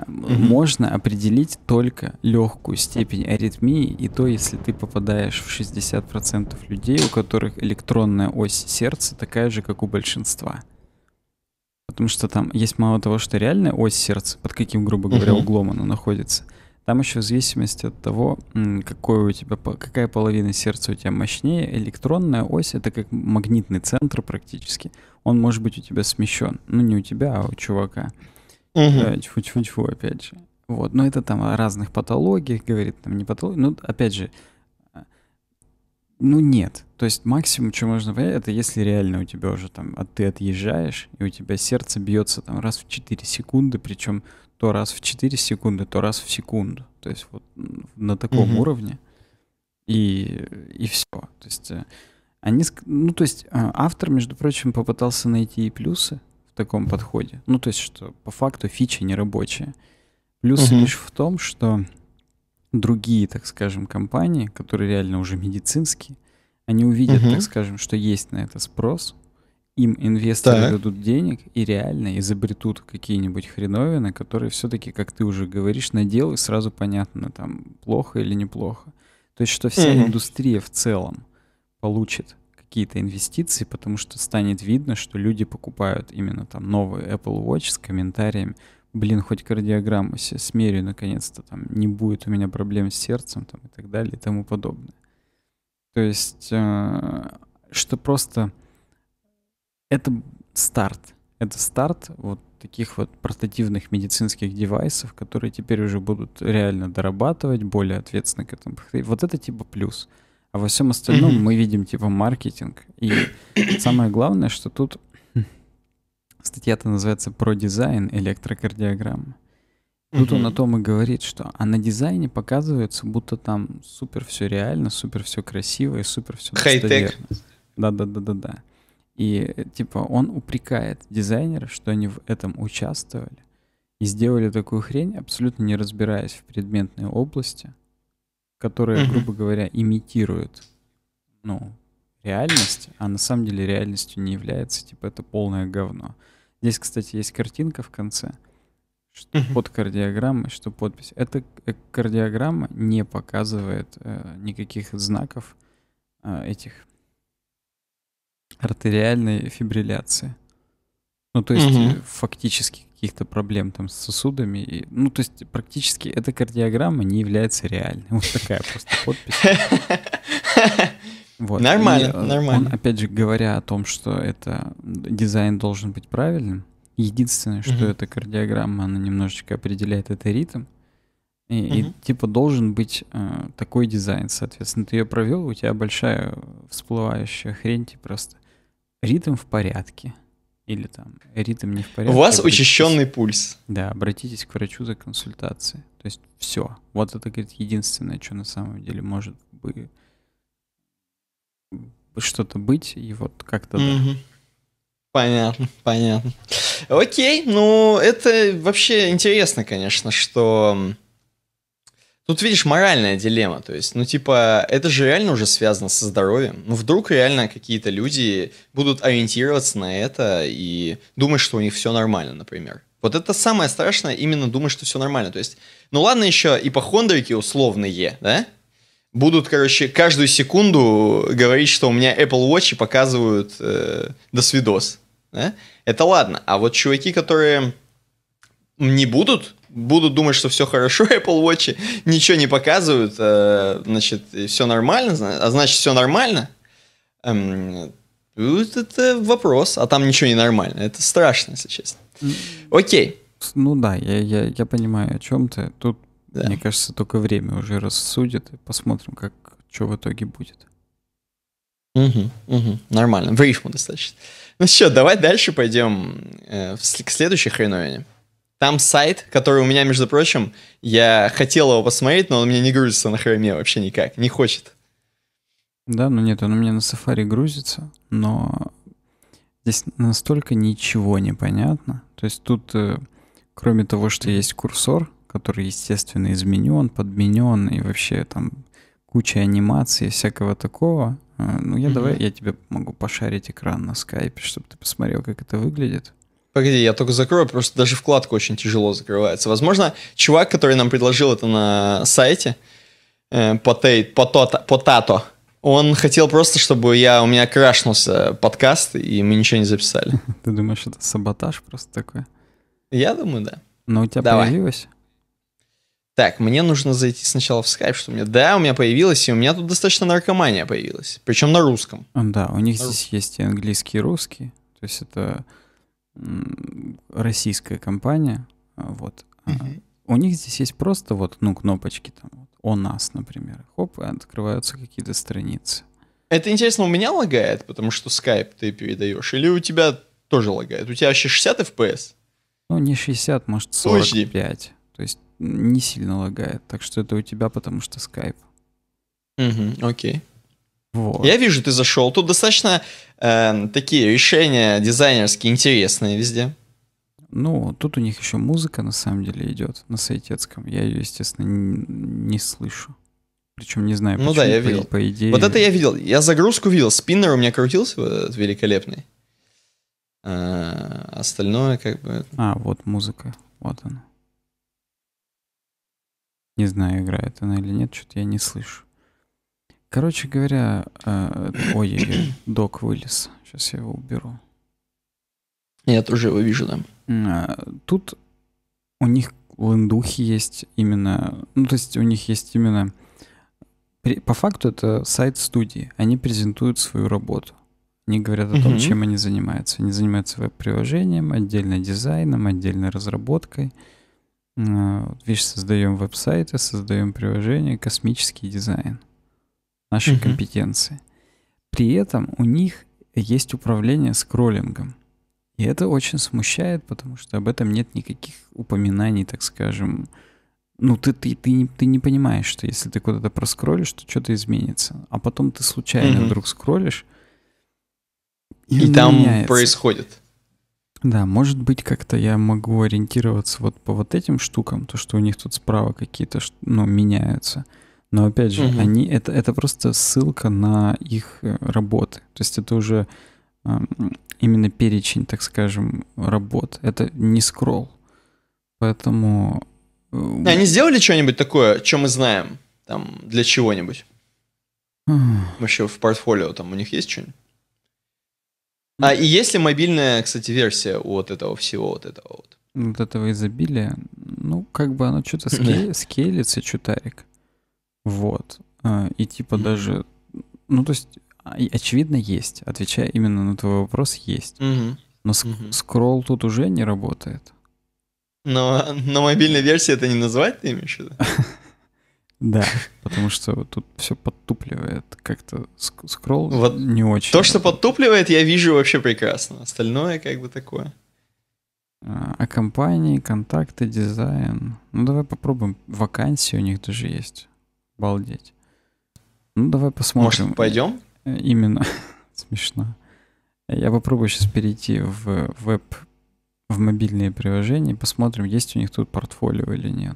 Можно определить только легкую степень аритмии, и то, если ты попадаешь в 60% людей, у которых электронная ось сердца такая же, как у большинства. Потому что там есть мало того, что реальная ось сердца, под каким, грубо говоря, углом она находится, там еще в зависимости от того, какая половина сердца у тебя мощнее, электронная ось — это как магнитный центр практически. Он может быть у тебя смещен. Ну, не у тебя, а у чувака. Тьфу-тьфу-тьфу, опять же. Вот. Но это там о разных патологиях говорит, там не патология. Ну, опять же, ну нет. То есть максимум, что можно понять, это если реально у тебя уже там, ты отъезжаешь, и у тебя сердце бьется там раз в 4 секунды, причем то раз в 4 секунды, то раз в секунду. То есть вот на таком уровне. И все. То есть, автор, между прочим, попытался найти и плюсы в таком подходе. Ну, то есть, что по факту фичи не рабочие. Плюсы лишь в том, что другие, так скажем, компании, которые реально уже медицинские, они увидят, так скажем, что есть на это спрос, им инвесторы дадут денег и реально изобретут какие-нибудь хреновины, которые все-таки, как ты уже говоришь, надел, и сразу понятно, там, плохо или неплохо. То есть, что вся индустрия в целом получит какие-то инвестиции, потому что станет видно, что люди покупают именно там новый Apple Watch с комментарием: блин, хоть кардиограмму себе смерю, наконец-то, там, не будет у меня проблем с сердцем, там, и так далее, и тому подобное. То есть, что просто это старт вот таких вот портативных медицинских девайсов, которые теперь уже будут реально дорабатывать, более ответственно к этому. Вот это типа плюс. А во всем остальном мы видим типа маркетинг. И самое главное, что тут статья-то называется «Про дизайн электрокардиограммы». Тут он о том и говорит, что на дизайне показывается, будто там супер все реально, супер все красиво и супер все достоверно. Да-да-да-да-да. И типа он упрекает дизайнеров, что они в этом участвовали и сделали такую хрень, абсолютно не разбираясь в предметной области, которая, грубо говоря, имитирует, ну, реальность, а на самом деле реальностью не является, типа это полное говно. Здесь, кстати, есть картинка в конце, что под кардиограммой, что подпись. Эта кардиограмма не показывает никаких знаков этих артериальной фибрилляции. Ну, то есть фактически каких-то проблем там с сосудами. И, ну, то есть практически эта кардиограмма не является реальной. Вот такая просто подпись. Вот. Нормально, нормально. Он, опять же, говоря о том, что это дизайн должен быть правильным, единственное, что эта кардиограмма, она немножечко определяет это ритм. И типа должен быть такой дизайн, соответственно. Ты ее провел, у тебя большая всплывающая хрень, типа просто ритм в порядке. Или там ритм не в порядке. У вас учащенный пульс. Да, обратитесь к врачу за консультацией. То есть все. Вот это, говорит, единственное, что на самом деле может быть что-то быть, и вот как-то... Да. Понятно, понятно. Окей, ну это вообще интересно, конечно, что... Тут, видишь, моральная дилемма, то есть, ну, типа, это же реально уже связано со здоровьем. Ну, вдруг реально какие-то люди будут ориентироваться на это и думать, что у них все нормально, например. Вот это самое страшное, именно думать, что все нормально. То есть, ну, ладно, еще ипохондрики условные, да, будут, короче, каждую секунду говорить, что у меня Apple Watch и показывают досвидос, да? Это ладно, а вот чуваки, которые не будут думать, что все хорошо, Apple Watch ничего не показывают, значит, все нормально, а значит, все нормально. Вот это вопрос, а там ничего не нормально. Это страшно, если честно. Окей. Ну да, я понимаю, о чем ты. Тут, да, мне кажется, только время уже рассудит, и посмотрим, как, что в итоге будет. Угу, угу, нормально, в рифму достаточно. Ну что, давай дальше пойдем к следующей хреновине. Там сайт, который у меня, между прочим, я хотел его посмотреть, но он у меня не грузится на хроме вообще никак, не хочет. Да, ну нет, он у меня на Safari грузится, но здесь настолько ничего не понятно. То есть тут, кроме того, что есть курсор, который, естественно, изменен, подменен, и вообще там куча анимаций и всякого такого. Ну я тебе могу пошарить экран на скайпе, чтобы ты посмотрел, как это выглядит. Погоди, я только закрою, просто даже вкладка очень тяжело закрывается. Возможно, чувак, который нам предложил это на сайте, Potato, он хотел просто, чтобы у меня крашнулся подкаст, и мы ничего не записали. Ты думаешь, это саботаж просто такой? Я думаю, да. Но у тебя появилось? Так, мне нужно зайти сначала в Skype, что у меня... Да, у меня появилось, и у меня тут достаточно наркомания появилась, причем на русском. Да, у них здесь есть и английский, и русский, то есть это... российская компания, вот. У них здесь есть просто вот, ну, кнопочки там, «О нас», например, хоп, и открываются какие-то страницы. Это интересно, у меня лагает, потому что Skype ты передаешь, или у тебя тоже лагает? У тебя вообще 60 FPS? Ну, не 60, может, 45. То есть не сильно лагает, так что это у тебя, потому что Skype. Окей. Вот. Я вижу, ты зашел. Тут достаточно такие решения дизайнерские интересные везде. Ну, тут у них еще музыка на самом деле идет на сайтецком. Я ее, естественно, не слышу. Причем не знаю, почему. Ну да, я видел. По идее... Вот это я видел. Я загрузку видел. Спиннер у меня крутился вот этот великолепный. Остальное как бы... вот музыка. Вот она. Не знаю, играет она или нет. Что-то я не слышу. Короче говоря, ой, док вылез. Сейчас я его уберу. Я тоже его вижу, да. Тут у них лендухи есть именно... Ну, то есть у них есть именно... По факту это сайт студии. Они презентуют свою работу. Они говорят о том, чем они занимаются. Они занимаются веб-приложением, отдельно дизайном, отдельно разработкой. Видишь, создаем веб-сайты, создаем приложение, космический дизайн. Наши компетенции. При этом у них есть управление скроллингом. И это очень смущает, потому что об этом нет никаких упоминаний, так скажем. Ну, ты не понимаешь, что если ты куда-то проскроллишь, то что-то изменится. А потом ты случайно вдруг скроллишь, и там меняется. Происходит. Да, может быть, как-то я могу ориентироваться вот по вот этим штукам, то, что у них тут справа какие-то, ну, меняются. Но опять же, они, это просто ссылка на их работы. То есть это уже именно перечень, так скажем, работ. Это не скролл. Поэтому... Они сделали что-нибудь такое, что мы знаем? Там, для чего-нибудь? Вообще в портфолио там у них есть что-нибудь? И есть ли мобильная, кстати, версия вот этого всего? Вот этого вот? вот этого изобилия, ну, как бы оно что-то скейлится, чутарик. Вот. И типа даже... Ну, то есть, очевидно, есть. Отвечая именно на твой вопрос, есть. Но скролл тут уже не работает. Но мобильной версии это не назвать, ты имеешь в виду? Да, потому что тут все подтупливает. Как-то скролл вот не очень. То, что подтупливает, я вижу вообще прекрасно. Остальное как бы такое. О компании, контакты, дизайн. Ну, давай попробуем. Вакансии у них даже есть. Обалдеть. Ну, давай посмотрим. Может, пойдем? Именно. Смешно. Я попробую сейчас перейти в веб, в мобильные приложения. Посмотрим, есть у них тут портфолио или нет.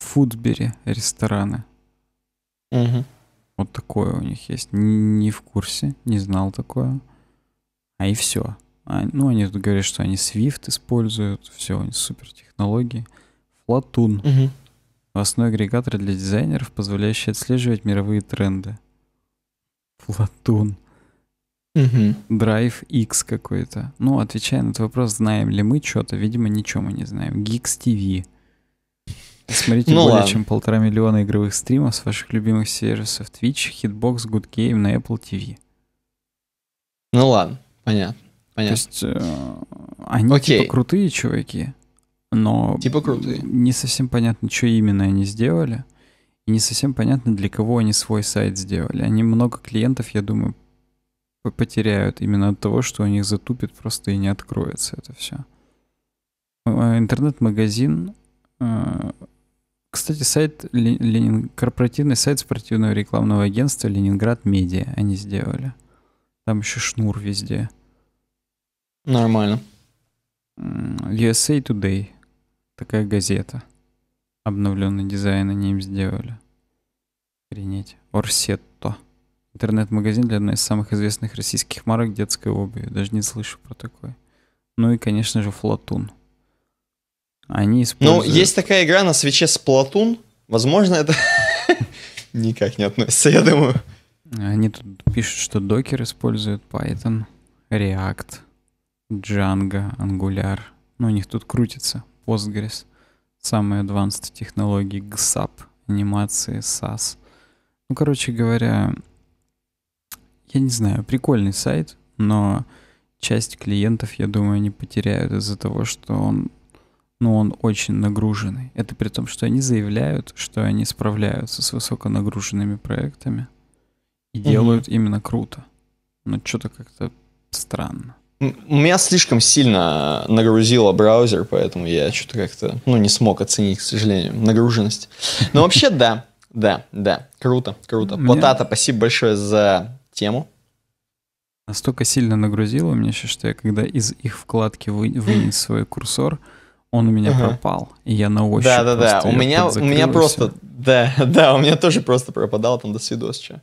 Фудбери рестораны. Угу. Вот такое у них есть. Не в курсе, не знал такое. А и все. Ну, они тут говорят, что они Swift используют. Все, у них супертехнологии. Флатун. Угу. Новостной агрегатор для дизайнеров, позволяющий отслеживать мировые тренды. Флатун. Драйв X какой-то. Ну, отвечая на этот вопрос, знаем ли мы что-то, видимо, ничего мы не знаем. Geeks TV. Смотрите более чем 1,5 миллиона игровых стримов с ваших любимых сервисов Twitch, Hitbox, Good Game на Apple TV. Ну ладно, понятно. То есть они типа крутые чуваки, но типа крутые. Не совсем понятно, что именно они сделали, и не совсем понятно, для кого они свой сайт сделали. Они много клиентов, я думаю, потеряют именно от того, что у них затупит просто и не откроется это все. Интернет-магазин. Кстати, сайт корпоративный сайт спортивного рекламного агентства Ленинград Медиа они сделали. Там еще шнур везде. Нормально. USA Today. Такая газета. Обновленный дизайн они им сделали. Охренеть. Орсетто. Интернет-магазин для одной из самых известных российских марок детской обуви. Даже не слышу про такое. Ну и, конечно же, Флатун. Они используют... Ну, есть такая игра на свече Splatoon. Возможно, это никак не относится, я думаю. Они тут пишут, что докер используют Python, React, Django, Angular. Ну, у них тут крутится Postgres. Самые advanced технологии GSAP, анимации, SAS. Ну, короче говоря... Я не знаю, прикольный сайт, но часть клиентов, я думаю, они потеряют из-за того, что он очень нагруженный. Это при том, что они заявляют, что они справляются с высоконагруженными проектами и делают именно круто. Но что-то как-то странно. У меня слишком сильно нагрузило браузер, поэтому я что-то как-то, не смог оценить, к сожалению, нагруженность. Но вообще да, круто. Потата, спасибо большое за... тему. Настолько сильно нагрузило меня сейчас, что я когда из их вкладки вынес свой курсор, он у меня пропал. И я на ощупь. Да. У меня просто... Да, у меня тоже просто пропадал там до свидос. Че.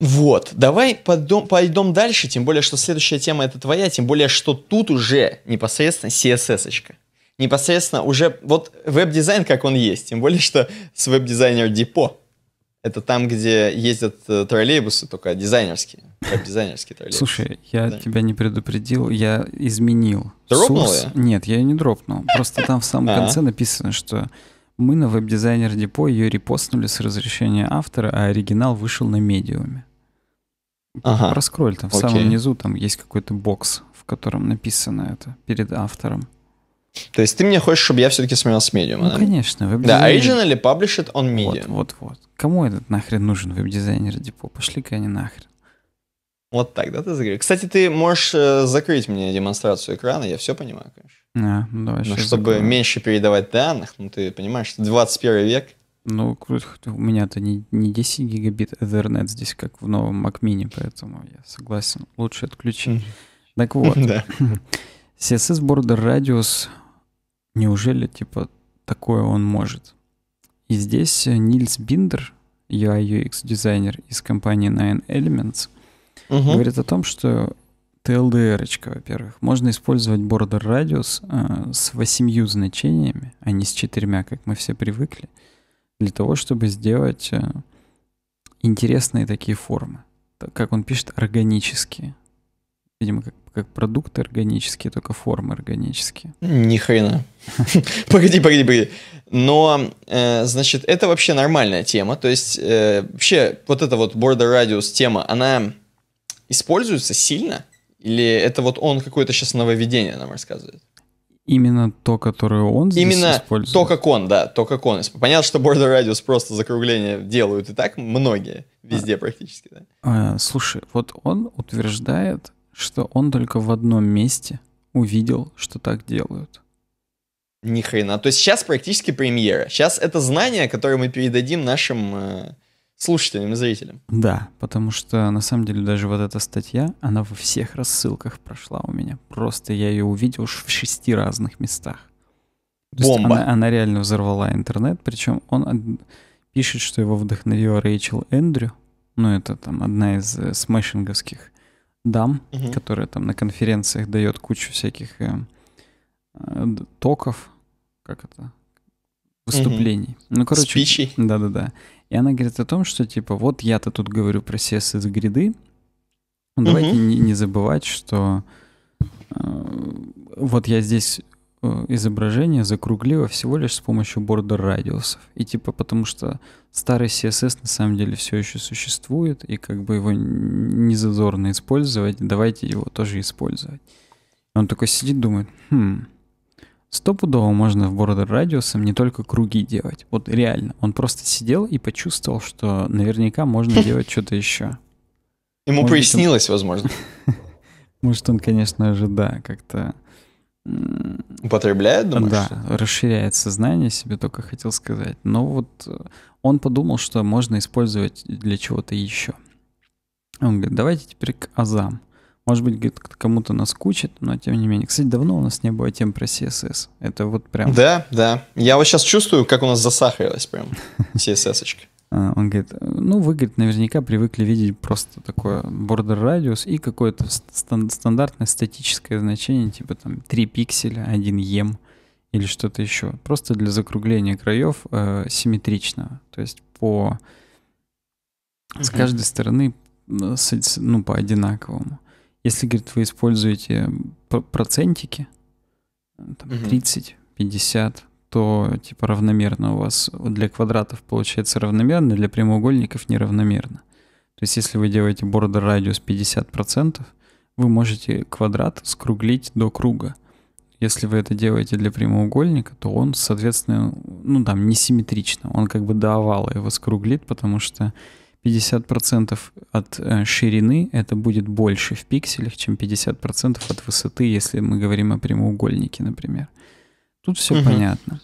Вот. Давай пойдем дальше, тем более, что следующая тема это твоя, тем более, что тут уже непосредственно CSS-очка. Непосредственно уже... Вот веб-дизайн, как он есть. Тем более, что с веб-дизайнер Депо. Это там, где ездят троллейбусы, только дизайнерские. Дизайнерские троллейбусы. Слушай, я тебя не предупредил, я изменил. Дропнул я? Нет, я ее не дропнул. Просто там в самом конце написано, что мы на веб-дизайнер Депо ее репостнули с разрешения автора, а оригинал вышел на медиуме. Проскроль там, в самом низу там есть какой-то бокс, в котором написано это перед автором. То есть ты мне хочешь, чтобы я все-таки смотрел с медиума, да? Конечно. Да, original или published on medium. Вот. Кому этот нахрен нужен веб-дизайнер Депо? Пошли-ка они нахрен. Вот так, да, ты заговорил? Кстати, ты можешь закрыть мне демонстрацию экрана, я все понимаю, конечно. Давай. Но чтобы меньше передавать данных, ты понимаешь, что 21 век. Ну, круто, у меня-то не 10 гигабит Ethernet здесь, как в новом Mac Mini, поэтому я согласен. Лучше отключить. Так вот. CSS Border Radius, неужели, такое он может? И здесь Нильс Биндер, UI UX дизайнер из компании Nine Elements, говорит о том, что TLDR-очка, во-первых, можно использовать Border Radius с 8 значениями, а не с 4, как мы все привыкли, для того, чтобы сделать интересные такие формы. Как он пишет, органические. Видимо, как продукты органические, только формы органические. Ни хрена. Погоди. Но, значит, это вообще нормальная тема. То есть, вообще, вот эта вот border radius тема, она используется сильно? Или это вот он какое-то сейчас нововведение нам рассказывает? Именно то, которое он здесь использует? Именно то, как он, да, то, как он. Понятно, что border radius просто закругление делают и так многие, везде практически. Да? Слушай, вот он утверждает, что он только в одном месте увидел, что так делают. Ни хрена. То есть сейчас практически премьера. Сейчас это знание, которое мы передадим нашим слушателям и зрителям. Да, потому что на самом деле даже вот эта статья, она во всех рассылках прошла у меня. Просто я ее увидел уж в 6 разных местах. Бомба. Она реально взорвала интернет. Причем он пишет, что его вдохновила Рэйчел Эндрю. Ну, это там одна из смешинговских дам, которая там на конференциях дает кучу всяких токов, как это, выступлений. Ну, короче, спичи. Да-да-да. И она говорит о том, что типа вот я-то тут говорю про CSS гриды, давайте не забывать, что вот я здесь изображение закруглила всего лишь с помощью border радиусов. И типа потому что старый CSS на самом деле все еще существует, и как бы его не зазорно использовать, давайте его тоже использовать. Он такой сидит, думает, стопудово можно в border радиусом не только круги делать. Вот реально. Он просто сидел и почувствовал, что наверняка можно делать что-то еще. Ему прояснилось, возможно. Может, он, конечно же, да, как-то... Употребляет, думаешь? Да, расширяет сознание себе, только хотел сказать. Но вот он подумал, что можно использовать для чего-то еще. Он говорит, давайте теперь к азам. Может быть, кому-то наскучит, но тем не менее. Кстати, давно у нас не было тем про CSS. Это вот прям... Да. Я вот сейчас чувствую, как у нас засахарилась прям CSS-очка. Он говорит, ну вы, говорит, наверняка привыкли видеть просто такое border radius и какое-то стандартное статическое значение, типа там 3 пикселя, 1 ем или что-то еще. Просто для закругления краев симметричного. То есть по... с каждой стороны, ну, по одинаковому. Если, говорит, вы используете процентики, там, 30, 50, то типа равномерно у вас для квадратов получается равномерно, для прямоугольников неравномерно. То есть если вы делаете border radius 50%, вы можете квадрат скруглить до круга. Если вы это делаете для прямоугольника, то он, соответственно, ну там несимметрично, он как бы до овала его скруглит, потому что 50% от ширины это будет больше в пикселях, чем 50% от высоты, если мы говорим о прямоугольнике, например. Тут все понятно.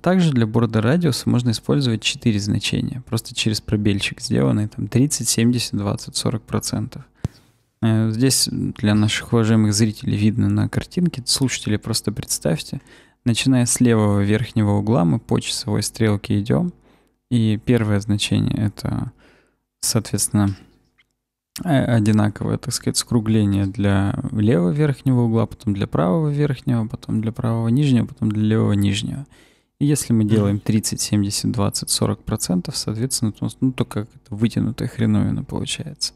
Также для border radius можно использовать 4 значения, просто через пробельчик сделанный, там 30, 70, 20, 40%. Здесь для наших уважаемых зрителей видно на картинке, слушатели просто представьте, начиная с левого верхнего угла мы по часовой стрелке идем. И первое значение это, соответственно, одинаковое, так сказать, скругление для левого верхнего угла, потом для правого верхнего, потом для правого нижнего, потом для левого нижнего. И если мы делаем 30, 70, 20, 40%, соответственно, то, ну, то как это вытянутая хреновина получается.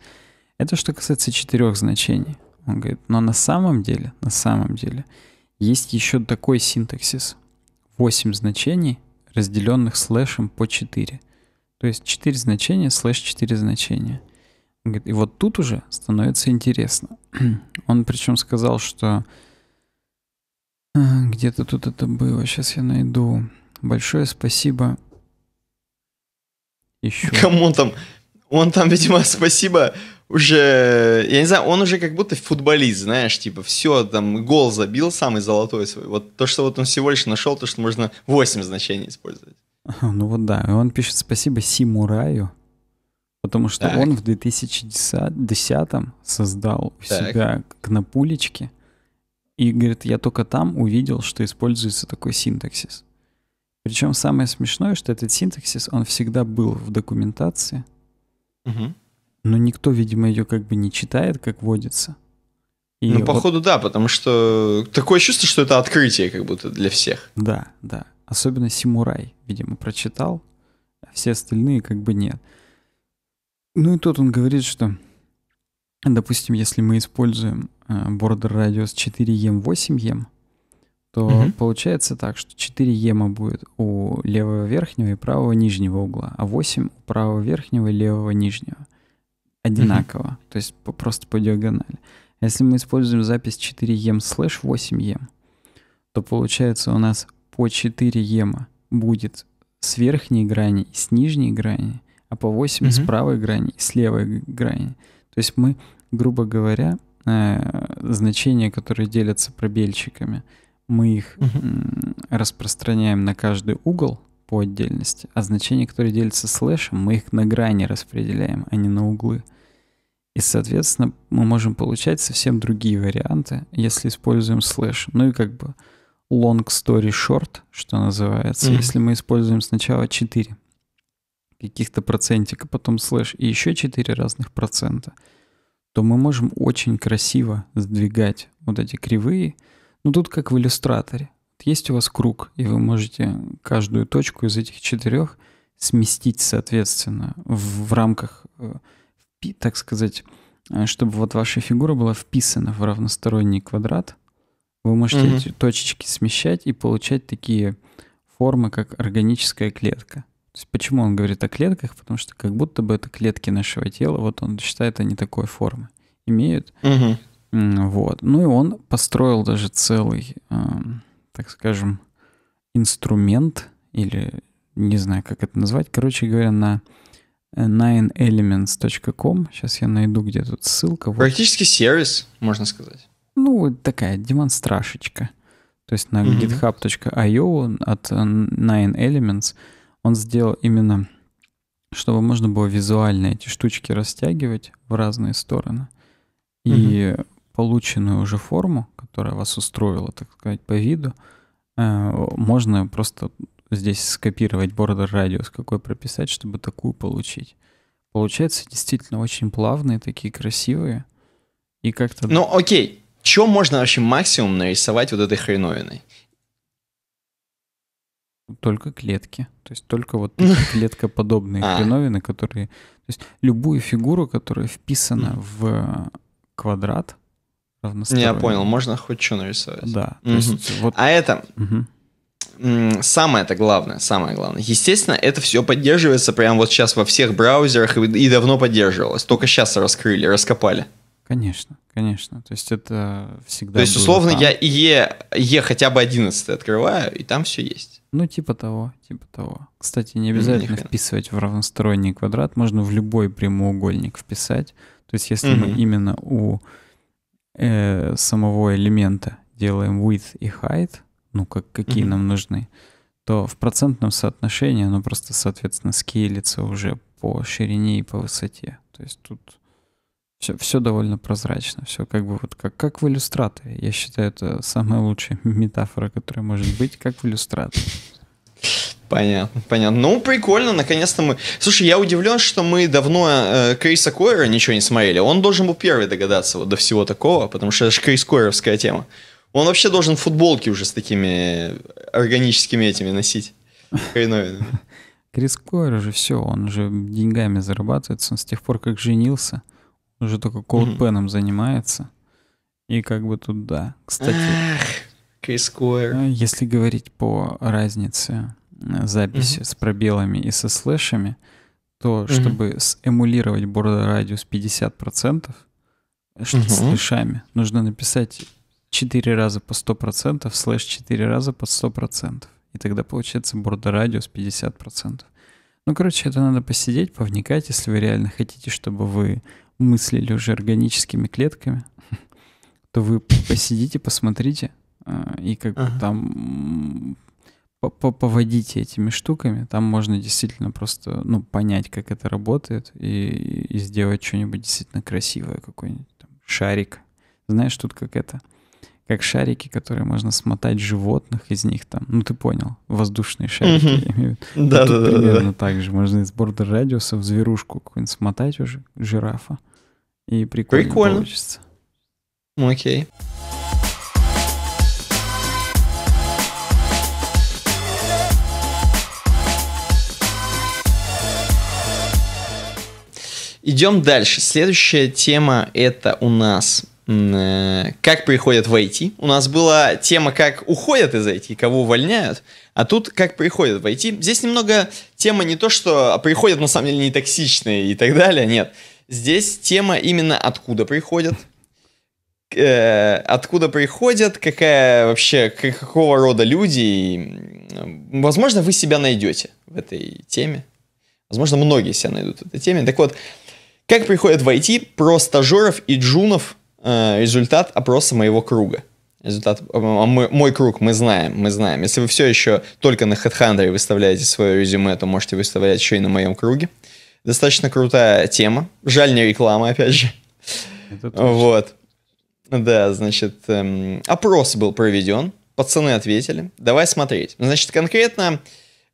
Это что касается 4 значений. Он говорит, но на самом деле, есть еще такой синтаксис. 8 значений, разделенных слэшем по 4. То есть 4 значения слэш 4 значения. И вот тут уже становится интересно. Он причем сказал, что... Где-то тут это было. Сейчас я найду. Большое спасибо. Еще. Кому там? Он там, видимо, спасибо уже... Я не знаю, он уже как будто футболист, знаешь, типа, все, там, гол забил самый золотой свой. Вот то, что вот он всего лишь нашел, то, что можно 8 значений использовать. Ну вот да, и он пишет спасибо Симураю, потому что так. Он в 2010-м создал у себя кнопулечки и, говорит, я только там увидел, что используется такой синтаксис. Причем самое смешное, что этот синтаксис, он всегда был в документации, но никто, видимо, ее как бы не читает, как водится. И ну, вот... походу, да, потому что такое чувство, что это открытие как будто для всех. Да. Особенно Симурай, видимо, прочитал, а все остальные как бы нет. Ну и тут он говорит, что Допустим, если мы используем border radius 4em, 8em, то получается так, что 4em будет у левого верхнего и правого нижнего угла, а 8 у правого верхнего и левого нижнего. Одинаково, то есть просто по диагонали. Если мы используем запись 4em слэш 8em, то получается у нас по 4em будет с верхней грани и с нижней грани, а по 8 с правой грани и с левой грани. То есть мы, грубо говоря, значения, которые делятся пробельчиками, мы их распространяем на каждый угол по отдельности, а значения, которые делятся слэшем, мы их на грани распределяем, а не на углы. И, соответственно, мы можем получать совсем другие варианты, если используем слэш. Ну и как бы long story short, что называется, если мы используем сначала 4 каких-то процентика, потом слэш и еще 4 разных процента, то мы можем очень красиво сдвигать вот эти кривые. Ну, тут как в иллюстраторе. Есть у вас круг, и вы можете каждую точку из этих 4 сместить, соответственно, в рамках, так сказать, чтобы вот ваша фигура была вписана в равносторонний квадрат. Вы можете эти точечки смещать и получать такие формы, как органическая клетка. То есть почему он говорит о клетках? Потому что как будто бы это клетки нашего тела, вот он считает, они такой формы имеют. Вот. Ну и он построил даже целый... так скажем, инструмент, или не знаю, как это назвать. Короче говоря, на 9elements.com. Сейчас я найду, где тут ссылка. Практически вот. Сервис, можно сказать. Ну, такая демонстрашечка. То есть на github.io от 9elements он сделал именно, чтобы можно было визуально эти штучки растягивать в разные стороны. И... полученную уже форму, которая вас устроила, так сказать, по виду, можно просто здесь скопировать border radius, какой прописать, чтобы такую получить. Получается действительно очень плавные, такие красивые. И как-то... Ну, окей. Чё можно вообще максимум нарисовать вот этой хреновиной? Только клетки. То есть только вот клеткоподобные хреновины, которые... То есть любую фигуру, которая вписана в квадрат, я понял, можно хоть что нарисовать. Да. То есть, вот... А это самое-то главное, самое главное. Естественно, это все поддерживается прямо вот сейчас во всех браузерах и давно поддерживалось. Только сейчас раскрыли, раскопали. Конечно, конечно. То есть это всегда. То есть условно там. Я IE хотя бы 11 открываю, и там все есть. Ну типа того, типа того. Кстати, не обязательно вписывать в равносторонний квадрат, можно в любой прямоугольник вписать. То есть если мы именно у самого элемента делаем width и height, ну как, какие нам нужны, то в процентном соотношении оно просто, соответственно, скейлится уже по ширине и по высоте. То есть тут все, все довольно прозрачно, все как бы вот как в иллюстраторе. Я считаю, это самая лучшая метафора, которая может быть, как в иллюстраторе. Понятно, понятно. Ну, прикольно, наконец-то мы... Слушай, я удивлен, что мы давно Криса Койера ничего не смотрели. Он должен был первый догадаться вот до всего такого, потому что это же Крис Койеровская тема. Он вообще должен футболки уже с такими органическими этими носить. Хреновинами. Крис Койер же все, он же деньгами зарабатывается. Он с тех пор, как женился, уже только колдпеном занимается. И как бы тут, да. Кстати, Крис Койер. Если говорить по разнице... записи с пробелами и со слэшами, то чтобы эмулировать border radius 50% с слэшами, нужно написать 4 раза по 100%, слэш 4 раза по 100%. И тогда получается border radius 50%. Ну, короче, это надо посидеть, повникать, если вы реально хотите, чтобы вы мыслили уже органическими клетками, то вы посидите, посмотрите, и как бы там... Поводите этими штуками, там можно действительно просто, ну, понять, как это работает, и сделать что-нибудь действительно красивое, какой-нибудь там шарик. Знаешь, тут как это, как шарики, которые можно смотать животных, из них там, ну, ты понял, воздушные шарики. Я имею в виду. Да, да, примерно так же, можно из border радиуса в зверушку какую-нибудь смотать уже, жирафа, и прикольно получится. Окей. Идем дальше. Следующая тема — это у нас как приходят в IT. У нас была тема, как уходят из IT, кого увольняют. А тут как приходят в IT. Здесь немного тема не то, что приходят, на самом деле, не токсичные и так далее. Нет. Здесь тема именно откуда приходят. Откуда приходят, какая вообще, какого рода люди. И, возможно, вы себя найдете в этой теме. Возможно, многие себя найдут в этой теме. Так вот, как приходят в IT, про стажеров и джунов результат опроса моего круга. Результат, мой круг, мы знаем. Если вы все еще только на HeadHunter выставляете свое резюме, то можете выставлять еще и на моем круге. Достаточно крутая тема. Жаль, не реклама, опять же. Вот. Да, значит, опрос был проведен. Пацаны ответили. Давай смотреть. Значит, конкретно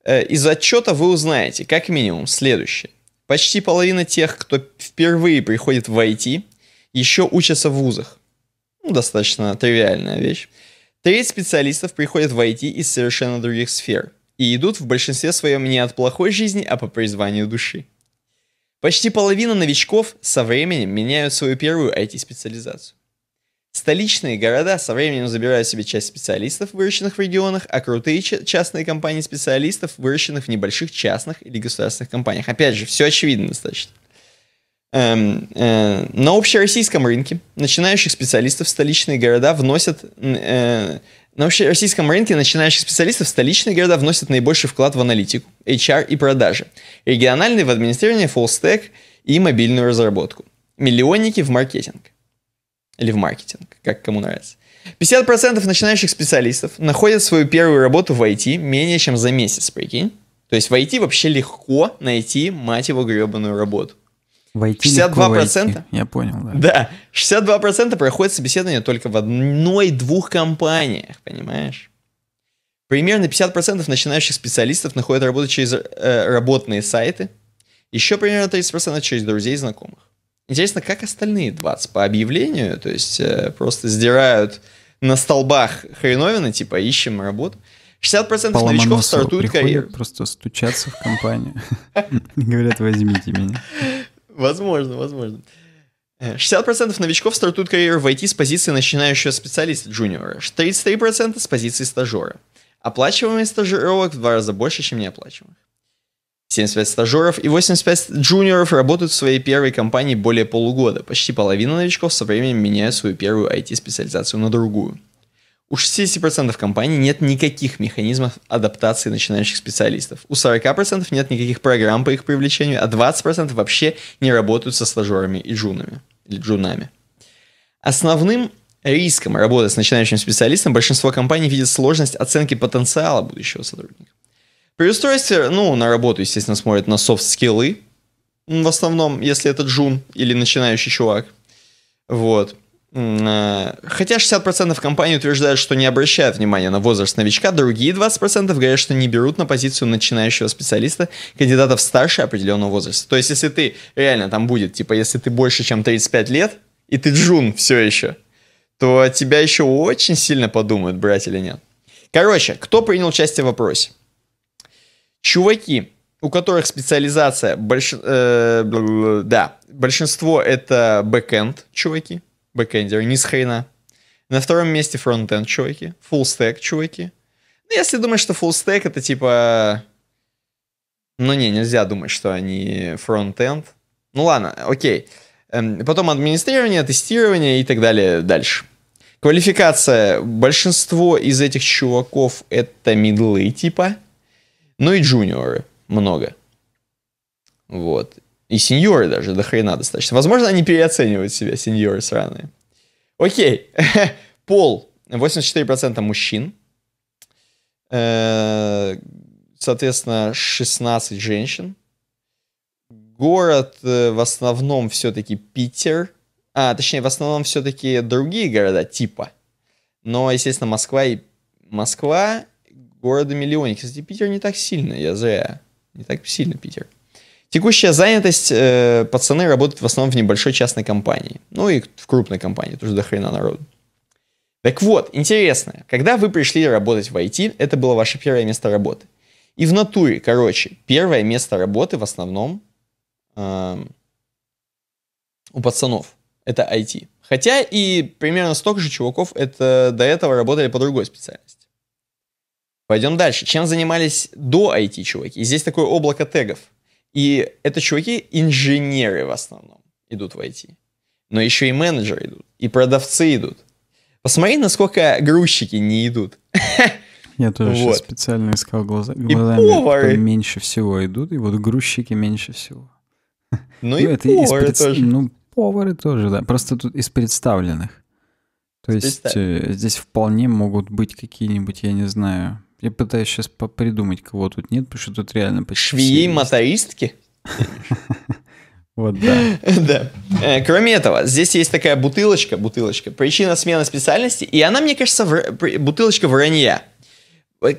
из отчета вы узнаете, как минимум, следующее. Почти половина тех, кто впервые приходит в IT, еще учатся в вузах. Ну, достаточно тривиальная вещь. Треть специалистов приходят в IT из совершенно других сфер и идут в большинстве своем не от плохой жизни, а по призванию души. Почти половина новичков со временем меняют свою первую IT-специализацию. Столичные города со временем забирают себе часть специалистов, выращенных в регионах, а крутые частные компании специалистов, выращенных в небольших частных или государственных компаниях. Опять же, все очевидно достаточно. На общероссийском рынке начинающих специалистов в столичные города вносят наибольший вклад в аналитику, HR и продажи, региональные в администрирование, фуллстек и мобильную разработку, миллионники в маркетинг. Или в маркетинг, как кому нравится. 50% начинающих специалистов находят свою первую работу в IT менее чем за месяц, прикинь. То есть в IT вообще легко найти, мать его, гребаную работу. В IT 62%, я понял, да. Да, 62% проходят собеседование только в одной-двух компаниях, понимаешь? Примерно 50% начинающих специалистов находят работу через работные сайты. Еще примерно 30% через друзей и знакомых. Интересно, как остальные 20 по объявлению, то есть просто сдирают на столбах хреновины, типа ищем работу. 60% новичков стартуют карьеру. Просто стучатся в компанию. Говорят, возьмите меня. Возможно. 60% новичков стартуют карьеру в IT с позиции начинающего специалиста, джуниора. 33% с позиции стажера. Оплачиваемых стажировок в 2 раза больше, чем неоплачиваемых. 75 стажеров и 85 джуниоров работают в своей первой компании более полугода. Почти половина новичков со временем меняют свою первую IT-специализацию на другую. У 60% компаний нет никаких механизмов адаптации начинающих специалистов. У 40% нет никаких программ по их привлечению, а 20% вообще не работают со стажерами и джунами. Основным риском работы с начинающим специалистом большинство компаний видит сложность оценки потенциала будущего сотрудника. При устройстве, на работу, естественно, смотрят на софт-скиллы, в основном, если это джун или начинающий чувак. Вот. Хотя 60% компаний утверждают, что не обращают внимания на возраст новичка, другие 20% говорят, что не берут на позицию начинающего специалиста кандидатов старше определенного возраста. То есть, если ты реально там будет, если ты больше, чем 35 лет, и ты джун все еще, то тебя еще очень сильно подумают, брать или нет. Короче, кто принял участие в опросе? Чуваки, у которых специализация, большинство это бэкэнд чуваки, бэкэндеры, ни с хрена. На втором месте фронтенд чуваки, фуллстек чуваки. Если думаешь, что фуллстек это нельзя думать, что они фронтенд. Ладно, окей. Потом администрирование, тестирование и так далее дальше. Квалификация, большинство из этих чуваков это мидлы типа. Ну и джуниоры много. Вот. И сеньоры даже до хрена достаточно. Возможно, они переоценивают себя, сеньоры сраные. Окей. Пол. 84% мужчин. Соответственно, 16 женщин. Город в основном все-таки Питер. Точнее, в основном все-таки другие города типа. Но, естественно, Москва. Города-миллионники. Кстати, Питер не так сильно, Не так сильно Питер. Текущая занятость. Пацаны работают в основном в небольшой частной компании. И в крупной компании. Тоже до хрена народу. Так вот, интересно. Когда вы пришли работать в IT, это было ваше первое место работы. И в натуре, первое место работы в основном у пацанов. Это IT. Хотя и примерно столько же чуваков это до этого работали по другой специальности. Пойдем дальше. Чем занимались до IT чуваки? И здесь такое облако тегов. И это чуваки инженеры в основном идут в IT. Но еще и менеджеры идут. И продавцы идут. Посмотри, насколько грузчики не идут. Я тоже сейчас специально искал глазами, меньше всего идут, и вот грузчики меньше всего. Ну и повары тоже. Ну, повары тоже, да. Просто тут из представленных. То есть здесь вполне могут быть какие-нибудь, я не знаю. Я пытаюсь сейчас придумать, кого тут нет, потому что тут реально почти... Швеи-мотористки? Вот, да. Кроме этого, здесь есть такая бутылочка, причина смены специальности, и она, мне кажется, бутылочка вранья.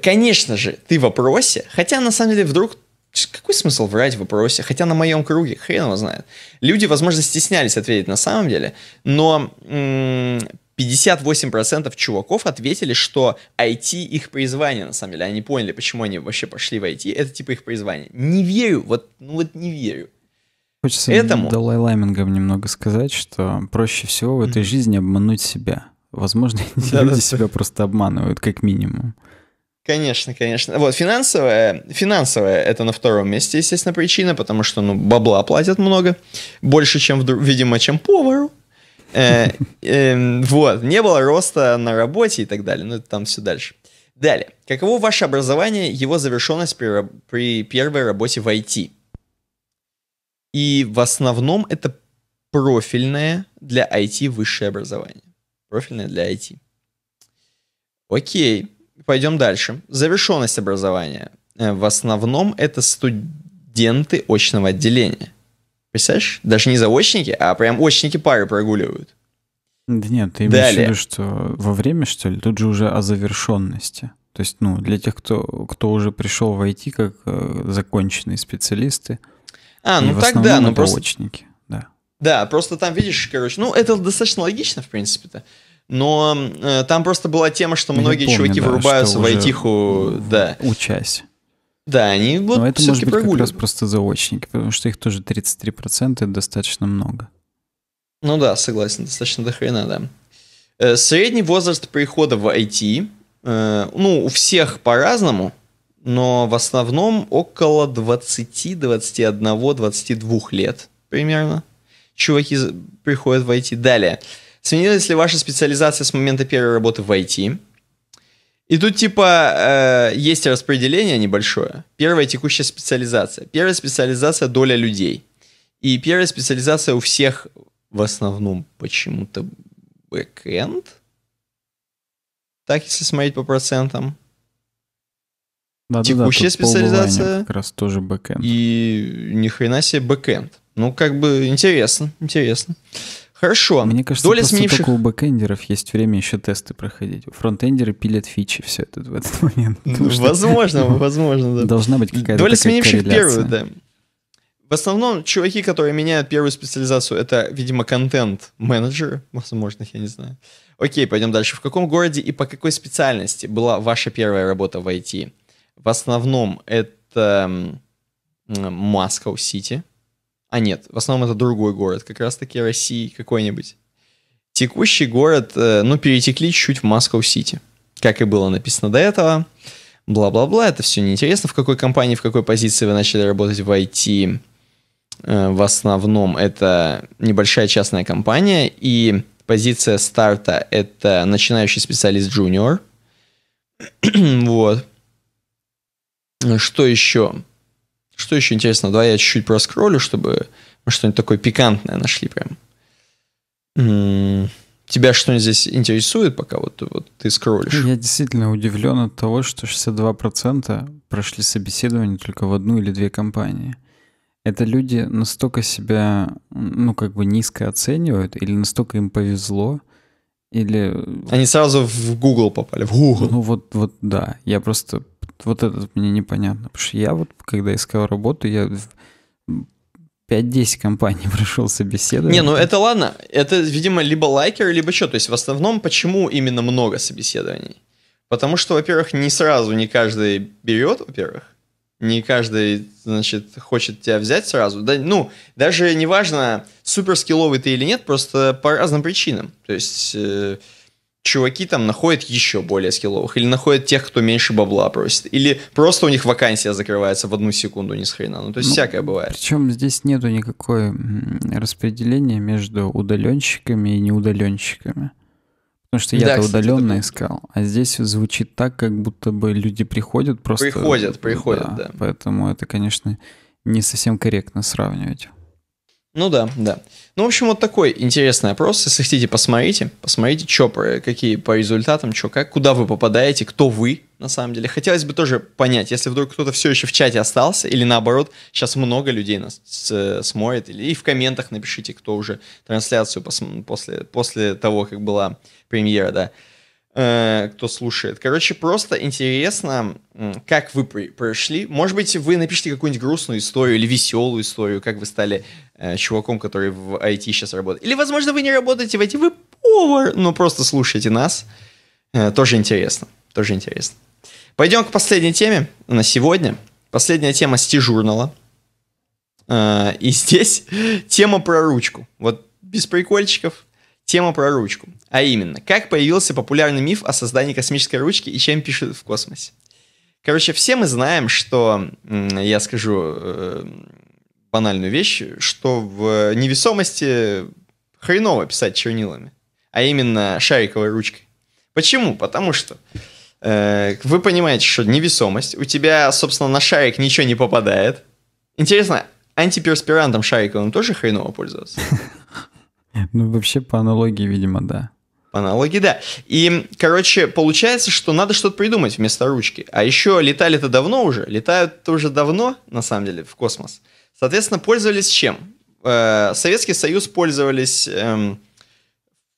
Конечно же, ты в опросе, хотя на самом деле вдруг... Какой смысл врать в опросе? Хотя на моем круге, хрен его знает. Люди, возможно, стеснялись ответить на самом деле, но 58% чуваков ответили, что IT их призвание на самом деле. Они поняли, почему они вообще пошли в IT, это типа их призвание. Не верю, вот не верю. Хочется Далай-Ламингам немного сказать, что проще всего в этой жизни обмануть себя. Возможно, люди себя просто обманывают, как минимум. Конечно, конечно. Вот, финансовая это на втором месте, естественно, причина, потому что, ну, бабла платят много. Больше, чем, видимо, чем повару. Вот, не было роста на работе и так далее. Ну, это там все дальше. Далее. Каково ваше образование, его завершенность при первой работе в IT? И в основном это профильное для IT высшее образование. Профильное для IT. Окей, пойдем дальше. Завершенность образования. В основном это студенты очного отделения. Представляешь? Даже не заочники, а прям очники пары прогуливают. Да нет, ты имеешь в виду, что во время, что ли? Тут же уже о завершенности. То есть, ну, для тех, кто уже пришел в IT как законченные специалисты. А, ну тогда, ну просто... очники, да. Да, просто там, видишь, короче, ну это достаточно логично, в принципе-то, но там просто была тема, что многие чуваки вырубаются в айтиху, да. Учась. Да, они вот все-таки прогуливают. Но это может быть как раз просто заочники, потому что их тоже 33%, это достаточно много. Ну да, согласен, достаточно до хрена, да. Средний возраст прихода в IT, ну у всех по-разному. Но в основном около 20, 21, 22 лет примерно чуваки приходят в IT. Далее. Сменилась ли ваша специализация с момента первой работы в IT? И тут типа есть распределение небольшое. Первая текущая специализация. Первая специализация — доля людей. И первая специализация у всех в основном почему-то бэкэнд. Так, если смотреть по процентам. Да, текущая специализация как раз тоже бэкэнд. И ни хрена себе бэкэнд. Ну, как бы интересно. Хорошо. Мне кажется, доля сменивших... только у бэкэндеров есть время еще тесты проходить. Фронтендеры пилят фичи все это в этот момент. Ну, возможно, да. Должна быть какая-то доля сменивших первую, да. В основном чуваки, которые меняют первую специализацию, это, видимо, контент-менеджеры, возможно, я не знаю. Окей, пойдем дальше. В каком городе и по какой специальности была ваша первая работа в IT? В основном это Москва-Сити. А нет, в основном это другой город, как раз-таки России какой-нибудь. Текущий город, ну, перетекли чуть-чуть в Москва-Сити. Как и было написано до этого. Бла-бла-бла, это все неинтересно. В какой компании, в какой позиции вы начали работать в IT? В основном это небольшая частная компания. И позиция старта — это начинающий специалист джуниор. Вот. Что еще? Что еще интересно? Давай я чуть-чуть проскроллю, чтобы мы что-нибудь такое пикантное нашли прям. Тебя что-нибудь здесь интересует, пока вот ты скроллишь? Я действительно удивлен от того, что 62% прошли собеседование только в одну или две компании. Это люди настолько себя, ну, как бы низко оценивают, или настолько им повезло, или... Они сразу в Google попали, в Google. Ну вот да, я просто... Вот это мне непонятно, потому что я вот, когда искал работу, я 5-10 компаний прошел собеседование. Не, ну это ладно, это, видимо, либо лайкер, либо что, то есть в основном почему именно много собеседований? Потому что, во-первых, не сразу не каждый берет, во-первых, Не каждый, значит, хочет тебя взять сразу. Да, ну, даже неважно, суперскилловый ты или нет, просто по разным причинам. То есть чуваки там находят еще более скилловых, или находят тех, кто меньше бабла просит, или просто у них вакансия закрывается в одну секунду ни с хрена. Ну, то есть всякое бывает. Причем здесь нету никакое распределения между удаленщиками и неудаленщиками. Потому что я-то удаленно искал. А здесь звучит так, как будто бы люди приходят просто... Приходят, да. Поэтому это, конечно, не совсем корректно сравнивать. Ну да, да. Ну, в общем, вот такой интересный опрос. Если хотите, посмотрите, что, какие по результатам, что, как, куда вы попадаете, кто вы, на самом деле. Хотелось бы тоже понять, если вдруг кто-то все еще в чате остался, или наоборот, сейчас много людей нас смотрит, или и в комментах напишите, кто уже трансляцию после того, как была премьера, да, кто слушает. Короче, просто интересно, как вы прошли. Может быть, вы напишите какую-нибудь грустную историю или веселую историю, как вы стали чуваком, который в IT сейчас работает. Или, возможно, вы не работаете в IT, вы повар, но просто слушайте нас. Тоже интересно, тоже интересно. Пойдем к последней теме на сегодня. Последняя тема с T-журнала. И здесь тема про ручку. Вот без прикольчиков. Тема про ручку. А именно, как появился популярный миф о создании космической ручки и чем пишут в космосе. Короче, все мы знаем, что, я скажу банальную вещь, что в невесомости хреново писать чернилами, а именно шариковой ручкой. Почему? Потому что вы понимаете, что невесомость, у тебя, собственно, на шарик ничего не попадает. Интересно, антиперспирантом шариковым тоже хреново пользоваться? Ну, вообще, по аналогии, видимо, да. По аналогии, да. И, короче, получается, что надо что-то придумать вместо ручки. А еще летали-то давно уже. Летают-то уже давно, на самом деле, в космос. Соответственно, пользовались чем? Советский Союз пользовались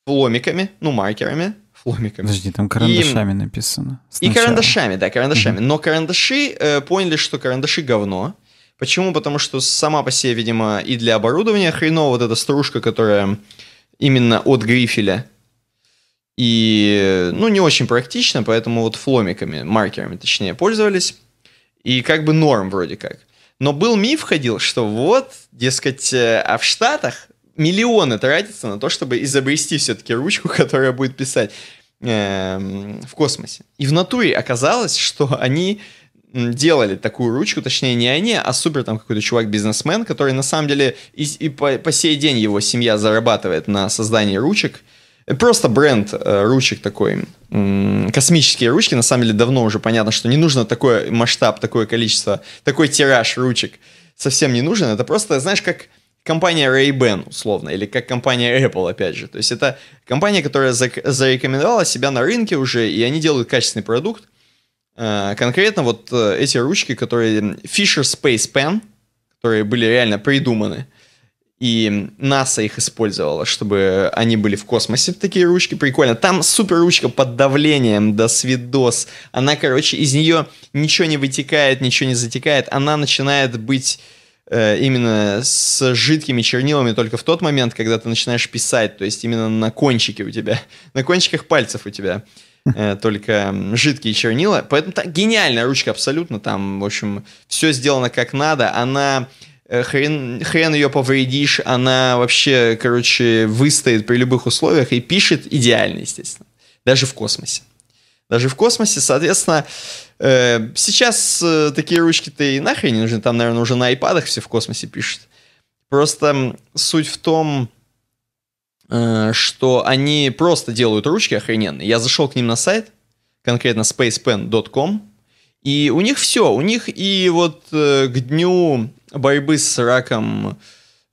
фломиками, ну, маркерами. Фломиками. Подожди, там карандашами написано. Сначала. И карандашами, да, карандашами. Но карандаши поняли, что карандаши говно. Почему? Потому что сама по себе, видимо, и для оборудования хреново вот эта стружка, которая именно от грифеля. И, ну, не очень практично, поэтому вот фломиками, маркерами, точнее, пользовались. И как бы норм вроде как. Но был миф ходил, что вот, дескать, а в Штатах миллионы тратятся на то, чтобы изобрести все-таки ручку, которая будет писать в космосе. И в натуре оказалось, что они... делали такую ручку, точнее не они, а супер там какой-то чувак-бизнесмен, который на самом деле и по сей день его семья зарабатывает на создании ручек. Просто бренд ручек такой, космические ручки, на самом деле давно уже понятно, что не нужно такой масштаб, такое количество, такой тираж ручек совсем не нужен. Это просто, знаешь, как компания Ray-Ban условно, или как компания Apple опять же. То есть это компания, которая зарекомендовала себя на рынке уже, и они делают качественный продукт. Конкретно вот эти ручки, которые Fisher Space Pen, которые были реально придуманы, и НАСА их использовала, чтобы они были в космосе. Такие ручки, прикольно. Там супер ручка под давлением, до свидос. Она, короче, из нее ничего не вытекает, ничего не затекает. Она начинает быть именно с жидкими чернилами только в тот момент, когда ты начинаешь писать. То есть именно на кончике у тебя, на кончиках пальцев у тебя только жидкие чернила. Поэтому так, гениальная ручка абсолютно. Там, в общем, все сделано как надо. Она... Хрен ее повредишь. Она вообще, короче, выстоит при любых условиях и пишет идеально, естественно. Даже в космосе. Даже в космосе, соответственно, сейчас такие ручки-то и нахрен не нужны. Там, наверное, уже на айпадах все в космосе пишут. Просто суть в том... что они просто делают ручки охрененные. Я зашел к ним на сайт, конкретно spacepen.com, и у них все. У них и вот к дню борьбы с раком,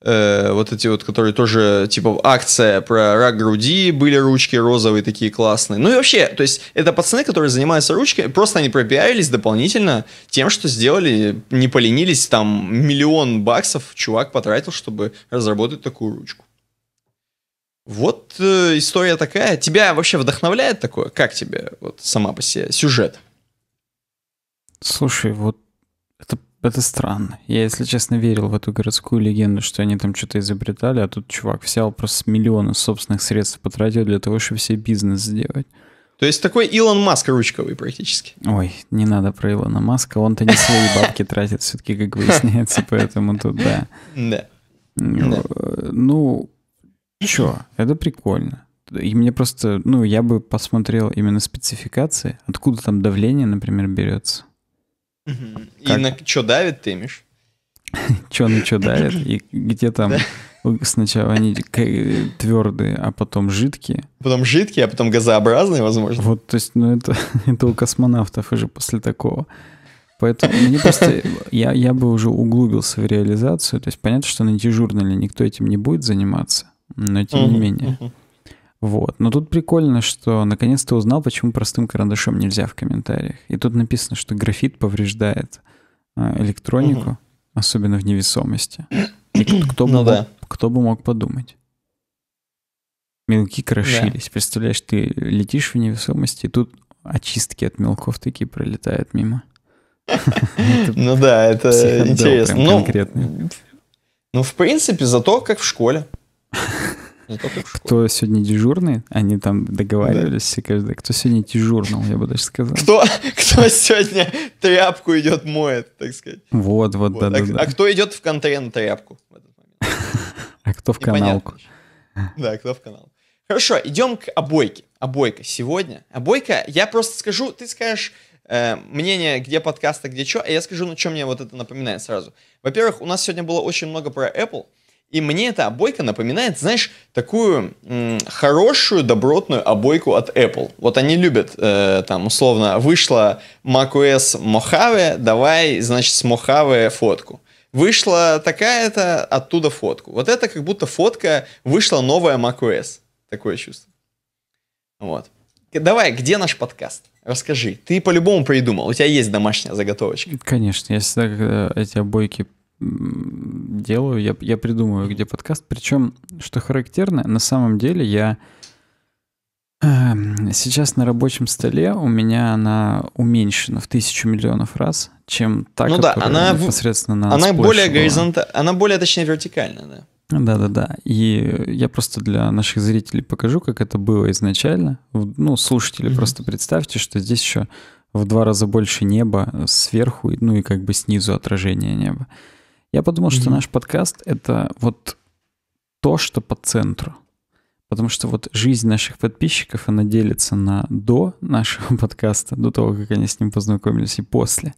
вот эти вот, которые тоже, типа, акция про рак груди, были ручки розовые такие классные. Ну и вообще, то есть, это пацаны, которые занимаются ручкой, просто они пропиарились дополнительно тем, что сделали, не поленились, там, $1 миллион чувак потратил, чтобы разработать такую ручку. Вот история такая. Тебя вообще вдохновляет такое? Как тебе вот сама по себе сюжет? Слушай, вот это странно. Я, если честно, верил в эту городскую легенду, что они там что-то изобретали, а тут чувак взял просто миллионы собственных средств, потратил для того, чтобы себе бизнес сделать. То есть такой Илон Маск ручковый практически. Ой, не надо про Илона Маска, он-то не свои бабки тратит все-таки, как выясняется, поэтому тут да. Да. Ну, чё, это прикольно. И мне просто, ну, я бы посмотрел именно спецификации, откуда там давление, например, берется. И на чё давит, ты имеешь? Чё на чё давит, и где там... Сначала они твердые, а потом жидкие. Потом жидкие, а потом газообразные, возможно. Вот, то есть, ну это у космонавтов уже после такого. Поэтому мне просто... Я бы уже углубился в реализацию. То есть, понятно, что на дежурной никто этим не будет заниматься, но тем не менее. Вот. Но тут прикольно, что наконец-то узнал, почему простым карандашом нельзя в комментариях. И тут написано, что графит повреждает электронику, особенно в невесомости. И кто бы мог подумать? Мелки крошились. Да. Представляешь, ты летишь в невесомости, и тут очистки от мелков такие пролетают мимо. Ну да, это интересно. Ну, в принципе, зато как в школе. Кто сегодня дежурный? Они там договаривались все каждый. Кто сегодня дежурнал, я бы даже сказал. Кто сегодня тряпку идет моет, так сказать. Вот, да. А кто идет в контре на тряпку? А кто в каналку? Да, кто в каналку. Хорошо, идем к обойке. Обойка сегодня. Обойка, я просто скажу, ты скажешь мнение, где подкаст, а где что, а я скажу, на чем мне вот это напоминает сразу. Во-первых, у нас сегодня было очень много про Apple. И мне эта обойка напоминает, знаешь, такую хорошую, добротную обойку от Apple. Вот они любят, там, условно, вышла macOS Mojave, давай, значит, с Mojave фотку. Вышла такая-то, оттуда фотку. Вот это как будто фотка, вышла новая macOS. Такое чувство. Вот. Давай, где наш подкаст? Расскажи. Ты по-любому придумал, у тебя есть домашняя заготовочка. Конечно, я всегда, когда эти обойки... делаю, я придумываю, где подкаст. Причем, что характерно, на самом деле я сейчас на рабочем столе, у меня она уменьшена в 1000 миллионов раз, чем та, ну которая она непосредственно на она более горизонтальная, она более, точнее, вертикальная. Да. И я просто для наших зрителей покажу, как это было изначально. Ну, слушатели, просто представьте, что здесь еще в 2 раза больше неба сверху, ну и как бы снизу отражение неба. Я подумал, что наш подкаст — это вот то, что по центру. Потому что вот жизнь наших подписчиков, она делится на до нашего подкаста, до того, как они с ним познакомились, и после.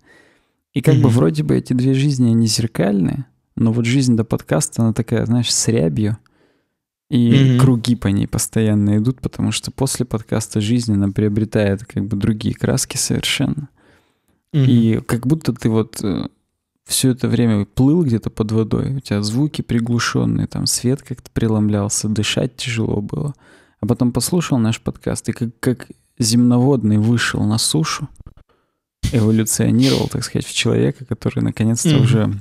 И как бы вроде бы эти две жизни, они зеркальные, но вот жизнь до подкаста, она такая, знаешь, с рябью. И круги по ней постоянно идут, потому что после подкаста жизнь, она приобретает как бы другие краски совершенно. И как будто ты вот... все это время плыл где-то под водой, у тебя звуки приглушенные, там свет как-то преломлялся, дышать тяжело было. А потом послушал наш подкаст и как земноводный вышел на сушу, эволюционировал, так сказать, в человека, который наконец-то уже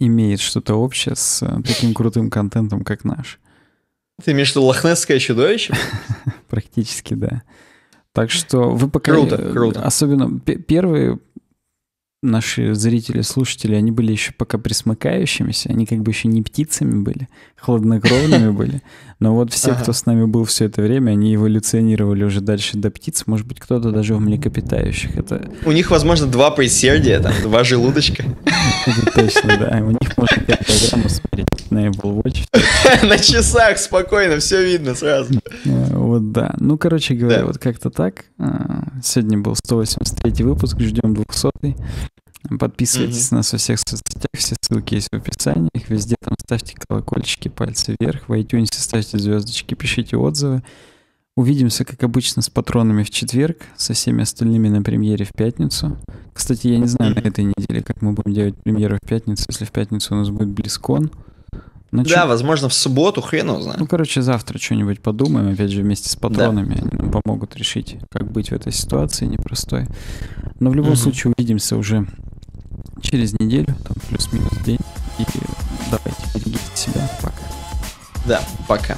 имеет что-то общее с таким крутым контентом, как наш. Ты имеешь в виду лохнесское чудовище? Практически, да. Так что вы пока... Круто. Особенно первые... Наши зрители, слушатели, они были еще пока присмыкающимися, они как бы еще не птицами были, хладнокровными были. Но вот все, кто с нами был все это время, они эволюционировали уже дальше до птиц, может быть, кто-то даже в млекопитающих. Это... У них, возможно, 2 предсердия, там, 2 желудочка. Точно, да. У них можно программу смотреть на Apple Watch. На часах спокойно, все видно сразу. Вот, да. Ну, короче говоря, вот как-то так. Сегодня был 183-й выпуск, ждем 200-й. Подписывайтесь на нас во всех соцсетях, все ссылки есть в описании, их везде там ставьте колокольчики, пальцы вверх, в iTunes ставьте звездочки, пишите отзывы. Увидимся, как обычно, с патронами в четверг, со всеми остальными на премьере в пятницу. Кстати, я не знаю на этой неделе, как мы будем делать премьеру в пятницу, если в пятницу у нас будет BlizzCon. Но да, возможно, в субботу, хрен его знает. Ну, короче, завтра что-нибудь подумаем, опять же, вместе с патронами. Они нам помогут решить, как быть в этой ситуации непростой. Но в любом случае увидимся уже через неделю, там плюс-минус день. И давайте берегите себя. Пока. Да, пока.